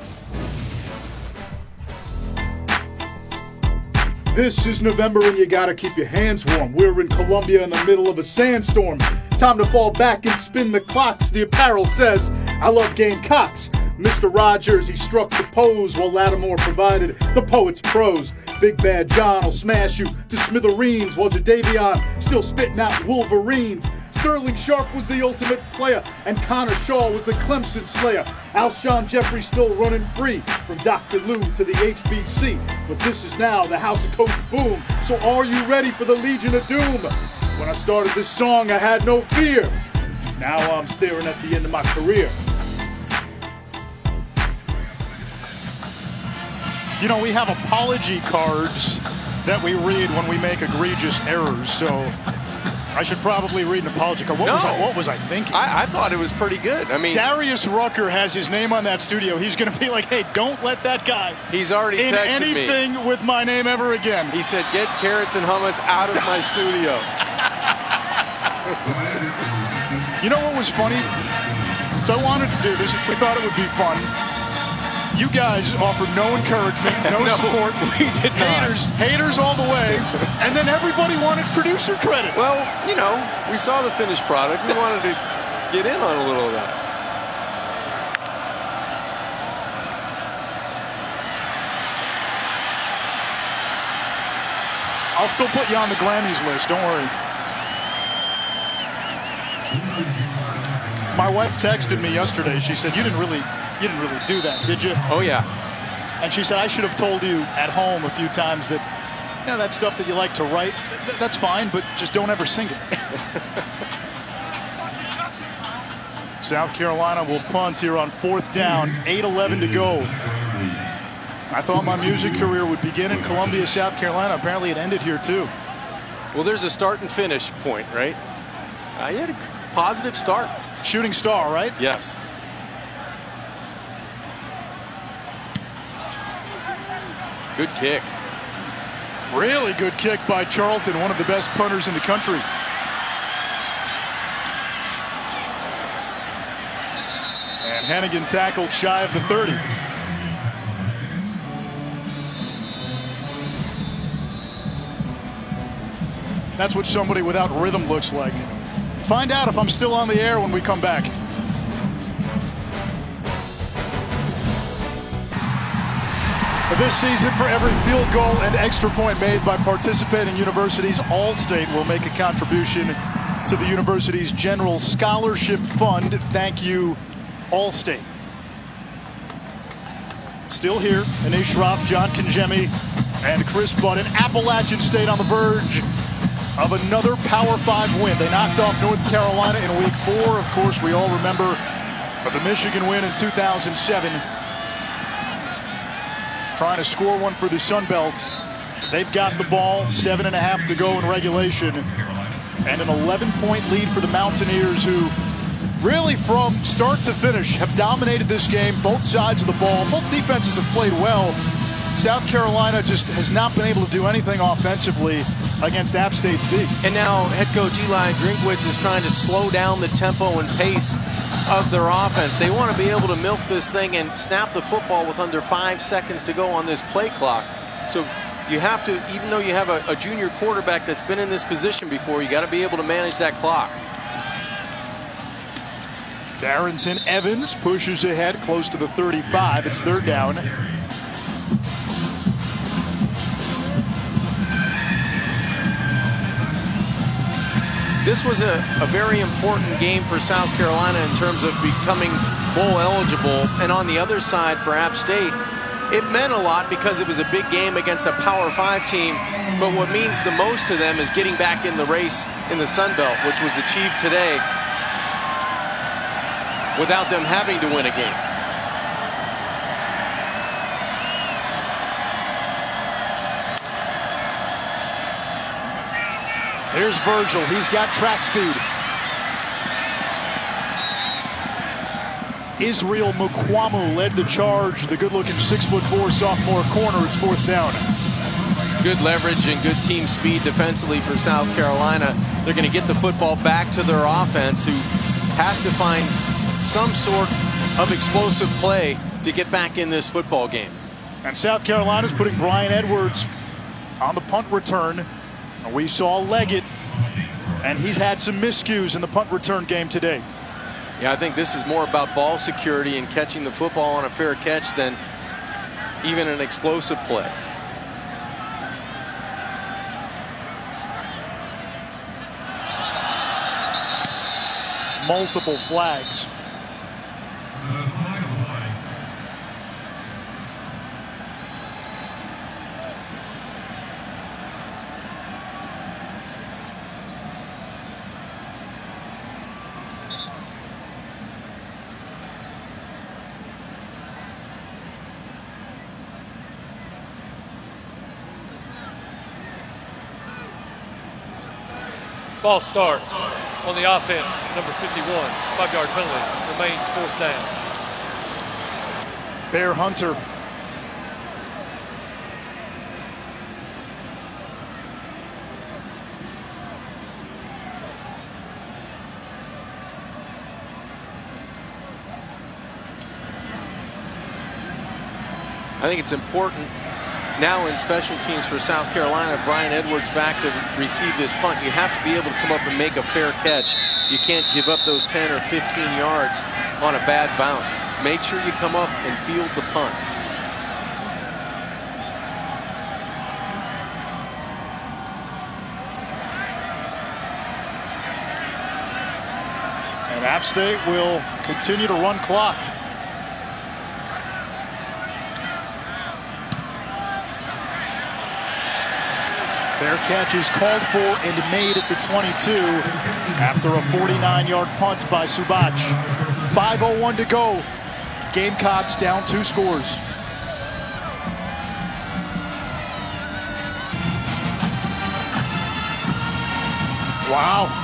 This is November and you gotta keep your hands warm. We're in Colombia in the middle of a sandstorm. Time to fall back and spin the clocks. The apparel says, I love Gamecocks. Mister Rogers, he struck the pose while Lattimore provided the poet's prose. Big Bad John will smash you to smithereens while Jadavion still spitting out Wolverines. Sterling Sharp was the ultimate player, and Connor Shaw was the Clemson slayer. Alshon Jeffrey still running free from Doctor Lou to the H B C. But this is now the house of Coach Boom, so are you ready for the Legion of Doom? When I started this song, I had no fear. Now I'm staring at the end of my career. You know, we have apology cards that we read when we make egregious errors, so I should probably read an apology card. What, no. was, I, what was I thinking? I, I thought it was pretty good. I mean, Darius Rucker has his name on that studio. He's going to be like, hey, don't let that guy He's already in texted anything me. with my name ever again. He said, get carrots and hummus out of my studio. You know what was funny? So I wanted to do this. We thought it would be fun. You guys offered no encouragement, no, no support. We did haters, not. Haters all the way. And then everybody wanted producer credit. Well, you know, we saw the finished product. We wanted to get in on a little of that. I'll still put you on the Grammys list. Don't worry. My wife texted me yesterday. She said, you didn't really, you didn't really do that, did you? Oh, yeah. And she said, I should have told you at home a few times that, yeah, that stuff that you like to write, th that's fine, but just don't ever sing it. South Carolina will punt here on fourth down, eight eleven to go. I thought my music career would begin in Columbia, South Carolina. Apparently it ended here, too. Well, there's a start and finish point, right? Uh, he had a positive start. Shooting star, right? Yes. Good kick. Really good kick by Charlton, one of the best punters in the country. And Hennigan tackled shy of the thirty. That's what somebody without rhythm looks like. Find out if I'm still on the air when we come back. This season, for every field goal and extra point made by participating universities, Allstate will make a contribution to the university's general scholarship fund. Thank you, Allstate. Still here, Anish Rop, John Congemi, and Chris Button. Appalachian State on the verge of another Power Five win. They knocked off North Carolina in week four. Of course, we all remember the Michigan win in two thousand seven. Trying to score one for the Sun Belt. They've got the ball, seven and a half to go in regulation. And an eleven point lead for the Mountaineers, who really from start to finish have dominated this game, both sides of the ball. Both defenses have played well. South Carolina just has not been able to do anything offensively against App State's D. And now head coach Eli Drinkwitz is trying to slow down the tempo and pace of their offense. They want to be able to milk this thing and snap the football with under five seconds to go on this play clock. So you have to, even though you have a, a junior quarterback that's been in this position before, you got to be able to manage that clock. Darrington Evans pushes ahead close to the thirty-five. It's third down. This was a, a very important game for South Carolina in terms of becoming bowl eligible. And on the other side for App State, it meant a lot because it was a big game against a Power Five team. But what means the most to them is getting back in the race in the Sun Belt, which was achieved today without them having to win a game. Here's Virgil. He's got track speed. Israel Mukwamu led the charge. The good-looking six foot four sophomore corner. It's fourth down. Good leverage and good team speed defensively for South Carolina. They're going to get the football back to their offense, who has to find some sort of explosive play to get back in this football game. And South Carolina's putting Bryan Edwards on the punt return. We saw Leggett, and he's had some miscues in the punt return game today. Yeah, I think this is more about ball security and catching the football on a fair catch than even an explosive play. Multiple flags. False start on the offense, number fifty-one. Five-yard penalty, remains fourth down. Bear Hunter. I think it's important now in special teams for South Carolina, Bryan Edwards back to receive this punt. You have to be able to come up and make a fair catch. You can't give up those ten or fifteen yards on a bad bounce. Make sure you come up and field the punt. And App State will continue to run clock. Fair catch is called for and made at the twenty-two after a forty-nine yard punt by Subach. five oh one to go. Gamecocks down two scores. Wow.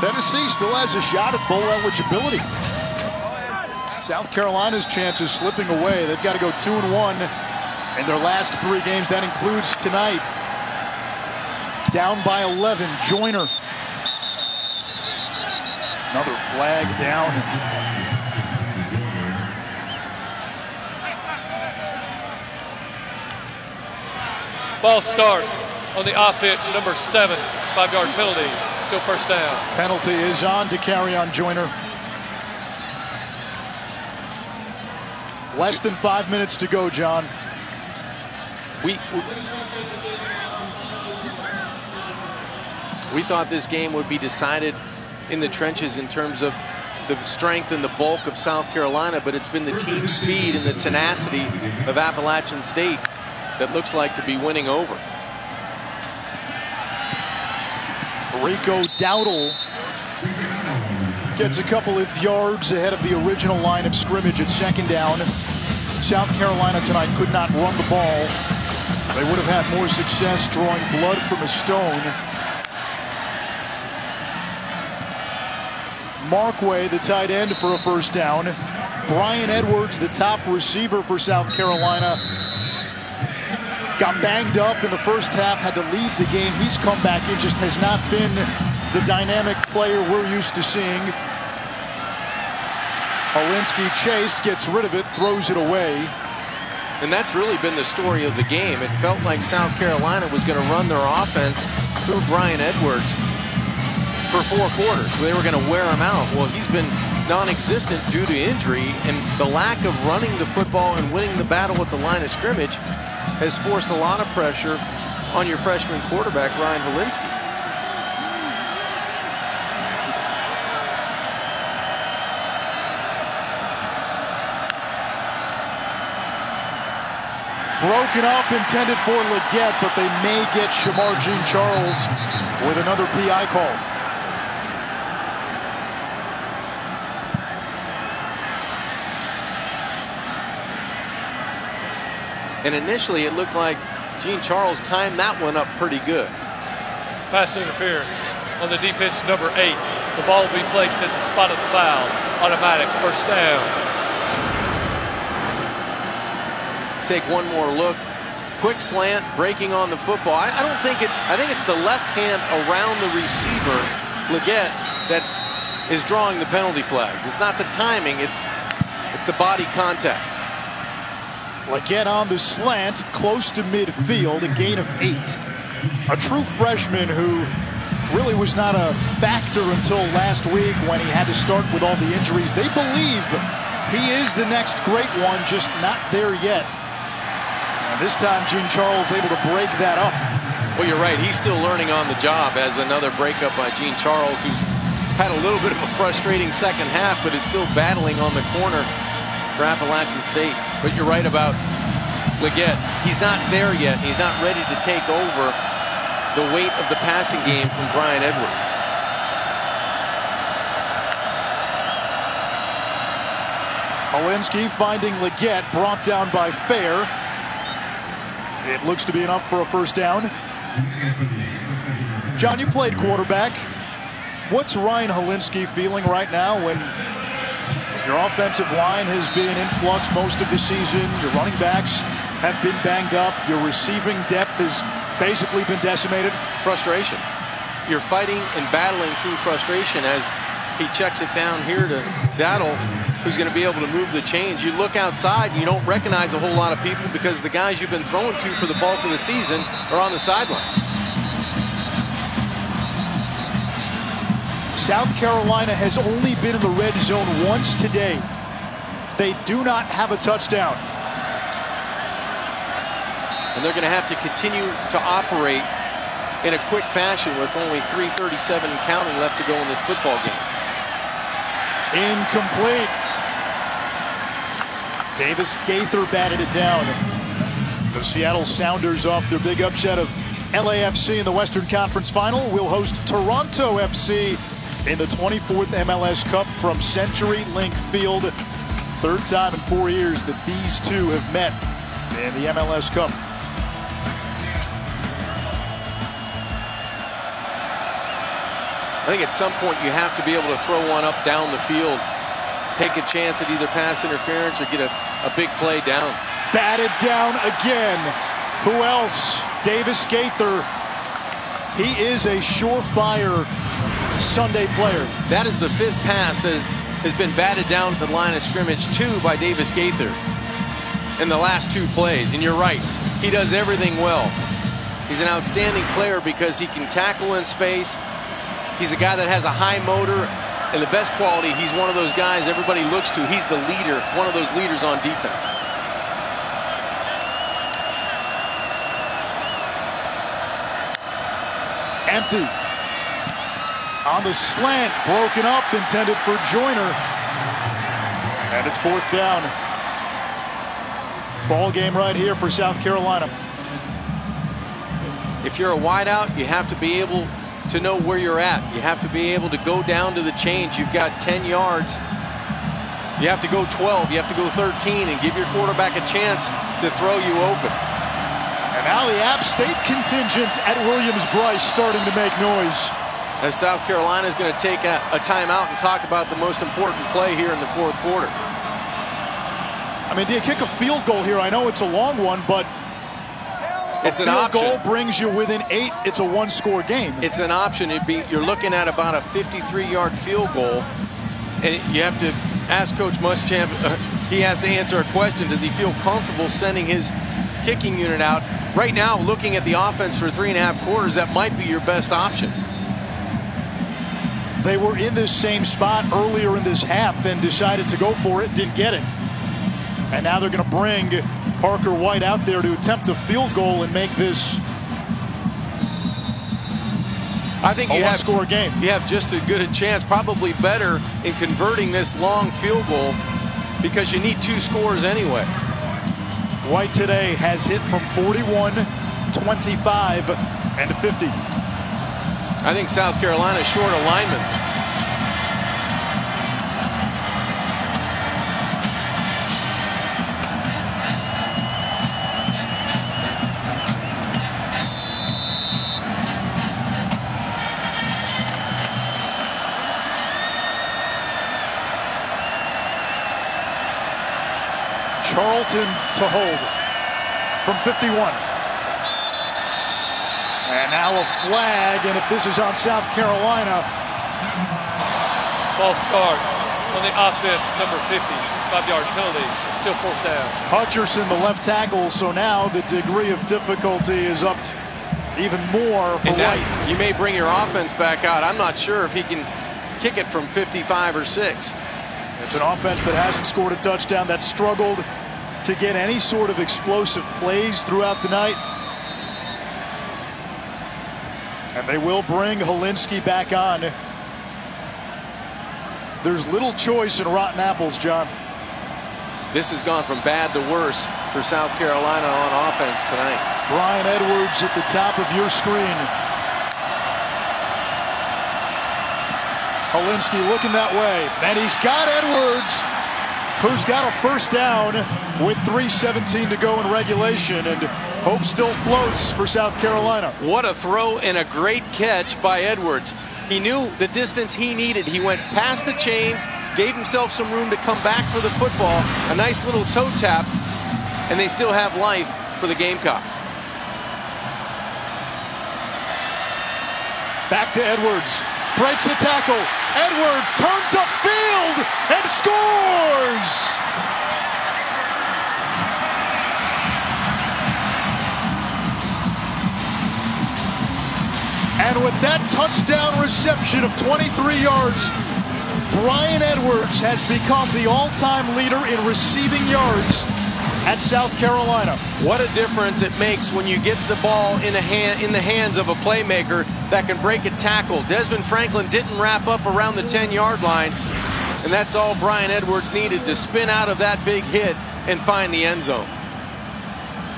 Tennessee still has a shot at bowl eligibility. South Carolina's chance is slipping away. They've got to go two and one in their last three games. That includes tonight. Down by eleven, Joyner. Another flag down. Ball start on the offense, number seven, five yard penalty, still first down. Penalty is on Dakereon Joyner. Less than five minutes to go, John. We, we thought this game would be decided in the trenches in terms of the strength and the bulk of South Carolina, but it's been the team speed and the tenacity of Appalachian State that looks like to be winning over. Rico Dowdle gets a couple of yards ahead of the original line of scrimmage at second down. South Carolina tonight could not run the ball. They would have had more success drawing blood from a stone. Markway, the tight end, for a first down. Bryan Edwards, the top receiver for South Carolina, got banged up in the first half, had to leave the game. He's come back. It just has not been the dynamic player we're used to seeing. Hilinski chased, gets rid of it, throws it away. And that's really been the story of the game. It felt like South Carolina was going to run their offense through Bryan Edwards for four quarters. They were going to wear him out. Well, he's been non-existent due to injury, and the lack of running the football and winning the battle at the line of scrimmage has forced a lot of pressure on your freshman quarterback, Ryan Hilinski. Broken up, intended for Leggett, but they may get Shamar Jean Charles with another P I call. And initially, it looked like Jean Charles timed that one up pretty good. Pass interference on the defense, number eight. The ball will be placed at the spot of the foul. Automatic first down. Take one more look. Quick slant, breaking on the football. I, I don't think it's. I think it's the left hand around the receiver, Leggett, that is drawing the penalty flags. It's not the timing. It's it's the body contact. Leggett on the slant, close to midfield, a gain of eight. A true freshman who really was not a factor until last week when he had to start with all the injuries. They believe he is the next great one, just not there yet. And this time, Jean Charles able to break that up. Well, you're right. He's still learning on the job, as another breakup by Jean Charles, who's had a little bit of a frustrating second half, but is still battling on the corner for Appalachian State. But you're right about Leggett. He's not there yet. He's not ready to take over the weight of the passing game from Bryan Edwards. Hilinski finding Leggett, brought down by Fair. It looks to be enough for a first down. John, you played quarterback. What's Ryan Hilinski feeling right now when your offensive line has been in flux most of the season, your running backs have been banged up, your receiving depth has basically been decimated? Frustration. You're fighting and battling through frustration as he checks it down here to Dowdle, who's going to be able to move the chains. You look outside and you don't recognize a whole lot of people because the guys you've been thrown to for the bulk of the season are on the sidelines. South Carolina has only been in the red zone once today. They do not have a touchdown. And they're going to have to continue to operate in a quick fashion with only three thirty-seven counting left to go in this football game. Incomplete. Davis-Gaither batted it down. The Seattle Sounders, off their big upset of L A F C in the Western Conference Final, will host Toronto F C in the twenty-fourth M L S Cup from Century Link Field. Third time in four years that these two have met in the M L S Cup. I think at some point you have to be able to throw one up down the field, take a chance at either pass interference or get a, a big play down. Batted down again. Who else? Davis-Gaither. He is a surefire Sunday player. That is the fifth pass that has been batted down at the line of scrimmage, two by Davis-Gaither in the last two plays. And you're right, he does everything well. He's an outstanding player because he can tackle in space. He's a guy that has a high motor. And the best quality, he's one of those guys everybody looks to. He's the leader, one of those leaders on defense. Empty. On the slant, broken up, intended for Joyner. And it's fourth down. Ball game right here for South Carolina. If you're a wideout, you have to be able to know where you're at. You have to be able to go down to the chains. You've got ten yards. You have to go twelve. You have to go thirteen and give your quarterback a chance to throw you open. And now the App State contingent at Williams-Brice starting to make noise. As South Carolina is going to take a, a timeout and talk about the most important play here in the fourth quarter. I mean, do you kick a field goal here? I know it's a long one, but it's an option. Goal brings you within eight. It's a one-score game. It's an option. It'd be, you're looking at about a fifty-three yard field goal, and you have to ask Coach Muschamp. Uh, he has to answer a question: does he feel comfortable sending his kicking unit out right now? Looking at the offense for three and a half quarters, that might be your best option. They were in this same spot earlier in this half and decided to go for it. Didn't get it, and now they're going to bring Parker White out there to attempt a field goal and make this, I think, you have score game. You have just as good a chance, probably better, in converting this long field goal because you need two scores anyway. White today has hit from forty-one, twenty-five, and fifty. I think South Carolina's short alignment. Charlton to hold from fifty-one. And now a flag, and if this is on South Carolina. False start on the offense, number fifty, five yard penalty. It's still fourth down. Hutcherson, the left tackle, so now the degree of difficulty is upped even more for White. You may bring your offense back out. I'm not sure if he can kick it from fifty-five or six. It's an offense that hasn't scored a touchdown, that struggled to get any sort of explosive plays throughout the night. And they will bring Hilinski back on. There's little choice in rotten apples, John. This has gone from bad to worse for South Carolina on offense tonight. Bryan Edwards at the top of your screen. Hilinski looking that way, and he's got Edwards, who's got a first down with three seventeen to go in regulation, and hope still floats for South Carolina. What a throw and a great catch by Edwards. He knew the distance he needed. He went past the chains, gave himself some room to come back for the football, a nice little toe tap, and they still have life for the Gamecocks. Back to Edwards. Breaks a tackle. Edwards turns upfield and scores. And with that touchdown reception of twenty-three yards, Bryan Edwards has become the all-time leader in receiving yards at South Carolina. What a difference it makes when you get the ball in a hand in the hands of a playmaker that can break a tackle. Desmond Franklin didn't wrap up around the ten yard line. And that's all Bryan Edwards needed to spin out of that big hit and find the end zone.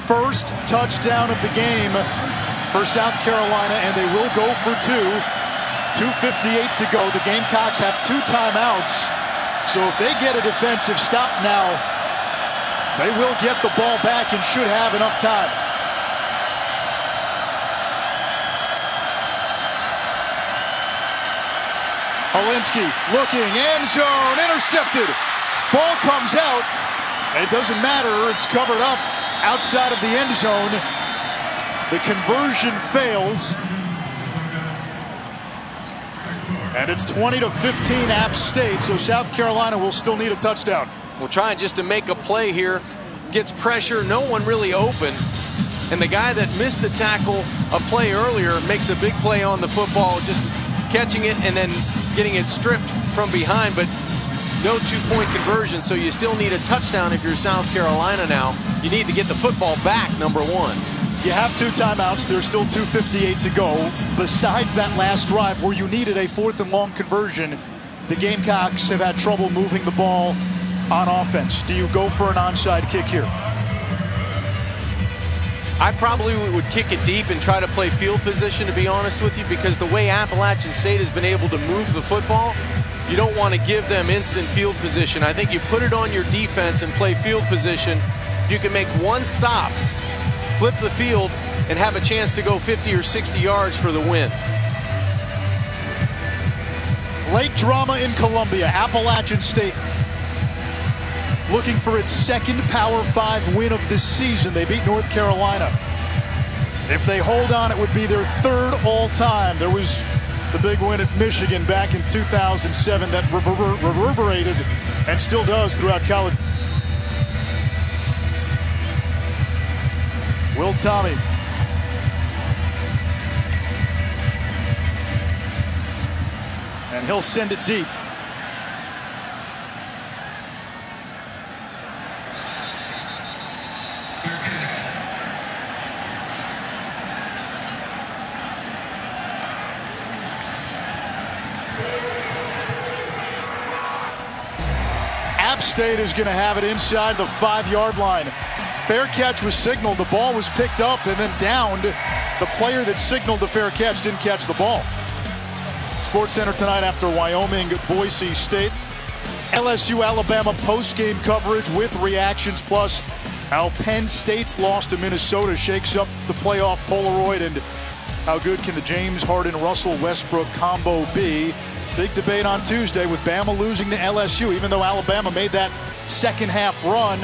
First touchdown of the game for South Carolina, and they will go for two. two fifty-eight to go. The Gamecocks have two timeouts. So if they get a defensive stop now, they will get the ball back and should have enough time. Hilinski looking, end zone, intercepted. Ball comes out. It doesn't matter, it's covered up outside of the end zone. The conversion fails. And it's twenty to fifteen App State, so South Carolina will still need a touchdown. We're trying just to make a play here. Gets pressure, no one really open. And the guy that missed the tackle a play earlier makes a big play on the football, just catching it and then getting it stripped from behind, but no two-point conversion, so you still need a touchdown if you're South Carolina now. You need to get the football back, number one. You have two timeouts. There's still two fifty-eight to go. Besides that last drive where you needed a fourth and long conversion, the Gamecocks have had trouble moving the ball on offense. Do you go for an onside kick here? I probably would kick it deep and try to play field position, to be honest with you, because the way Appalachian State has been able to move the football, you don't want to give them instant field position. I think you put it on your defense and play field position. You can make one stop, flip the field, and have a chance to go fifty or sixty yards for the win. Late drama in Columbia. Appalachian State looking for its second Power Five win of this season. They beat North Carolina. If they hold on, it would be their third all-time. There was the big win at Michigan back in two thousand seven that reverber reverberated and still does throughout college. Will Tommy. And he'll send it deep. App State is going to have it inside the five-yard line. Fair catch was signaled, the ball was picked up and then downed. The player that signaled the fair catch didn't catch the ball. Sports Center tonight after Wyoming, Boise State. L S U, Alabama post-game coverage with reactions, plus how Penn State's loss to Minnesota shakes up the playoff Polaroid, and how good can the James Harden-Russell Westbrook combo be. Big debate on Tuesday with Bama losing to L S U, even though Alabama made that second half run.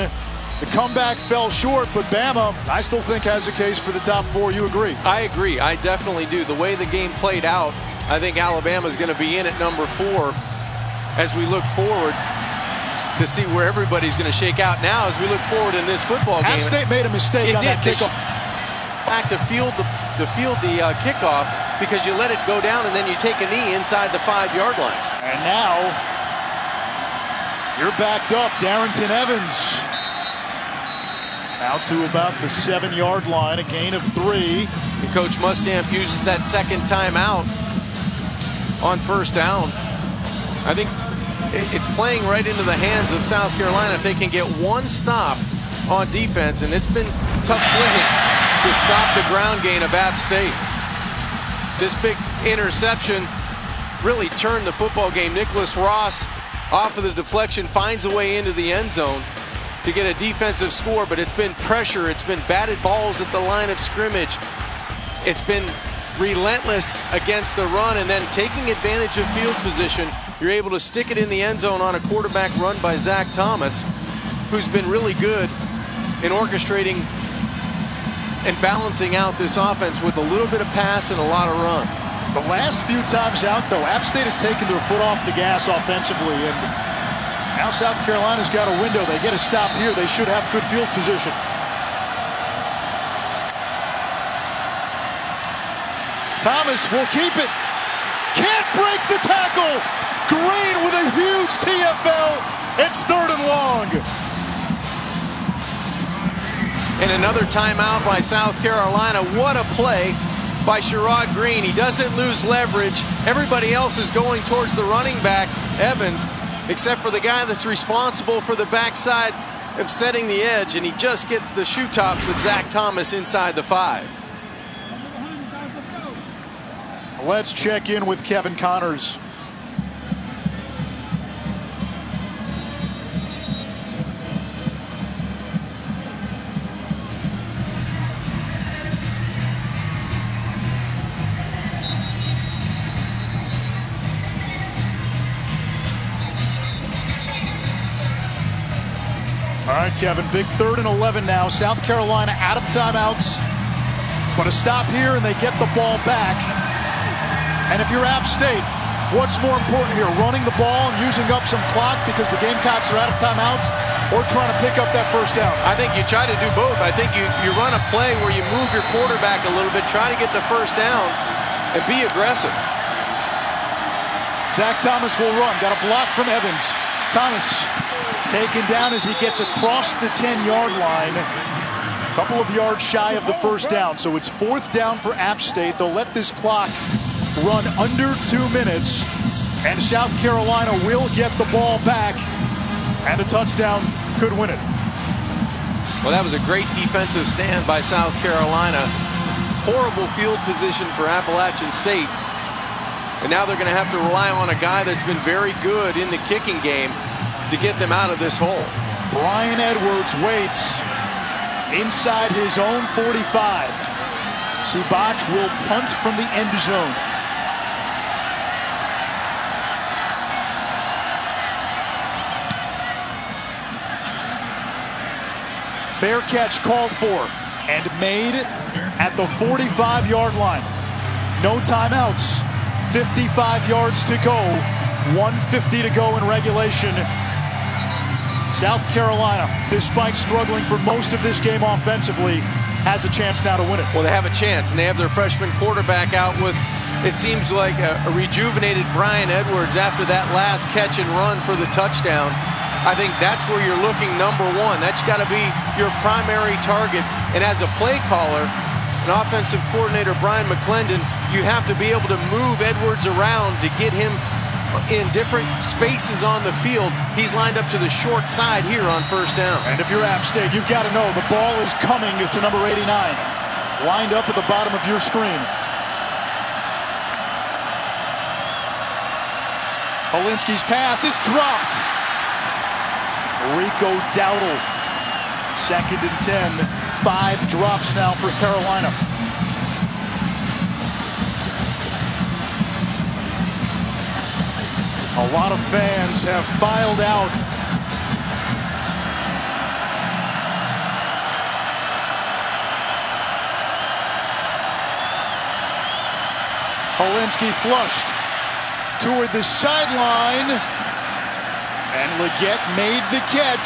The comeback fell short, but Bama, I still think, has a case for the top four. You agree? I agree. I definitely do. The way the game played out, I think Alabama's going to be in at number four as we look forward to see where everybody's going to shake out now as we look forward in this football game. App State made a mistake on that kickoff. Back to field the, the, field the uh, kickoff because you let it go down and then you take a knee inside the five-yard line. And now you're backed up. Darrington Evans out to about the seven-yard line, a gain of three. And Coach Mustamp uses that second timeout on first down. I think it's playing right into the hands of South Carolina. If they can get one stop on defense, and it's been tough sledding to stop the ground gain of App State. This big interception really turned the football game. Nicholas Ross, off of the deflection, finds a way into the end zone to get a defensive score, but it's been pressure, it's been batted balls at the line of scrimmage, it's been relentless against the run, and then taking advantage of field position, you're able to stick it in the end zone on a quarterback run by Zach Thomas, who's been really good in orchestrating and balancing out this offense with a little bit of pass and a lot of run. The last few times out, though, App State has taken their foot off the gas offensively, and now South Carolina's got a window. They get a stop here. They should have good field position. Thomas will keep it. Can't break the tackle. Green with a huge T F L. It's third and long. And another timeout by South Carolina. What a play by Sherrod Green. He doesn't lose leverage. Everybody else is going towards the running back, Evans. except for the guy that's responsible for the backside of setting the edge, and he just gets the shoe tops of Zach Thomas inside the five. Let's check in with Kevin Connors. All right, Kevin, big third and eleven now. South Carolina out of timeouts. But a stop here, and they get the ball back. And if you're App State, what's more important here, running the ball and using up some clock because the Gamecocks are out of timeouts, or trying to pick up that first down? I think you try to do both. I think you, you run a play where you move your quarterback a little bit, try to get the first down, and be aggressive. Zach Thomas will run. Got a block from Evans. Thomas taken down as he gets across the ten yard line. A couple of yards shy of the first down. So it's fourth down for App State. They'll let this clock run under two minutes. And South Carolina will get the ball back. And a touchdown could win it. Well, that was a great defensive stand by South Carolina. Horrible field position for Appalachian State. And now they're going to have to rely on a guy that's been very good in the kicking game to get them out of this hole. Bryan Edwards waits inside his own forty-five. Subach will punt from the end zone. Fair catch called for and made at the forty-five yard line. No timeouts. fifty-five yards to go. one fifty to go in regulation. South Carolina, despite struggling for most of this game offensively, has a chance now to win it. Well, they have a chance, and they have their freshman quarterback out with, it seems like, a, a rejuvenated Bryan Edwards after that last catch and run for the touchdown. I think that's where you're looking, number one. That's got to be your primary target. And as a play caller, an offensive coordinator, Brian McClendon, you have to be able to move Edwards around to get him in different spaces on the field. He's lined up to the short side here on first down. And if you're App State, you've got to know the ball is coming to number eighty-nine. Lined up at the bottom of your screen. Hilinski's pass is dropped. Rico Dowdle. Second and ten. Five drops now for Carolina. A lot of fans have filed out. Hilinski flushed toward the sideline. And Leggett made the catch.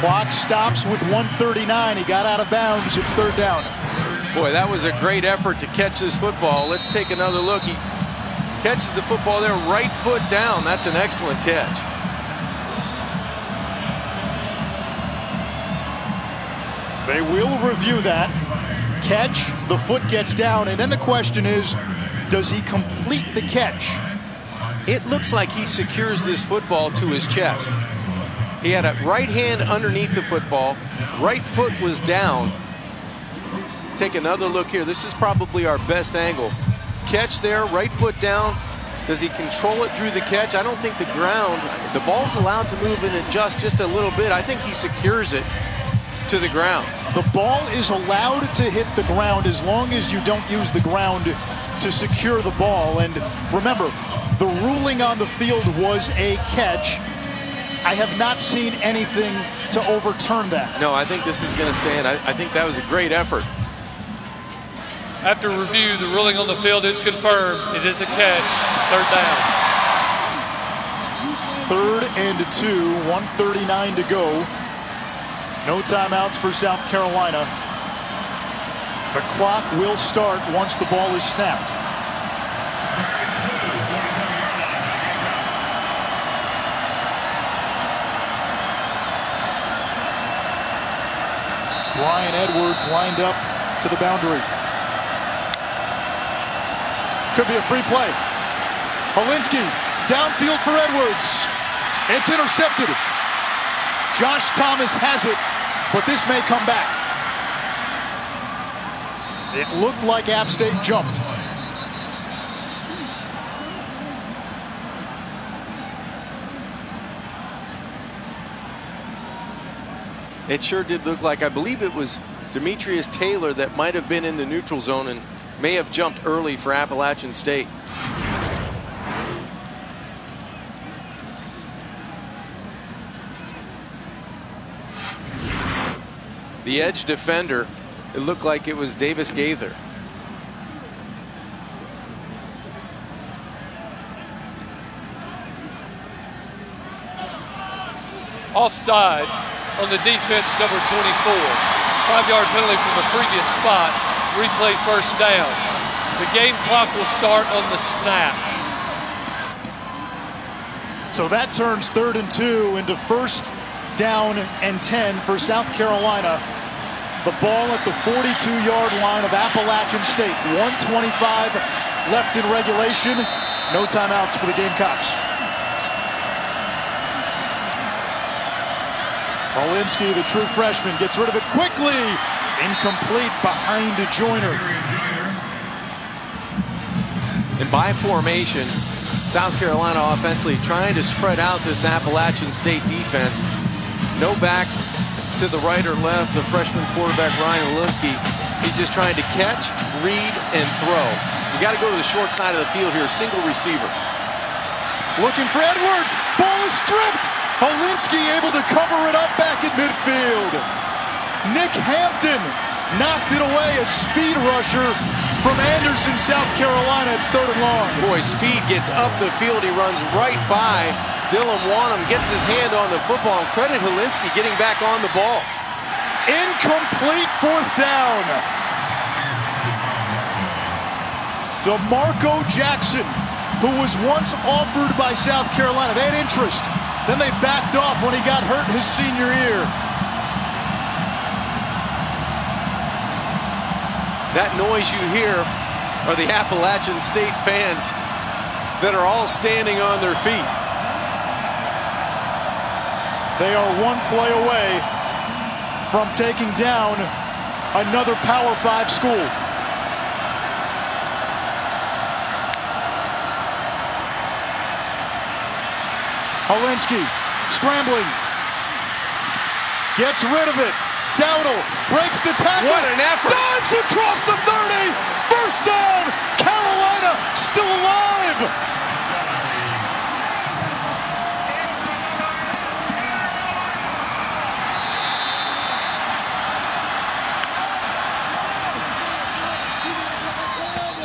Clock stops with one thirty-nine. He got out of bounds. It's third down. Boy, that was a great effort to catch this football. Let's take another look. He catches the football there, right foot down. That's an excellent catch. They will review that. Catch, the foot gets down, and then the question is, does he complete the catch? It looks like he secures this football to his chest. He had a right hand underneath the football. Right foot was down. Take another look here. This is probably our best angle. Catch there, right foot down. Does he control it through the catch? I don't think the ground, the ball's allowed to move and adjust just a little bit. I think he secures it to the ground. The ball is allowed to hit the ground as long as you don't use the ground to secure the ball. And remember, the ruling on the field was a catch. I have not seen anything to overturn that. No, I think this is going to stand. I, I think that was a great effort. After review, the ruling on the field is confirmed. It is a catch. Third down. Third and two, one thirty-nine to go. No timeouts for South Carolina. The clock will start once the ball is snapped. Bryan Edwards lined up to the boundary. Could be a free play. Hilinski Downfield for Edwards. It's intercepted. Josh Thomas has it, but this may come back. It looked like App State jumped. It sure did look like, I believe it was Demetrius Taylor that might have been in the neutral zone and may have jumped early for Appalachian State. The edge defender, it looked like it was Davis-Gaither. Offside on the defense, number twenty-four. Five-yard penalty from the previous spot. Replay first down. The game clock will start on the snap. So that turns third and two into first down and ten for South Carolina. The ball at the forty-two-yard line of Appalachian State. one twenty-five left in regulation. No timeouts for the Gamecocks. Hilinski, the true freshman, gets rid of it quickly. Incomplete behind to Joyner. And by formation, South Carolina offensively trying to spread out this Appalachian State defense. No backs to the right or left. The freshman quarterback, Ryan Hilinski, he's just trying to catch, read, and throw. You got to go to the short side of the field here. Single receiver. Looking for Edwards. Ball is stripped. Hilinski able to cover it up back at midfield. Nick Hampton knocked it away, a speed rusher from Anderson, South Carolina. It's third and long. Boy, speed gets up the field. He runs right by Dylan Wanham, gets his hand on the football. And credit Hilinski getting back on the ball. Incomplete fourth down. DeMarco Jackson, who was once offered by South Carolina. They had interest. Then they backed off when he got hurt his senior year. That noise you hear are the Appalachian State fans that are all standing on their feet. They are one play away from taking down another Power Five school. Hilinski scrambling, gets rid of it. Dowdle breaks the tackle. What an effort! Dives across the thirty. First down. Carolina still alive.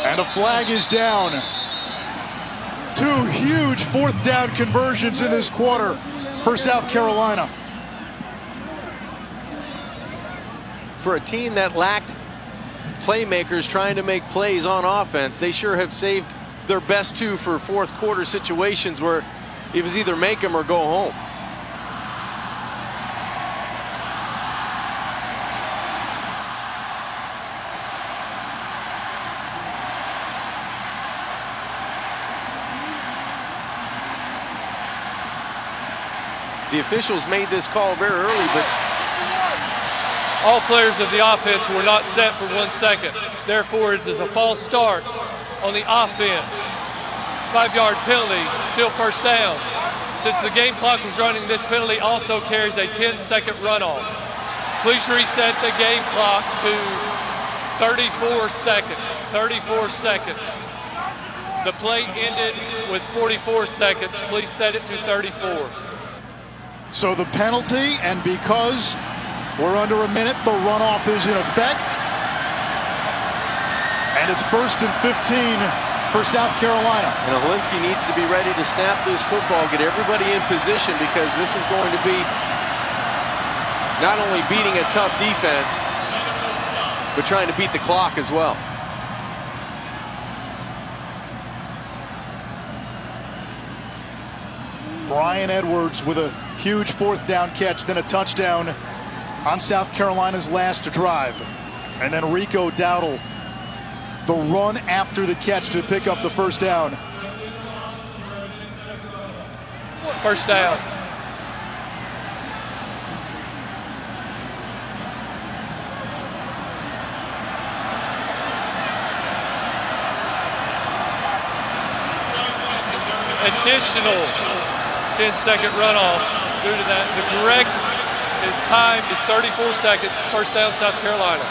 And a flag is down. Two huge fourth down conversions in this quarter for South Carolina. For a team that lacked playmakers trying to make plays on offense, they sure have saved their best two for fourth quarter situations where it was either make them or go home. The officials made this call very early, but all players of the offense were not set for one second. Therefore, it is a false start on the offense. Five-yard penalty, still first down. Since the game clock was running, this penalty also carries a ten-second runoff. Please reset the game clock to thirty-four seconds. thirty-four seconds. The play ended with forty-four seconds. Please set it to thirty-four. So the penalty, and because we're under a minute, the runoff is in effect. And it's first and fifteen for South Carolina. And Hilinski needs to be ready to snap this football, get everybody in position, because this is going to be not only beating a tough defense, but trying to beat the clock as well. Bryan Edwards with a huge fourth down catch, then a touchdown on South Carolina's last drive. And then Rico Dowdle, the run after the catch to pick up the first down. First down. Additional ten second runoff due to that. The correct is timed is thirty-four seconds. First down, South Carolina.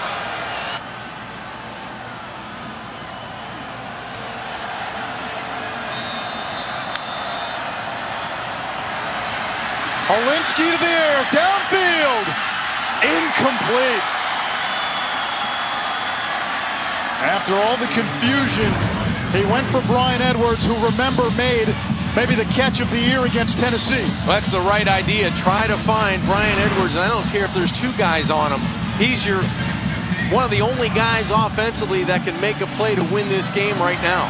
Hilinski to the air, downfield, incomplete. After all the confusion, he went for Bryan Edwards, who, remember, made maybe the catch of the year against Tennessee. Well, that's the right idea. Try to find Bryan Edwards, and I don't care if there's two guys on him. He's your one of the only guys offensively that can make a play to win this game right now.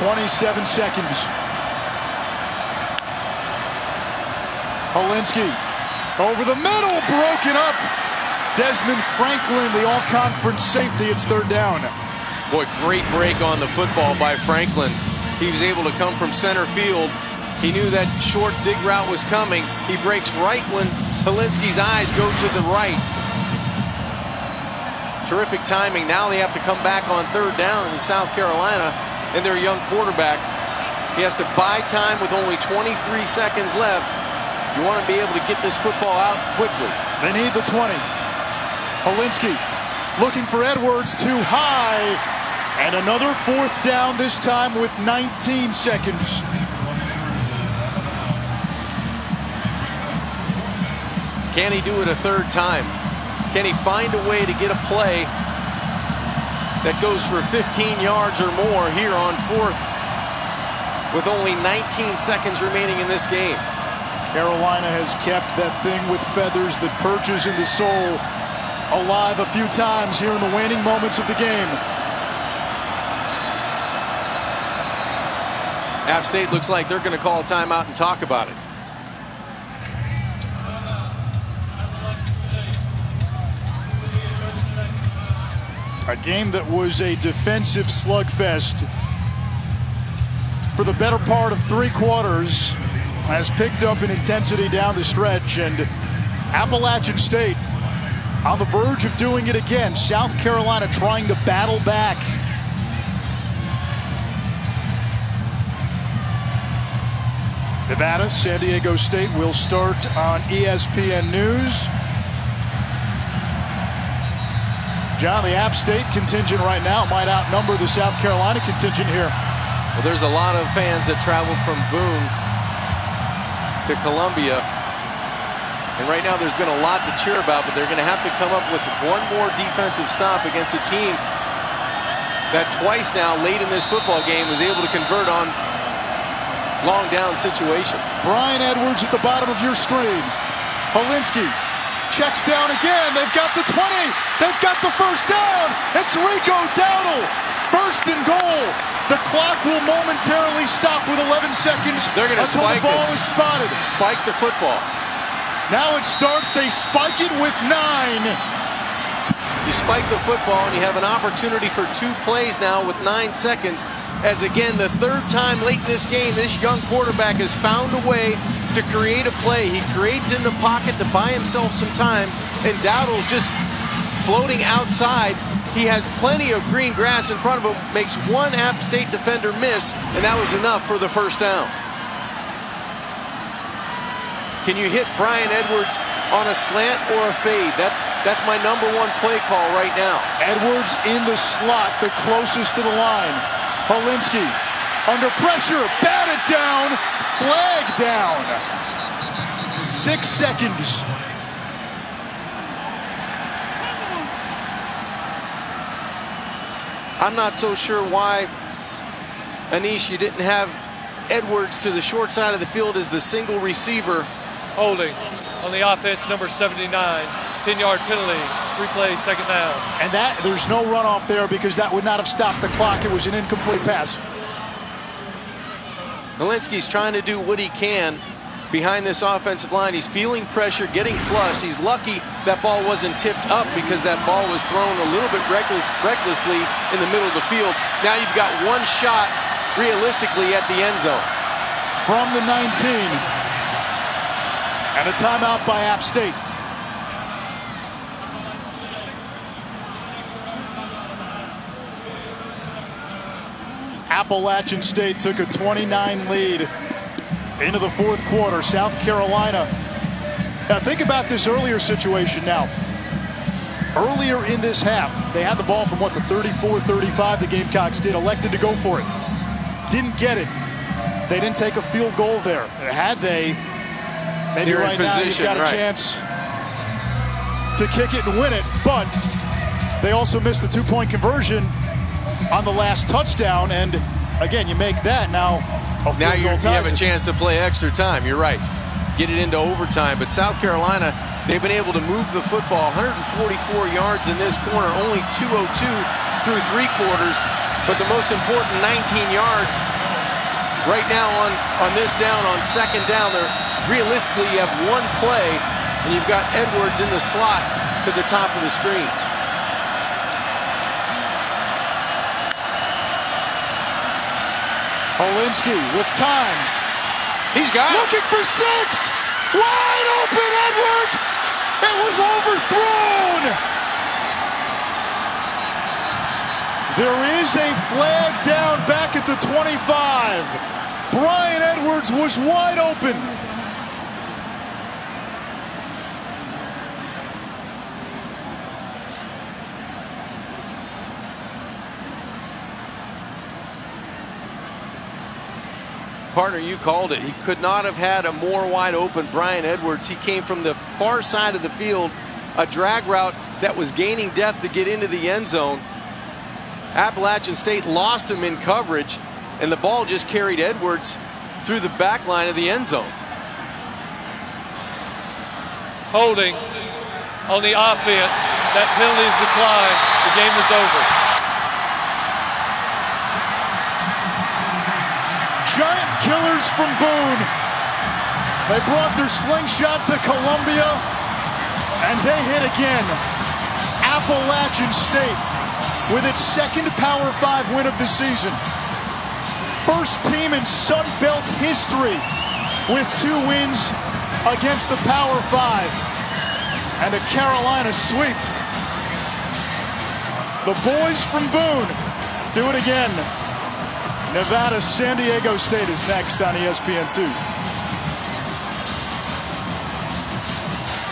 twenty-seven seconds. Hilinski over the middle, broken up. Desmond Franklin, the all-conference safety. It's third down. Boy, great break on the football by Franklin. He was able to come from center field. He knew that short dig route was coming. He breaks right when Hilinski's eyes go to the right. Terrific timing. Now they have to come back on third down in South Carolina. And their young quarterback, he has to buy time with only twenty-three seconds left. You want to be able to get this football out quickly. They need the twenty. Hilinski looking for Edwards, too high. And another fourth down, this time with nineteen seconds. Can he do it a third time? Can he find a way to get a play that goes for fifteen yards or more here on fourth with only nineteen seconds remaining in this game? Carolina has kept that thing with feathers that perches in the soul alive a few times here in the waning moments of the game. App State looks like they're going to call a timeout and talk about it. A game that was a defensive slugfest for the better part of three quarters has picked up in intensity down the stretch, and Appalachian State on the verge of doing it again. South Carolina trying to battle back. Nevada, San Diego State will start on E S P N News. John, the App State contingent right now might outnumber the South Carolina contingent here. Well, there's a lot of fans that traveled from Boone to Columbia. And right now there's been a lot to cheer about, but they're going to have to come up with one more defensive stop against a team that twice now late in this football game was able to convert on long down situations. Bryan Edwards at the bottom of your screen. Hilinski checks down again. They've got the twenty. They've got the first down. It's Rico Dowdle. First and goal. The clock will momentarily stop with eleven seconds. They're going to spike it. Until the ball is spotted. Spike the football. Now it starts. They spike it with nine. You spike the football and you have an opportunity for two plays now with nine seconds. As again, the third time late in this game, this young quarterback has found a way to create a play. He creates in the pocket to buy himself some time, and Dowdle's just floating outside. He has plenty of green grass in front of him, makes one App State defender miss, and that was enough for the first down. Can you hit Bryan Edwards on a slant or a fade? That's that's my number one play call right now. Edwards in the slot, the closest to the line. Hilinski under pressure, batted down, flag down. Six seconds. I'm not so sure why, Anish, you didn't have Edwards to the short side of the field as the single receiver. Holding on the offense, number seventy-nine, ten yard penalty, three plays, second down. And that, there's no runoff there because that would not have stopped the clock. It was an incomplete pass. Hilinski's trying to do what he can behind this offensive line. He's feeling pressure, getting flushed. He's lucky that ball wasn't tipped up, because that ball was thrown a little bit reckless, recklessly in the middle of the field. Now you've got one shot realistically at the end zone. From the nineteen. And a timeout by App State. Appalachian State took a twenty-nine lead into the fourth quarter. South Carolina. Now think about this earlier situation now. Earlier in this half, they had the ball from what, the thirty-four, thirty-five, the Gamecocks did, elected to go for it. Didn't get it. They didn't take a field goal there. Had they, maybe right now you've got a chance to kick it and win it, but they also missed the two-point conversion on the last touchdown, and again, you make that now. Now you have a chance to play extra time. You're right. Get it into overtime. But South Carolina, they've been able to move the football one hundred forty-four yards in this corner, only two oh two through three quarters. But the most important nineteen yards right now on, on this down, on second down, there, realistically, you have one play, and you've got Edwards in the slot to the top of the screen. Hilinski with time. He's got it. Looking for six. Wide open, Edwards. It was overthrown. There is a flag down back at the twenty-five. Bryan Edwards was wide open. Partner, you called it. He could not have had a more wide open Bryan Edwards. He came from the far side of the field, a drag route that was gaining depth to get into the end zone. Appalachian State lost him in coverage, and the ball just carried Edwards through the back line of the end zone. Holding on the offense. That penalty is applied. The game is over. Giant killers from Boone. They brought their slingshot to Columbia, and they hit again. Appalachian State with its second Power Five win of the season. First team in Sun Belt history with two wins against the Power Five. And a Carolina sweep. The boys from Boone do it again. Nevada, San Diego State is next on E S P N two.